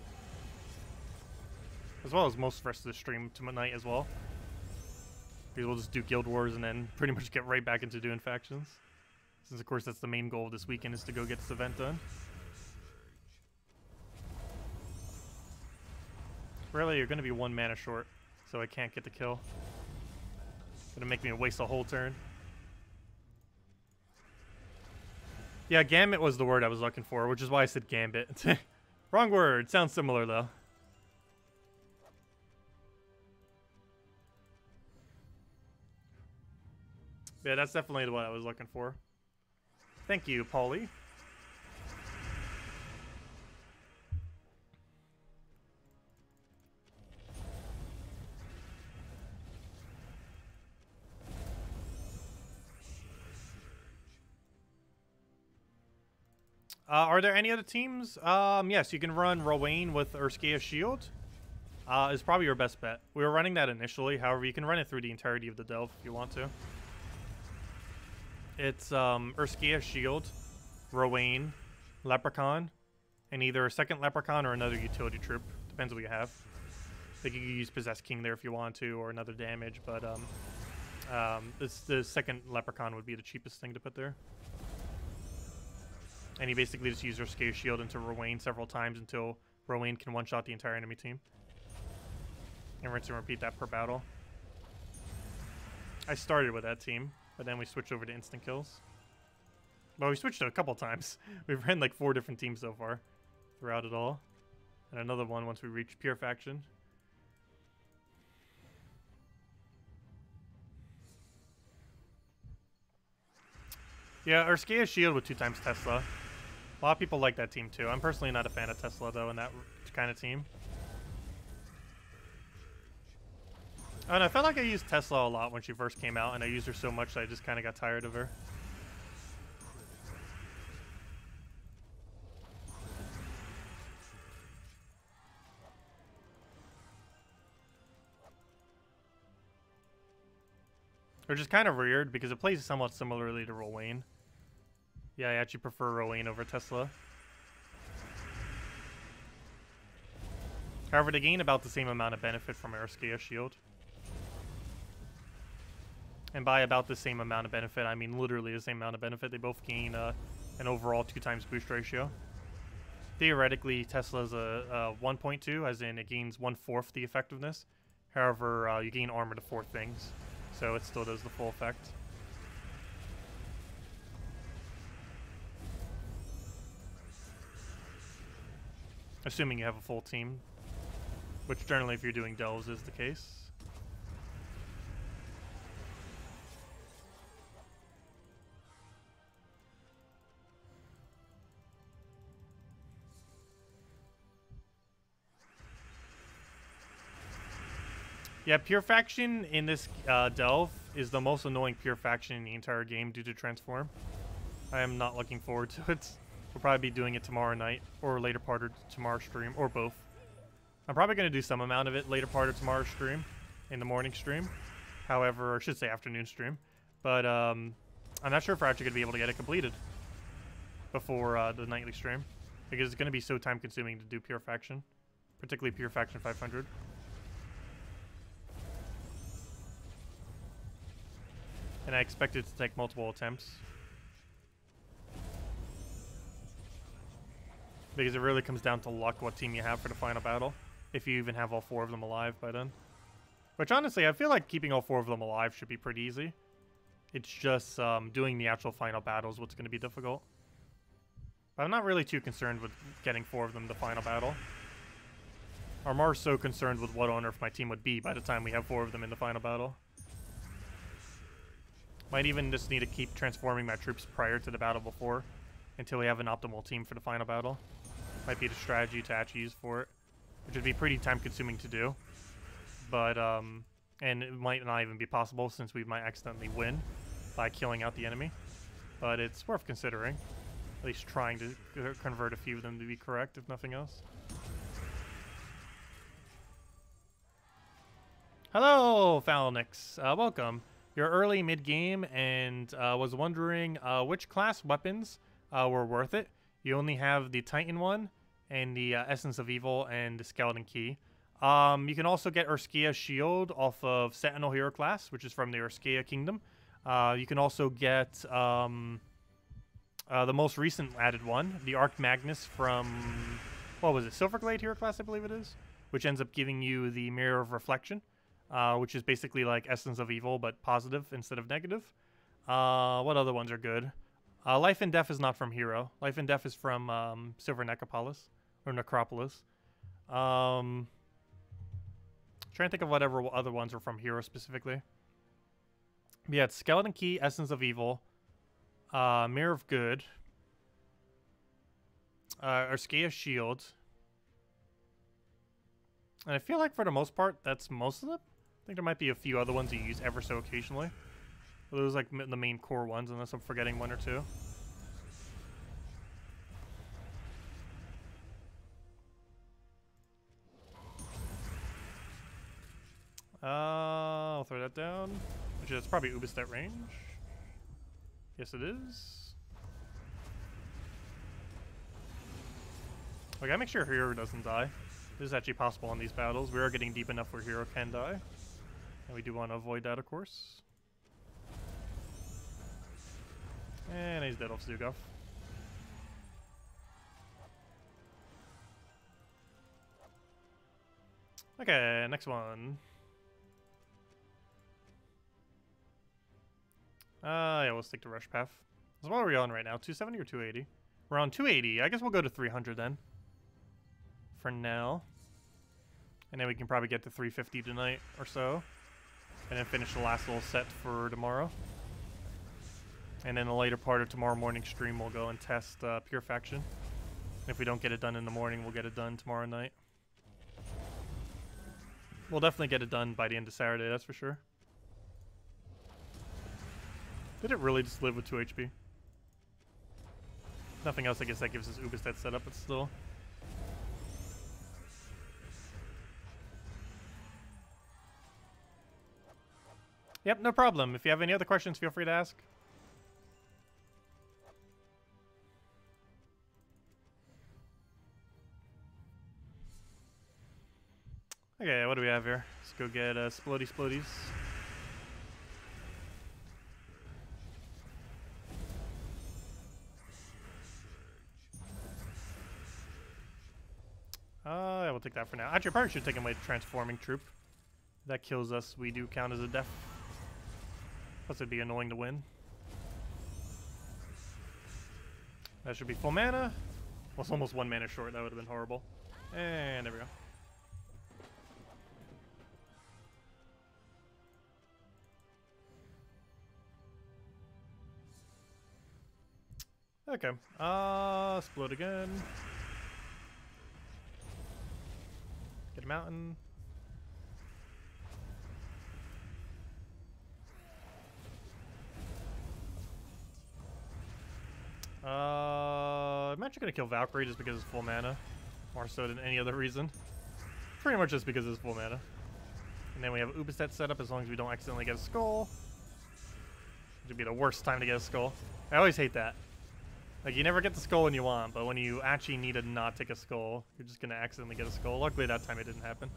As well as most of the rest of the stream tonight as well. Because we'll just do Guild Wars and then pretty much get right back into doing factions. Since, of course, that's the main goal of this weekend, is to go get this event done. Really, you're going to be one mana short, so I can't get the kill. It's going to make me waste a whole turn. Yeah, gamut was the word I was looking for, which is why I said gambit. Wrong word. Sounds similar, though. Yeah, that's definitely the one I was looking for. Thank you, Paulie. Are there any other teams? Yes, you can run Rowanne with Urskaya Shield. Is probably your best bet. We were running that initially. However, you can run it through the entirety of the delve if you want to. It's Urskaya Shield, Rowanne, Leprechaun, and either a second Leprechaun or another utility troop. Depends what you have. I think you can use Possess King there if you want to, or another damage, but the second Leprechaun would be the cheapest thing to put there. And you basically just use Urskaya Shield into Rowanne several times until Rowanne can one-shot the entire enemy team. And we're going to repeat that per battle. I started with that team. But then we switched over to instant kills. Well, we switched it a couple times. We've ran like 4 different teams so far throughout it all. And another one once we reach pure faction. Yeah, Urskaya Shield with 2x Tesla. A lot of people like that team too. I'm personally not a fan of Tesla though in that kind of team. And I felt like I used Tesla a lot when she first came out, and I used her so much that I just kind of got tired of her. Which is kind of weird, because it plays somewhat similarly to Rowanne. Yeah, I actually prefer Rowanne over Tesla. However, they gain about the same amount of benefit from Urskaya Shield. And by about the same amount of benefit, I mean literally the same amount of benefit. They both gain an overall 2x boost ratio. Theoretically, Tesla's a 1.2, as in it gains 1/4 the effectiveness. However, you gain armor to 4 things, so it still does the full effect. Assuming you have a full team, which generally if you're doing delves is the case. Yeah, pure faction in this delve is the most annoying pure faction in the entire game due to transform. I am not looking forward to it. We'll probably be doing it tomorrow night or later part of tomorrow's stream, or both. I'm probably going to do some amount of it later part of tomorrow's stream, in the morning stream. However, I should say afternoon stream. But I'm not sure if we're actually going to be able to get it completed before the nightly stream. Because it's going to be so time consuming to do pure faction. Particularly pure faction 500. And I expect it to take multiple attempts. Because it really comes down to luck what team you have for the final battle. If you even have all four of them alive by then. Which honestly, I feel like keeping all four of them alive should be pretty easy. It's just doing the actual final battles what's going to be difficult. But I'm not really too concerned with getting four of them to final battle. I'm more so concerned with what on earth my team would be by the time we have four of them in the final battle. Might even just need to keep transforming my troops prior to the battle before. Until we have an optimal team for the final battle. Might be the strategy to actually use for it. Which would be pretty time consuming to do. But, and it might not even be possible since we might accidentally win by killing out the enemy. But it's worth considering. At least trying to convert a few of them to be correct, if nothing else. Hello, Falnix. Welcome. You're early mid-game and was wondering which class weapons were worth it. You only have the Titan one and the Essence of Evil and the Skeleton Key. You can also get Urskaya Shield off of Sentinel Hero class, which is from the Urskaya Kingdom. You can also get the most recent added one, the Arc Magnus from, what was it, Silverglade Hero class, I believe it is, which ends up giving you the Mirror of Reflection, which is basically like Essence of Evil, but positive instead of negative. What other ones are good? Life and Death is not from Hero. Life and Death is from Silver Necropolis, or Necropolis. Trying to think of whatever other ones are from Hero specifically. But yeah, it's Skeleton Key, Essence of Evil, Mirror of Good, Urskaya Shield. And I feel like for the most part, that's most of them. I think there might be a few other ones you use ever so occasionally. Those are like the main core ones, unless I'm forgetting one or two. I'll throw that down, which is probably Ubastet range. Yes, it is. I gotta make sure Hero doesn't die. This is actually possible in these battles. We are getting deep enough where Hero can die. And we do want to avoid that, of course. And he's dead off Zugoth. Okay, next one. Yeah, we'll stick to Rush Path. So what are we on right now? 270 or 280? We're on 280. I guess we'll go to 300 then. For now. And then we can probably get to 350 tonight or so. And then finish the last little set for tomorrow. And then the later part of tomorrow morning stream, we'll go and test Pure Faction. And if we don't get it done in the morning, we'll get it done tomorrow night. We'll definitely get it done by the end of Saturday, that's for sure. Did it really just live with 2 HP? Nothing else, I guess that gives us Ubastet setup, but still. Yep, no problem. If you have any other questions, feel free to ask. Okay, what do we have here? Let's go get Splodies. I will take that for now. Actually, I probably should take away the transforming troop. If that kills us, we do count as a death. Plus, it'd be annoying to win. That should be full mana. Well, it's almost one mana short. That would have been horrible. And there we go. Okay, explode again. Get a mountain. I'm actually gonna kill Valkyrie just because it's full mana. More so than any other reason. Pretty much just because it's full mana. And then we have Ubastet set up as long as we don't accidentally get a skull. Which would be the worst time to get a skull. I always hate that. Like, you never get the skull when you want, but when you actually need to not take a skull, you're just gonna accidentally get a skull. Luckily that time it didn't happen.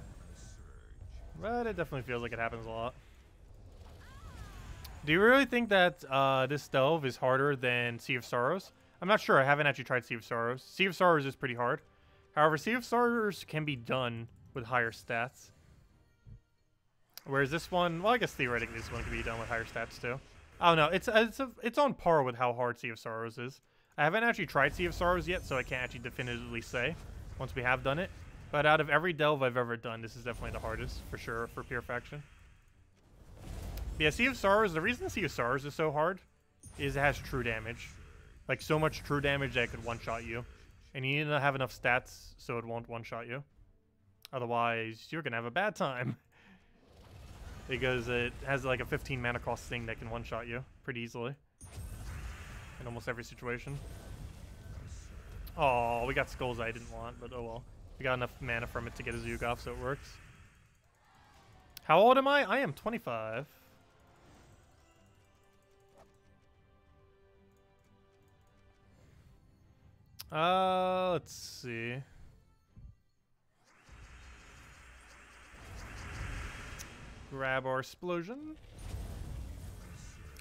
But it definitely feels like it happens a lot. Do you really think that this stove is harder than Sea of Sorrows? I'm not sure. I haven't actually tried Sea of Sorrows. Sea of Sorrows is pretty hard. However, Sea of Sorrows can be done with higher stats. Whereas this one, well, I guess theoretically this one can be done with higher stats too. I don't know. It's on par with how hard Sea of Sorrows is. I haven't actually tried Sea of Sorrows yet, so I can't actually definitively say once we have done it. But out of every delve I've ever done, this is definitely the hardest, for sure, for pure faction. But yeah, Sea of Sorrows, the reason Sea of Sorrows is so hard is it has true damage. Like, so much true damage that it could one-shot you. And you need to have enough stats so it won't one-shot you. Otherwise, you're going to have a bad time. Because it has, like, a 15 mana cost thing that can one-shot you pretty easily. In almost every situation. Oh, we got skulls I didn't want, but oh well. We got enough mana from it to get a Zugoth, so it works. How old am I? I am 25. Let's see. Grab our explosion.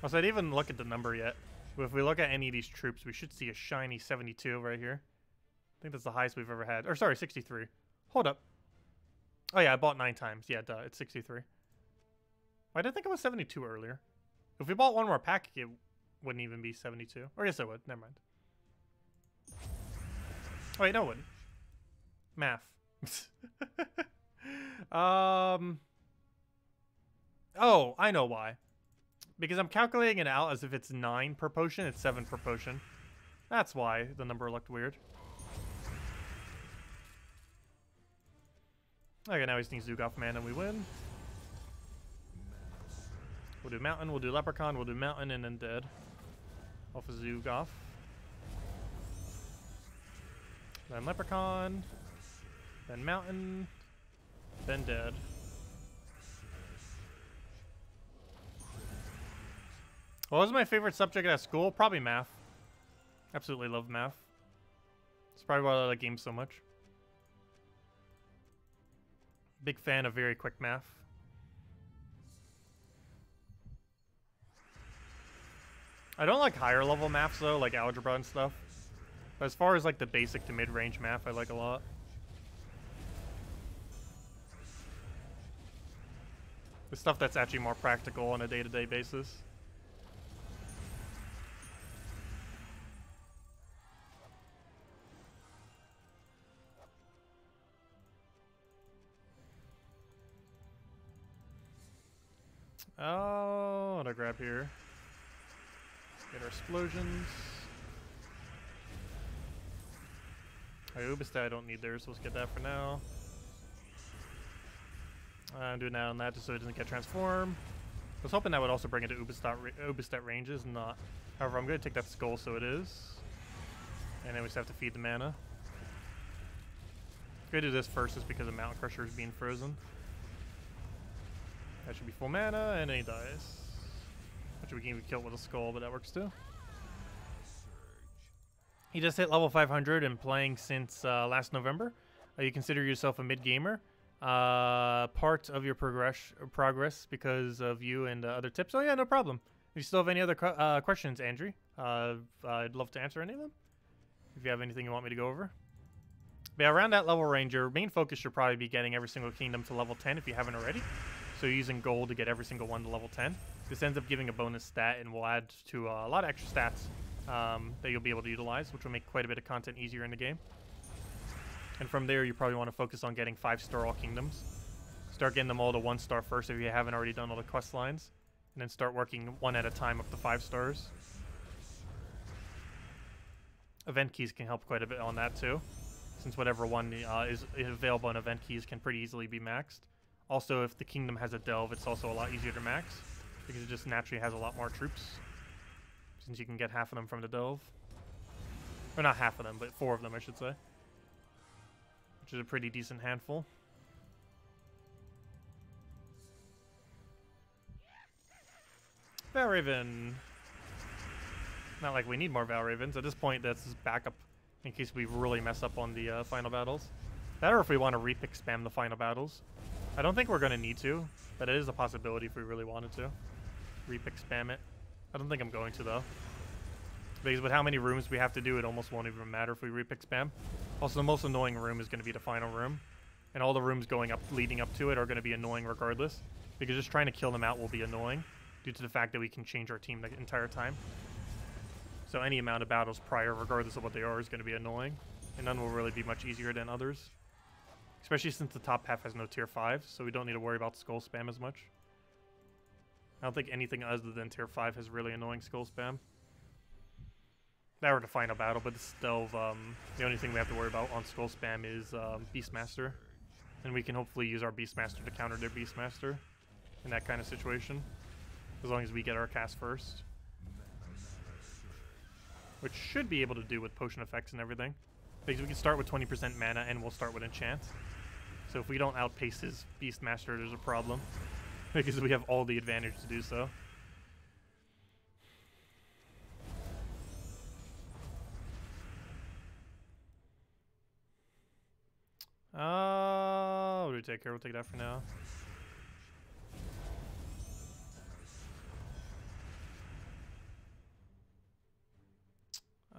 Also, I didn't even look at the number yet. But if we look at any of these troops, we should see a shiny 72 right here. I think that's the highest we've ever had. Or sorry, 63. Hold up. Oh yeah, I bought 9 times. Yeah, duh, it's 63. Why did I think it was 72 earlier? If we bought one more pack, it wouldn't even be 72. Or yes, it would. Never mind. Oh, wait, no, it wouldn't. Math. Oh, I know why. Because I'm calculating it out as if it's 9 per potion, it's 7 per potion. That's why the number looked weird. Okay, now he's needs Zugoth man and we win. We'll do Mountain, we'll do Leprechaun, we'll do Mountain, and then Dead. Off of Zugoth. Then Leprechaun. Then Mountain. Then Dead. What was my favorite subject at school? Probably math. Absolutely love math. It's probably why I like games so much. Big fan of very quick math. I don't like higher level math though, like algebra and stuff. But as far as like the basic to mid-range math, I like a lot. The stuff that's actually more practical on a day-to-day basis. Oh, what I grab here. Get our explosions. My Ubastet I don't need there, so let's get that for now. I'm doing that on that just so it doesn't get transformed. I was hoping that would also bring it to Ubastet ranges, not. However, I'm going to take that skull so it is. And then we just have to feed the mana. I'm going to do this first just because the Mountain Crusher is being frozen. That should be full mana, and then he dies. Which we can even kill with a skull, but that works too. You just hit level 500 and playing since last November. You consider yourself a mid-gamer. Part of your progress because of you and other tips. Oh yeah, no problem. If you still have any other questions, Andrew, I'd love to answer any of them. If you have anything you want me to go over. But yeah, around that level range, your main focus should probably be getting every single kingdom to level 10 if you haven't already. So you're using gold to get every single one to level 10. This ends up giving a bonus stat and will add to a lot of extra stats that you'll be able to utilize, which will make quite a bit of content easier in the game. And from there, you probably want to focus on getting 5-star all kingdoms. Start getting them all to 1-star first if you haven't already done all the quest lines. And then start working one at a time up to 5 stars. Event keys can help quite a bit on that too, since whatever one is available on event keys can pretty easily be maxed. Also, if the kingdom has a delve, it's also a lot easier to max, because it just naturally has a lot more troops, since you can get half of them from the delve. Or not half of them, but 4 of them, I should say. Which is a pretty decent handful. Bell Raven. not like we need more Valravens. At this point, that's just backup in case we really mess up on the final battles. That or if we want to repick spam the final battles. I don't think we're going to need to, but it is a possibility if we really wanted to. Repick spam it. I don't think I'm going to, though. Because with how many rooms we have to do, it almost won't even matter if we repick spam. Also, the most annoying room is going to be the final room. And all the rooms going up, leading up to it are going to be annoying regardless. Because just trying to kill them out will be annoying. Due to the fact that we can change our team the entire time. So any amount of battles prior, regardless of what they are, is going to be annoying. And none will really be much easier than others. Especially since the top half has no tier 5, so we don't need to worry about skull spam as much. I don't think anything other than tier 5 has really annoying skull spam. That were the final battle, but still, the only thing we have to worry about on skull spam is Beastmaster. And we can hopefully use our Beastmaster to counter their Beastmaster in that kind of situation. As long as we get our cast first. Which should be able to do with potion effects and everything. Because we can start with 20% mana and we'll start with enchant. So if we don't outpace his Beastmaster, there's a problem. Because we have all the advantage to do so. What do we take here? We'll take that for now.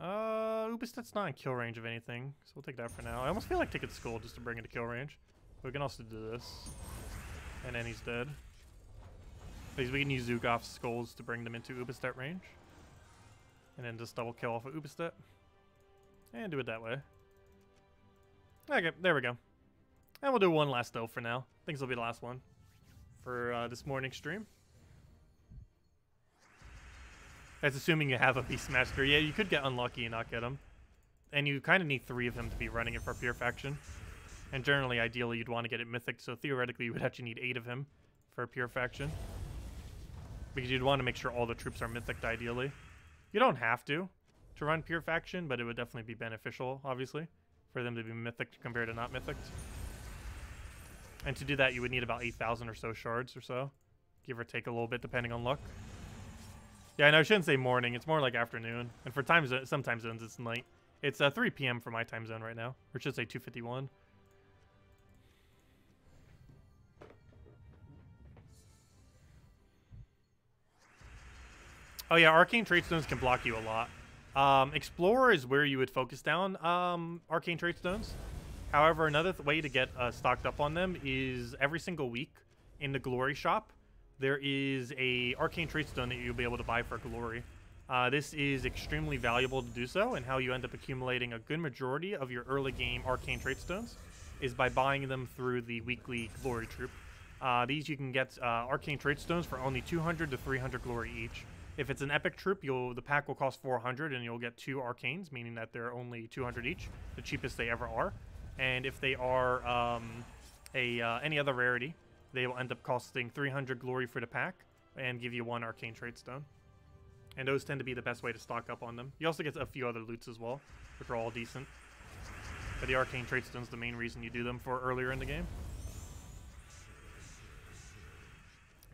Ubastet's not in kill range of anything, so we'll take that for now. I almost feel like taking Skull just to bring it to kill range. But we can also do this. And then he's dead. Because we can use Zugoth's Skulls to bring them into Ubastet range. And then just double kill off of Ubastet. And do it that way. Okay, there we go. And we'll do one last though for now. I think this will be the last one for this morning's stream. That's assuming you have a Beastmaster. Yeah, you could get unlucky and not get him. And you kind of need 3 of them to be running it for pure faction. And generally, ideally, you'd want to get it mythic. So theoretically, you would actually need 8 of him for pure faction. Because you'd want to make sure all the troops are mythic, ideally. You don't have to run pure faction, but it would definitely be beneficial, obviously, for them to be mythic compared to not mythic. And to do that, you would need about 8,000 or so shards or so. Give or take a little bit, depending on luck. Yeah, no, I shouldn't say morning. It's more like afternoon. And for time zone, some time zones, it's night. It's 3 p.m. for my time zone right now. Or should say 2:51. Oh yeah, arcane trait stones can block you a lot. Explorer is where you would focus down arcane trait stones. However, another way to get stocked up on them is every single week in the glory shop. There is a arcane trait stone that you'll be able to buy for glory. This is extremely valuable to do so, and how you end up accumulating a good majority of your early game arcane trait stones is by buying them through the weekly glory troop. These you can get arcane trait stones for only 200 to 300 glory each. If it's an epic troop, the pack will cost 400 and you'll get 2 arcanes, meaning that they're only 200 each, the cheapest they ever are. And if they are any other rarity, they will end up costing 300 glory for the pack and give you 1 arcane trait stone. And those tend to be the best way to stock up on them. You also get a few other loots as well, which are all decent. But the arcane trait stone's the main reason you do them for earlier in the game.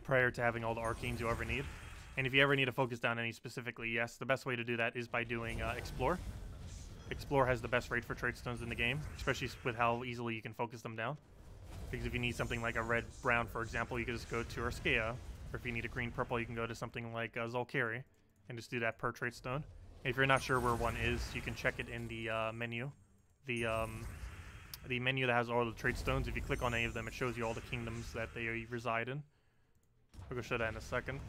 Prior to having all the arcanes you ever need. And if you ever need to focus down any specifically, yes, the best way to do that is by doing Explore. Explore has the best rate for trait stones in the game, especially with how easily you can focus them down. Because if you need something like a red brown, for example, you can just go to Urskaya, or if you need a green purple, you can go to something like Zolkari and just do that per trait stone. And if you're not sure where one is, you can check it in the menu, the menu that has all the trait stones. If you click on any of them, it shows you all the kingdoms that they reside in. I'll go show that in a second.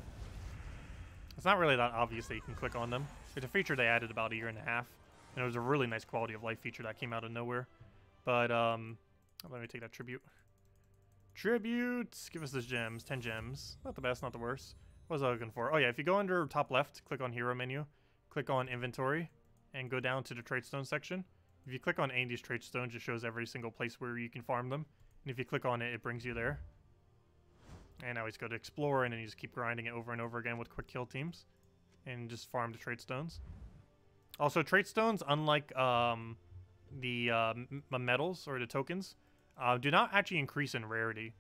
It's not really that obvious that you can click on them. It's a feature they added about a year and a half, and it was a really nice quality of life feature that came out of nowhere. But let me take that tribute. Tributes! Give us those gems. 10 gems. Not the best, not the worst. What was I looking for? Oh yeah, if you go under top left, click on hero menu, click on inventory, and go down to the trait stone section. If you click on any of these trait stones, it shows every single place where you can farm them. And if you click on it, it brings you there. And I always go to explore, and then you just keep grinding it over and over again with quick kill teams. And just farm the trait stones. Also, trait stones, unlike medals or the tokens, do not actually increase in rarity,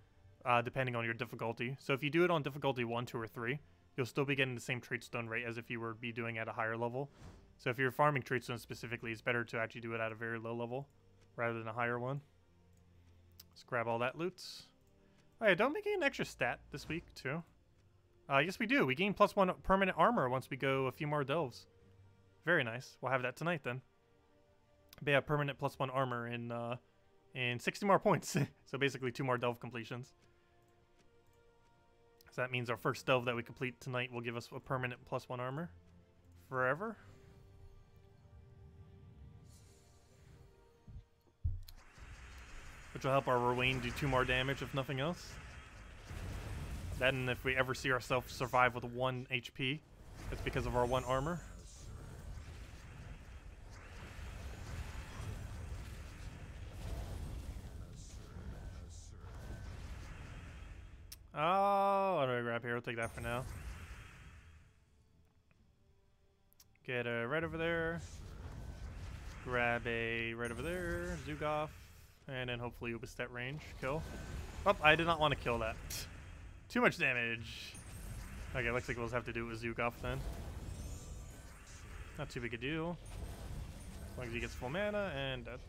depending on your difficulty. So if you do it on difficulty 1, 2, or 3, you'll still be getting the same trait stone rate as if you were be doing at a higher level. So if you're farming trait stone specifically, it's better to actually do it at a very low level rather than a higher one. Let's grab all that loot. Oh yeah, don't we gain an extra stat this week too? Yes we do. We gain +1 permanent armor once we go a few more delves. Very nice. We'll have that tonight then. But yeah, permanent +1 armor and 60 more points. So basically 2 more delve completions. So that means our first delve that we complete tonight will give us a permanent +1 armor. Forever. Which will help our Rowanne do 2 more damage if nothing else. Then if we ever see ourselves survive with 1 HP, it's because of our 1 armor. Oh, what do I grab here? We'll take that for now. Get a right over there. Grab a right over there. Zugoth. And then hopefully Ubastet range. Kill. Oh, I did not want to kill that. Too much damage. Okay, looks like we'll just have to do it with Zugoth then. Not too big a deal. As long as he gets full mana and dead.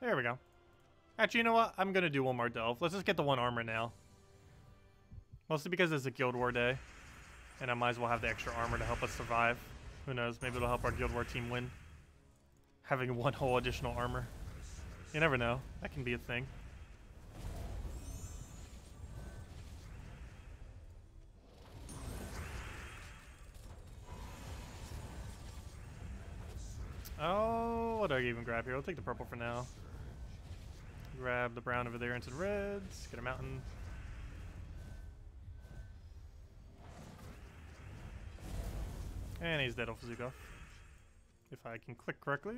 There we go. Actually, you know what? I'm going to do one more delve. Let's just get the 1 armor now. Mostly because it's a Guild War day. And I might as well have the extra armor to help us survive. Who knows? Maybe it'll help our Guild War team win. Having 1 whole additional armor. You never know. That can be a thing. Oh, what do I even grab here? I'll take the purple for now. Grab the brown over there into the reds. Get a mountain. And he's dead off Zugoth. If I can click correctly.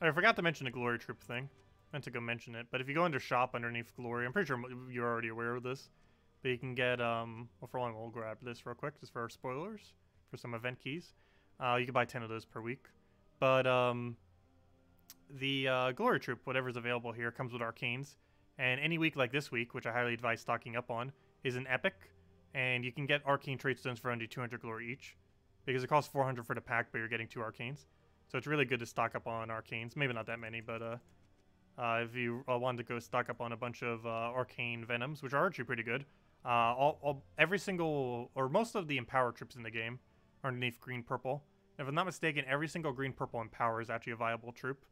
I forgot to mention the glory troop thing. Meant to go mention it, but if you go under shop underneath glory, I'm pretty sure you're already aware of this. But you can get, well, for one, we'll grab this real quick, just for our spoilers, for some event keys. You can buy 10 of those per week. But the Glory Troop, whatever's available here, comes with Arcanes. And any week like this week, which I highly advise stocking up on, is an Epic. And you can get Arcane Trait Stones for under 200 Glory each. Because it costs 400 for the pack, but you're getting 2 Arcanes. So it's really good to stock up on Arcanes. Maybe not that many, but... if you wanted to go stock up on a bunch of Arcane Venoms, which are actually pretty good. Every single, or most of the Empower troops in the game are underneath green-purple. If I'm not mistaken, every single green-purple Empower is actually a viable troop.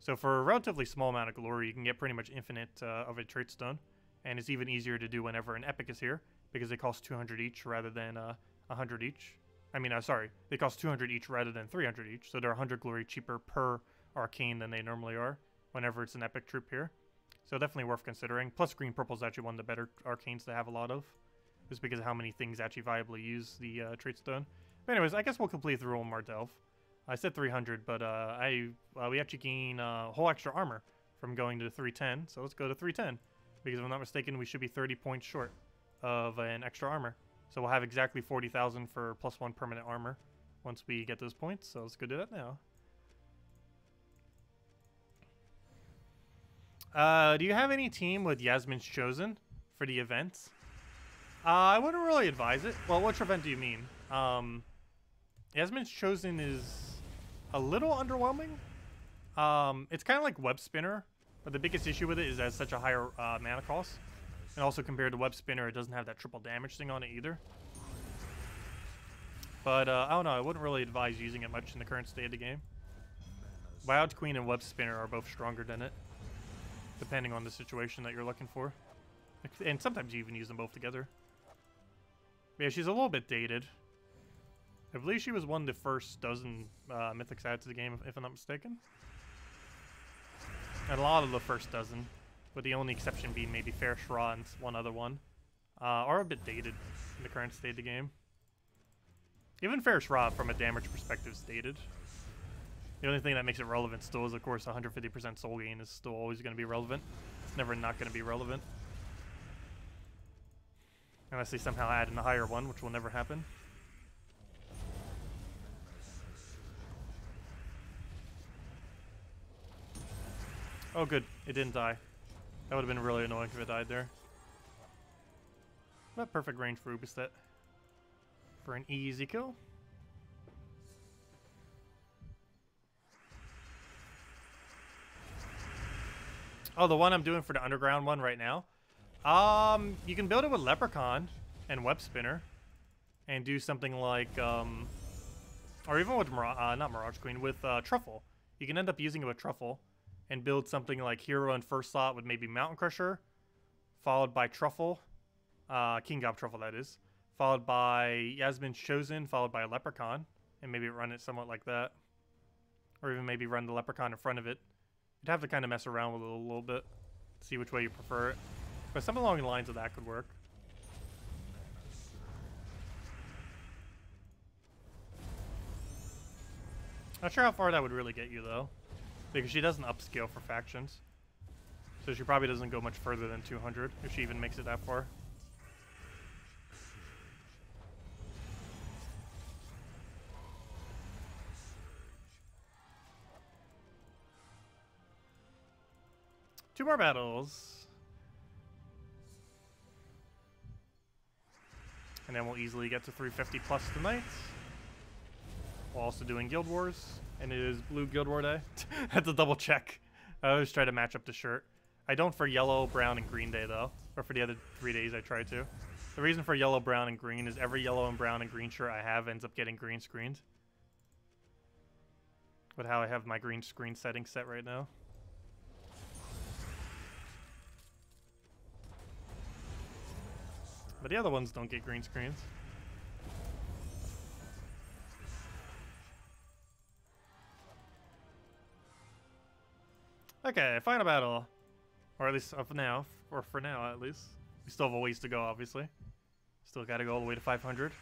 So for a relatively small amount of glory, you can get pretty much infinite of a trait stone. And it's even easier to do whenever an Epic is here, because they cost 200 each rather than 100 each. I mean, sorry, they cost 200 each rather than 300 each, so they're 100 glory cheaper per Arcane than they normally are. Whenever it's an epic troop here. So definitely worth considering. Plus green purple is actually one of the better arcanes to have a lot of. Just because of how many things actually viably use the trait stone. But anyways, I guess we'll complete through one more delve. I said 300, but we actually gain a whole extra armor from going to 310. So let's go to 310. Because if I'm not mistaken, we should be 30 points short of an extra armor. So we'll have exactly 40,000 for +1 permanent armor once we get those points. So let's go do that now. Do you have any team with Yasmin's Chosen for the events? I wouldn't really advise it. Well, which event do you mean? Yasmin's Chosen is a little underwhelming. It's kind of like Web Spinner, but the biggest issue with it is that it's such a higher mana cost. And also compared to Web Spinner, it doesn't have that triple damage thing on it either. But I don't know, I wouldn't really advise using it much in the current state of the game. Wild Queen and Web Spinner are both stronger than it. Depending on the situation that you're looking for. And sometimes you even use them both together. Yeah, she's a little bit dated. I believe she was one of the first dozen mythics added to the game, if I'm not mistaken. And a lot of the first dozen, with the only exception being maybe Fair Shra and one other one, are a bit dated in the current state of the game. Even Fair Shra, from a damage perspective, is dated. The only thing that makes it relevant still is, of course, 150% soul gain is still always going to be relevant. It's never not going to be relevant. Unless they somehow add in a higher one, which will never happen. Oh, good. It didn't die. That would have been really annoying if it died there. Not perfect range for Ubastet. For an easy kill. Oh, the one I'm doing for the underground one right now. You can build it with Leprechaun and Web Spinner. And do something like, or even with, not Mirage Queen, with Truffle. You can end up using it with Truffle and build something like Hero in first slot with maybe Mountain Crusher, followed by Truffle, King Gob Truffle that is, followed by Yasmin's Chosen, followed by Leprechaun, and maybe run it somewhat like that. Or even maybe run the Leprechaun in front of it. You'd have to kind of mess around with it a little bit, see which way you prefer it. But something along the lines of that could work. Not sure how far that would really get you, though. Because she doesn't upscale for factions. So she probably doesn't go much further than 200, if she even makes it that far. Two more battles. And then we'll easily get to 350 plus tonight. We're also doing Guild Wars, and it is Blue Guild War Day. I have to double check. I always try to match up the shirt. I don't for yellow, brown, and green day, though. Or for the other 3 days, I try to. The reason for yellow, brown, and green is every yellow and brown and green shirt I have ends up getting green screened. With how I have my green screen setting set right now. But the other ones don't get green screens. Okay, final battle. Or at least up now. Or for now, at least. We still have a ways to go, obviously. Still gotta go all the way to 500.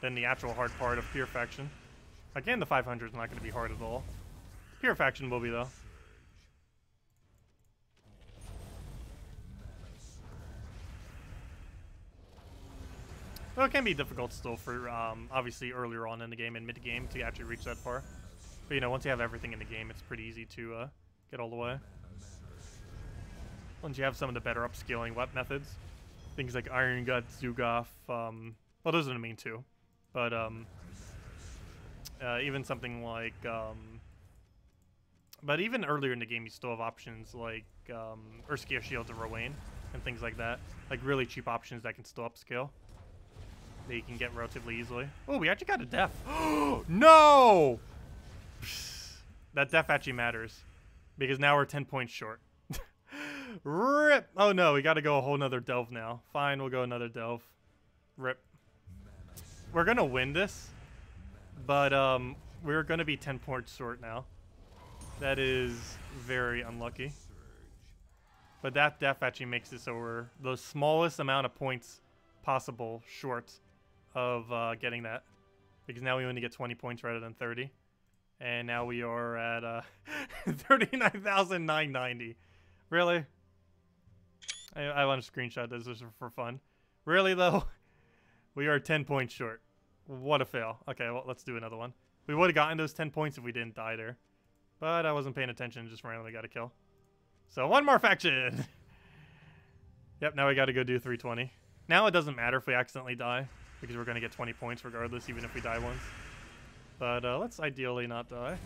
Then the actual hard part of Pure Faction. Again, the 500 is not gonna be hard at all. Pure Faction will be, though. Well, it can be difficult still for, obviously, earlier on in the game and mid-game to actually reach that far. But, you know, once you have everything in the game, it's pretty easy to, get all the way. Once you have some of the better upscaling web methods, things like Iron Gut, Zugoth, well, those are the main two, but even something like, but even earlier in the game, you still have options like Urskaya Shield to Rowanne and things like that, like really cheap options that can still upscale that you can get relatively easily. Oh, we actually got a death. No! That death actually matters. Because now we're 10 points short. Rip! Oh no, we gotta go a whole nother delve now. Fine, we'll go another delve. Rip. We're gonna win this. But, we're gonna be 10 points short now. That is very unlucky. But that def actually makes it so we're the smallest amount of points possible short of getting that. Because now we only get 20 points rather than 30. And now we are at 39,990. Really? I want to screenshot this just for fun. Really, though? We are 10 points short. What a fail. Okay, well, let's do another one. We would have gotten those 10 points if we didn't die there. But I wasn't paying attention, just randomly got a kill. So, one more faction! Yep, now we got to go do 320. Now it doesn't matter if we accidentally die, because we're going to get 20 points regardless, even if we die once. But let's ideally not die.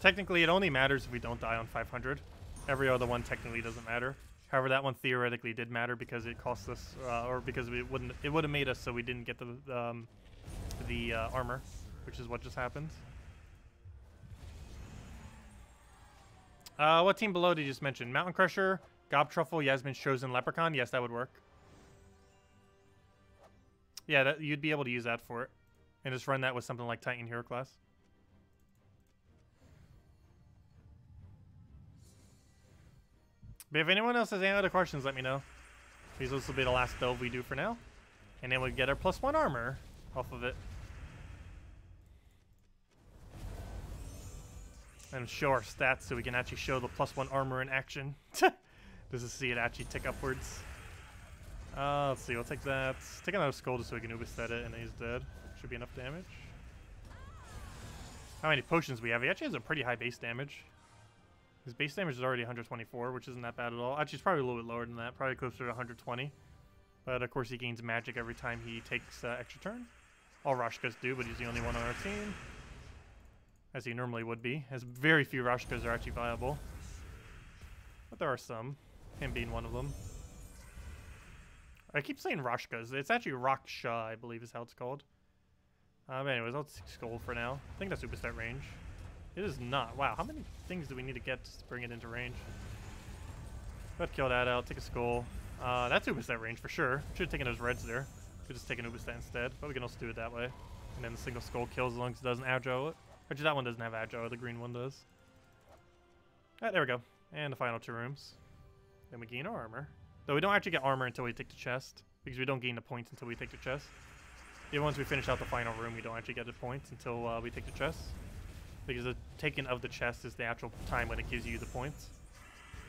Technically, it only matters if we don't die on 500. Every other one technically doesn't matter. However, that one theoretically did matter because it cost us, or because we wouldn't, it would have made us so we didn't get the armor, which is what just happened. What team below did you just mention? Mountain Crusher, Gob Truffle, Yasmin's Chosen, Leprechaun. Yes, that would work. Yeah, that, you'd be able to use that for it. And just run that with something like Titan Hero Class. But if anyone else has any other questions, let me know. Because this will be the last delve we do for now. And then we'll get our +1 armor off of it. And show our stats so we can actually show the +1 armor in action. Just to see it actually tick upwards. Let's see, we'll take that. Take another skull just so we can Ubastet it, and he's dead. Should be enough damage. How many potions we have? He actually has a pretty high base damage. His base damage is already 124, which isn't that bad at all. Actually, it's probably a little bit lower than that. Probably closer to 120. But, of course, he gains magic every time he takes extra turn. All Roshkas do, but he's the only one on our team. As he normally would be. As very few Roshkas are actually viable. But there are some. Him being one of them. I keep saying Roshkas. It's actually Raksha, I believe is how it's called. Anyways, I'll take gold for now. I think that's Ubastet range. It is not. Wow, how many things do we need to get to bring it into range? Let's kill that out. Take a skull. That's Ubastet range for sure. Should have taken those reds there. Could just take an Ubastet instead. But we can also do it that way. And then the single skull kills as long as it doesn't agile it. Actually, that one doesn't have agile. The green one does. Alright, there we go. And the final two rooms. Then we gain our armor. Though we don't actually get armor until we take the chest. Because we don't gain the points until we take the chest. Even once we finish out the final room, we don't actually get the points until we take the chest. Because the taking of the chest is the actual time when it gives you the points,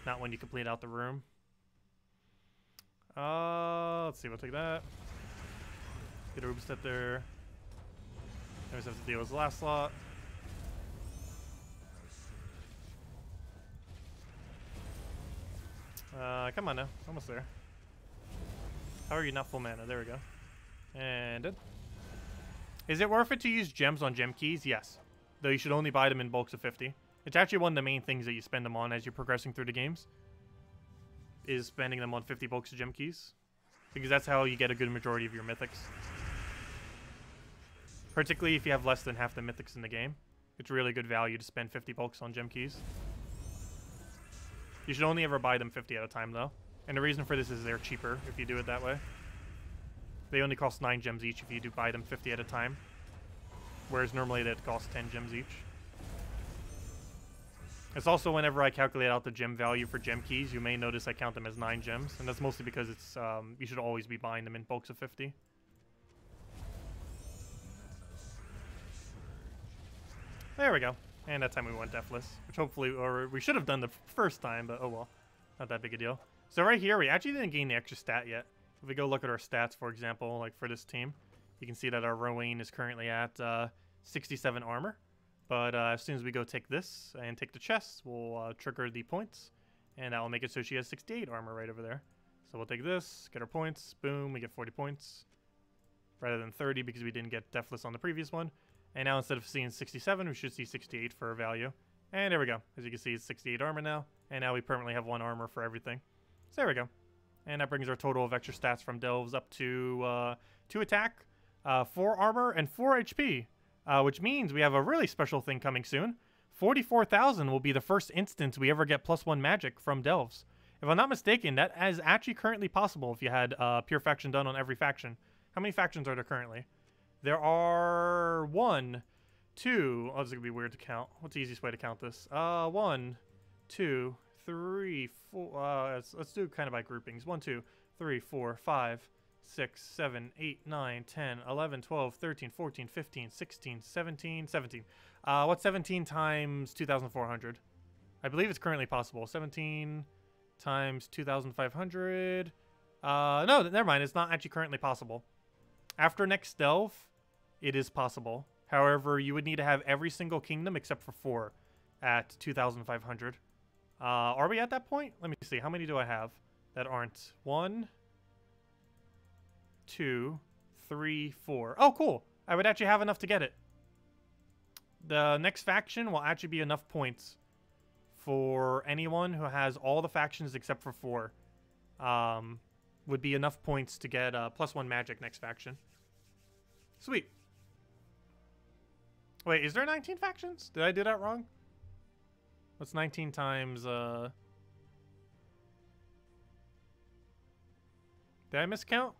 not when you complete out the room. Let's see, we'll take that. Get a Ubastet there. Then we just have to deal with the last slot. Come on now, almost there. How are you not full mana? There we go. And it. Is it worth it to use gems on gem keys? Yes. Though you should only buy them in bulks of 50. It's actually one of the main things that you spend them on as you're progressing through the games. Is spending them on 50 bulks of gem keys. Because that's how you get a good majority of your mythics. Particularly if you have less than half the mythics in the game. It's really good value to spend 50 bulks on gem keys. You should only ever buy them 50 at a time though. And the reason for this is they're cheaper if you do it that way. They only cost 9 gems each if you do buy them 50 at a time. Whereas normally that costs 10 gems each. It's also whenever I calculate out the gem value for gem keys, you may notice I count them as 9 gems. And that's mostly because it's you should always be buying them in bulks of 50. There we go. And that time we went deathless. Which hopefully, or we should have done the first time, but oh well. Not that big a deal. So right here, we actually didn't gain the extra stat yet. If we go look at our stats, for example, like for this team, you can see that our Rowanne is currently at 67 armor. But as soon as we go take this and take the chest, we'll trigger the points. And that will make it so she has 68 armor right over there. So we'll take this, get our points, boom, we get 40 points. Rather than 30 because we didn't get Deathless on the previous one. And now instead of seeing 67, we should see 68 for our value. And there we go. As you can see, it's 68 armor now. And now we permanently have 1 armor for everything. So there we go. And that brings our total of extra stats from Delves up to 2 attack, 4 armor, and 4 HP. Which means we have a really special thing coming soon. 44,000 will be the first instance we ever get +1 magic from Delves. If I'm not mistaken, that is actually currently possible if you had Pure Faction done on every faction. How many factions are there currently? There are 1, 2... Oh, this is going to be weird to count. What's the easiest way to count this? 1, 2, 3, 4... let's do kind of by groupings. 1, 2, 3, 4, 5, 6, 7, 8, 9, 10, 11, 12, 13, 14, 15, 16, 17. What's 17 times 2,400? I believe it's currently possible. 17 times 2,500... no, never mind. It's not actually currently possible. After next delve, it is possible. However, you would need to have every single kingdom except for 4 at 2,500. Are we at that point? Let me see. How many do I have that aren't? 1, 2, 3, 4. Oh, cool. I would actually have enough to get it. The next faction will actually be enough points for anyone who has all the factions except for 4. Would be enough points to get +1 magic next faction. Sweet. Wait, is there 19 factions? Did I do that wrong? What's 19 times... Did I miscount?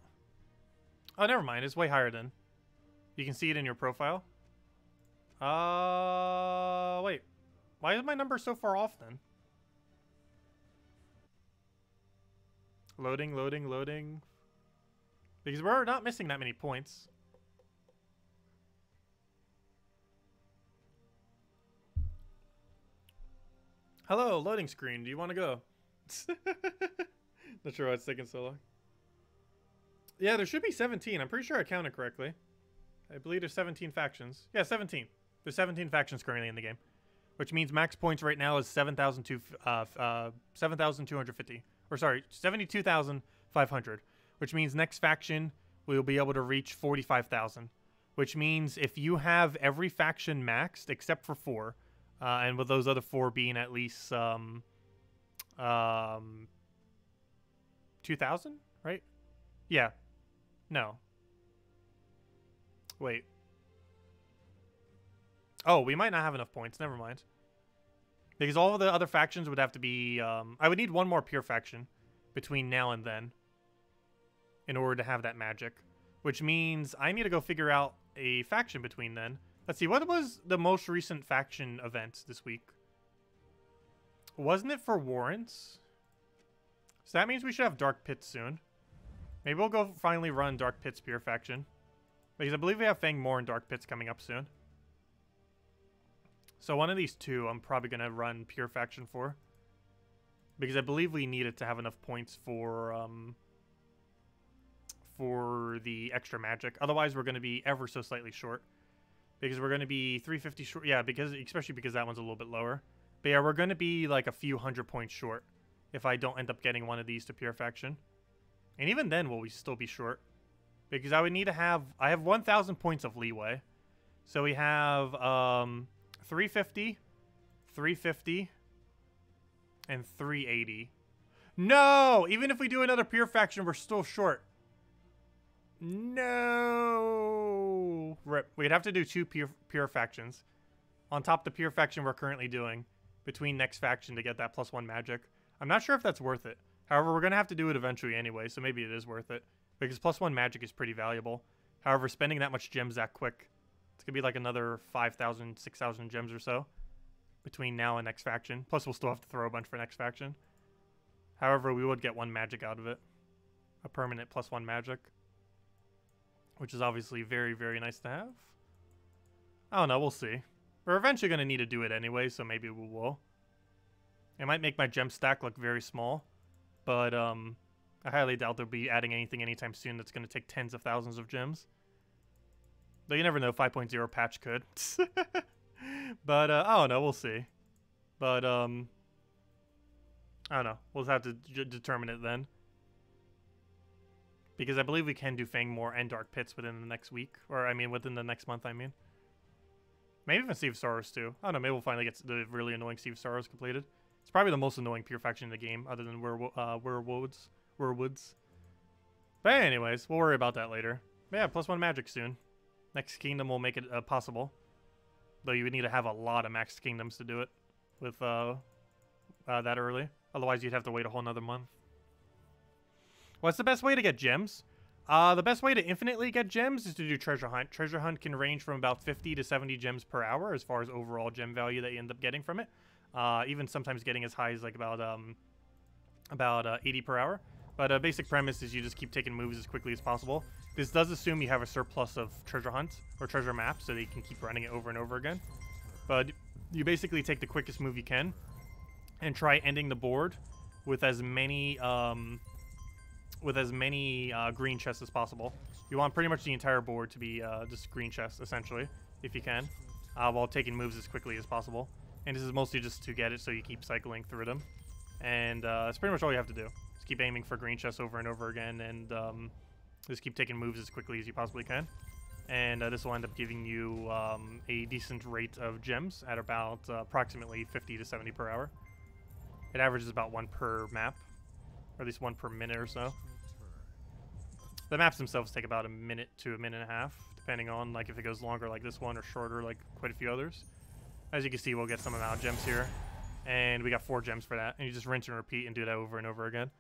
Oh, never mind. It's way higher then. You can see it in your profile. Wait. Why is my number so far off then? Loading, loading, loading. Because we're not missing that many points. Hello, loading screen. Do you want to go? Not sure why it's taking so long. Yeah, there should be 17. I'm pretty sure I counted correctly. I believe there's 17 factions. Yeah, 17. There's 17 factions currently in the game, which means max points right now is 7,250. Or sorry, 72,500, which means next faction we'll be able to reach 45,000, which means if you have every faction maxed except for 4, and with those other 4 being at least 2,000, right? Yeah. No. Wait. Oh, we might not have enough points. Never mind. Because all of the other factions would have to be... I would need one more pure faction between now and then in order to have that magic, which means I need to go figure out a faction between then. Let's see. What was the most recent faction event this week? Wasn't it for Warrens? So that means we should have Dark Pits soon. Maybe we'll go finally run Dark Pits pure faction, because I believe we have Fangmore and Dark Pits coming up soon. So one of these two I'm probably going to run pure faction for, because I believe we need it to have enough points for the extra magic. Otherwise, we're going to be ever so slightly short, because we're going to be 350 short. Yeah, because especially because that one's a little bit lower. But yeah, we're going to be like a few hundred points short if I don't end up getting one of these to pure faction. And even then, will we still be short? Because I would need to have... I have 1,000 points of leeway. So we have... 350, 350, and 380. No! Even if we do another pure faction, we're still short. No! Rip. We'd have to do 2 pure factions on top of the pure faction we're currently doing between next faction to get that +1 magic. I'm not sure if that's worth it. However, we're going to have to do it eventually anyway, so maybe it is worth it, because +1 magic is pretty valuable. However, spending that much gems that quick... It's going to be like another 5,000, 6,000 gems or so between now and next faction. Plus, we'll still have to throw a bunch for next faction. However, we would get 1 magic out of it. A permanent +1 magic. Which is obviously very, very nice to have. I don't know. We'll see. We're eventually going to need to do it anyway, so maybe we will. It might make my gem stack look very small. But I highly doubt they'll be adding anything anytime soon that's going to take tens of thousands of gems. Though you never know, 5.0 patch could. But, I don't know, we'll see. But, I don't know. We'll have to determine it then. Because I believe we can do Fangmore and Dark Pits within the next week. Or, I mean, within the next month, I mean. Maybe even Sea of Sorrows, too. I don't know, maybe we'll finally get the really annoying Sea of Sorrows completed. It's probably the most annoying pure faction in the game, other than Werewoods. But anyways, we'll worry about that later. But yeah, +1 magic soon. Next kingdom will make it possible, though you would need to have a lot of maxed kingdoms to do it with that early. Otherwise, you'd have to wait a whole nother month. What's the best way to get gems? The best way to infinitely get gems is to do treasure hunt. Treasure hunt can range from about 50 to 70 gems per hour as far as overall gem value that you end up getting from it. Even sometimes getting as high as like about 80 per hour. But a basic premise is you just keep taking moves as quickly as possible. This does assume you have a surplus of treasure hunts or treasure maps, so that you can keep running it over and over again. But you basically take the quickest move you can and try ending the board with as many green chests as possible. You want pretty much the entire board to be just green chests, essentially, if you can, while taking moves as quickly as possible. And this is mostly just to get it so you keep cycling through them. And that's pretty much all you have to do. Keep aiming for green chests over and over again, and just keep taking moves as quickly as you possibly can. And this will end up giving you a decent rate of gems at about approximately 50 to 70 per hour. It averages about 1 per map, or at least 1 per minute or so. The maps themselves take about 1 minute to 1.5 minutes, depending on like if it goes longer like this one or shorter like quite a few others. As you can see, we'll get some amount of gems here, and we got 4 gems for that. And you just rinse and repeat and do that over and over again.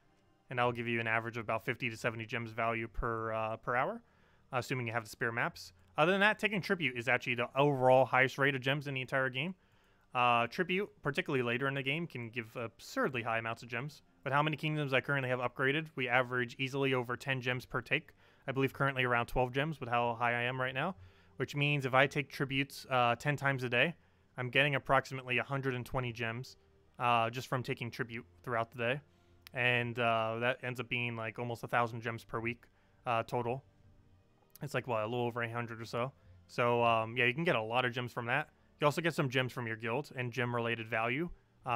And that'll give you an average of about 50 to 70 gems value per hour, assuming you have the spare maps. Other than that, taking tribute is actually the overall highest rate of gems in the entire game. Tribute, particularly later in the game, can give absurdly high amounts of gems. With how many kingdoms I currently have upgraded, we average easily over 10 gems per take. I believe currently around 12 gems with how high I am right now, which means if I take tributes 10 times a day, I'm getting approximately 120 gems just from taking tribute throughout the day. And that ends up being like almost 1,000 gems per week total. It's like, well, a little over 800 or so. So, yeah, you can get a lot of gems from that. You also get some gems from your guild and gem-related value.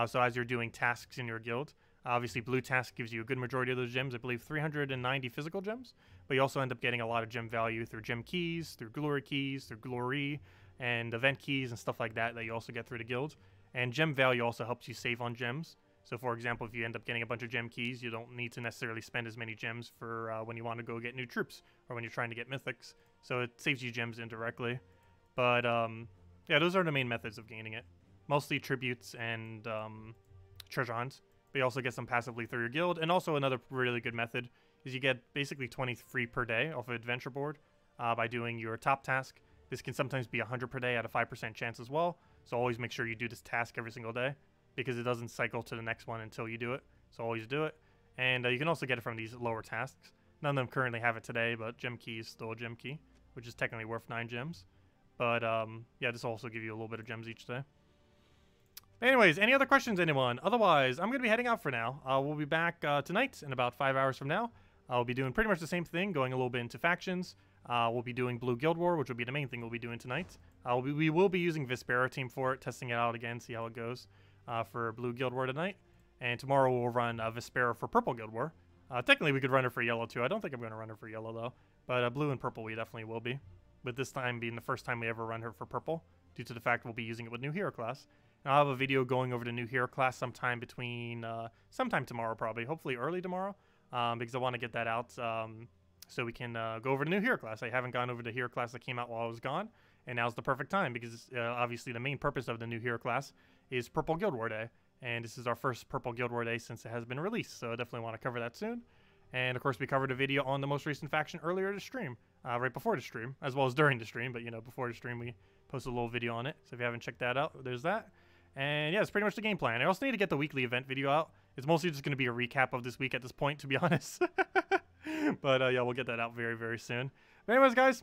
So as you're doing tasks in your guild, obviously blue task gives you a good majority of those gems. I believe 390 physical gems. But you also end up getting a lot of gem value through gem keys, through glory, and event keys and stuff like that that you also get through the guild. And gem value also helps you save on gems. So, for example, if you end up getting a bunch of gem keys, you don't need to necessarily spend as many gems for when you want to go get new troops or when you're trying to get mythics. So it saves you gems indirectly. But, yeah, those are the main methods of gaining it. Mostly tributes and treasure hunts. But you also get some passively through your guild. And also another really good method is you get basically 20 free per day off of adventure board by doing your top task. This can sometimes be 100 per day at a 5% chance as well. So always make sure you do this task every single day, because it doesn't cycle to the next one until you do it. So always do it. And you can also get it from these lower tasks. None of them currently have it today, but gem key is still a gem key, which is technically worth 9 gems. But yeah, this will also give you a little bit of gems each day. Anyways, any other questions, anyone? Otherwise, I'm going to be heading out for now. We'll be back tonight in about 5 hours from now. I'll be doing pretty much the same thing, going a little bit into factions. We'll be doing Blue Guild War, which will be the main thing we'll be doing tonight. We will be using Vespera team for it, testing it out again, see how it goes. For Blue Guild War tonight, and tomorrow we'll run Vespera for Purple Guild War. Technically we could run her for Yellow too. I don't think I'm going to run her for Yellow though, but Blue and Purple we definitely will be, with this time being the first time we ever run her for Purple, due to the fact we'll be using it with New Hero Class. And I'll have a video going over the New Hero Class sometime between, sometime tomorrow probably, hopefully early tomorrow, because I want to get that out so we can go over the New Hero Class. I haven't gone over the Hero Class that came out while I was gone, and now's the perfect time, because obviously the main purpose of the New Hero Class is Purple Guild War Day, and this is our first Purple Guild War Day since it has been released, so I definitely want to cover that soon. And of course we covered a video on the most recent faction earlier this stream, right before the stream, as well as during the stream, but you know, before the stream we posted a little video on it, so if you haven't checked that out, there's that. And yeah, it's pretty much the game plan. I also need to get the weekly event video out. It's mostly just going to be a recap of this week at this point, to be honest. But yeah, we'll get that out very, very soon. But anyways guys,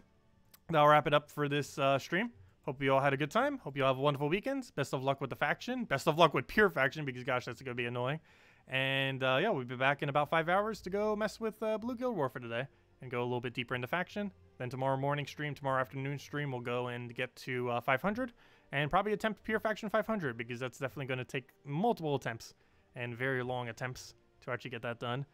that'll wrap it up for this stream. Hope you all had a good time. Hope you all have a wonderful weekend. Best of luck with the faction. Best of luck with pure faction, because gosh, that's going to be annoying. And yeah, we'll be back in about 5 hours to go mess with Blue Guild War for today and go a little bit deeper into faction. Then tomorrow morning stream, tomorrow afternoon stream, we'll go and get to 500 and probably attempt pure faction 500, because that's definitely going to take multiple attempts and very long attempts to actually get that done,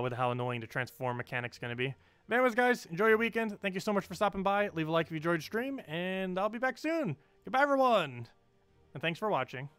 with how annoying the transform mechanic's going to be. But anyways, guys, enjoy your weekend. Thank you so much for stopping by. Leave a like if you enjoyed the stream, and I'll be back soon. Goodbye, everyone, and thanks for watching.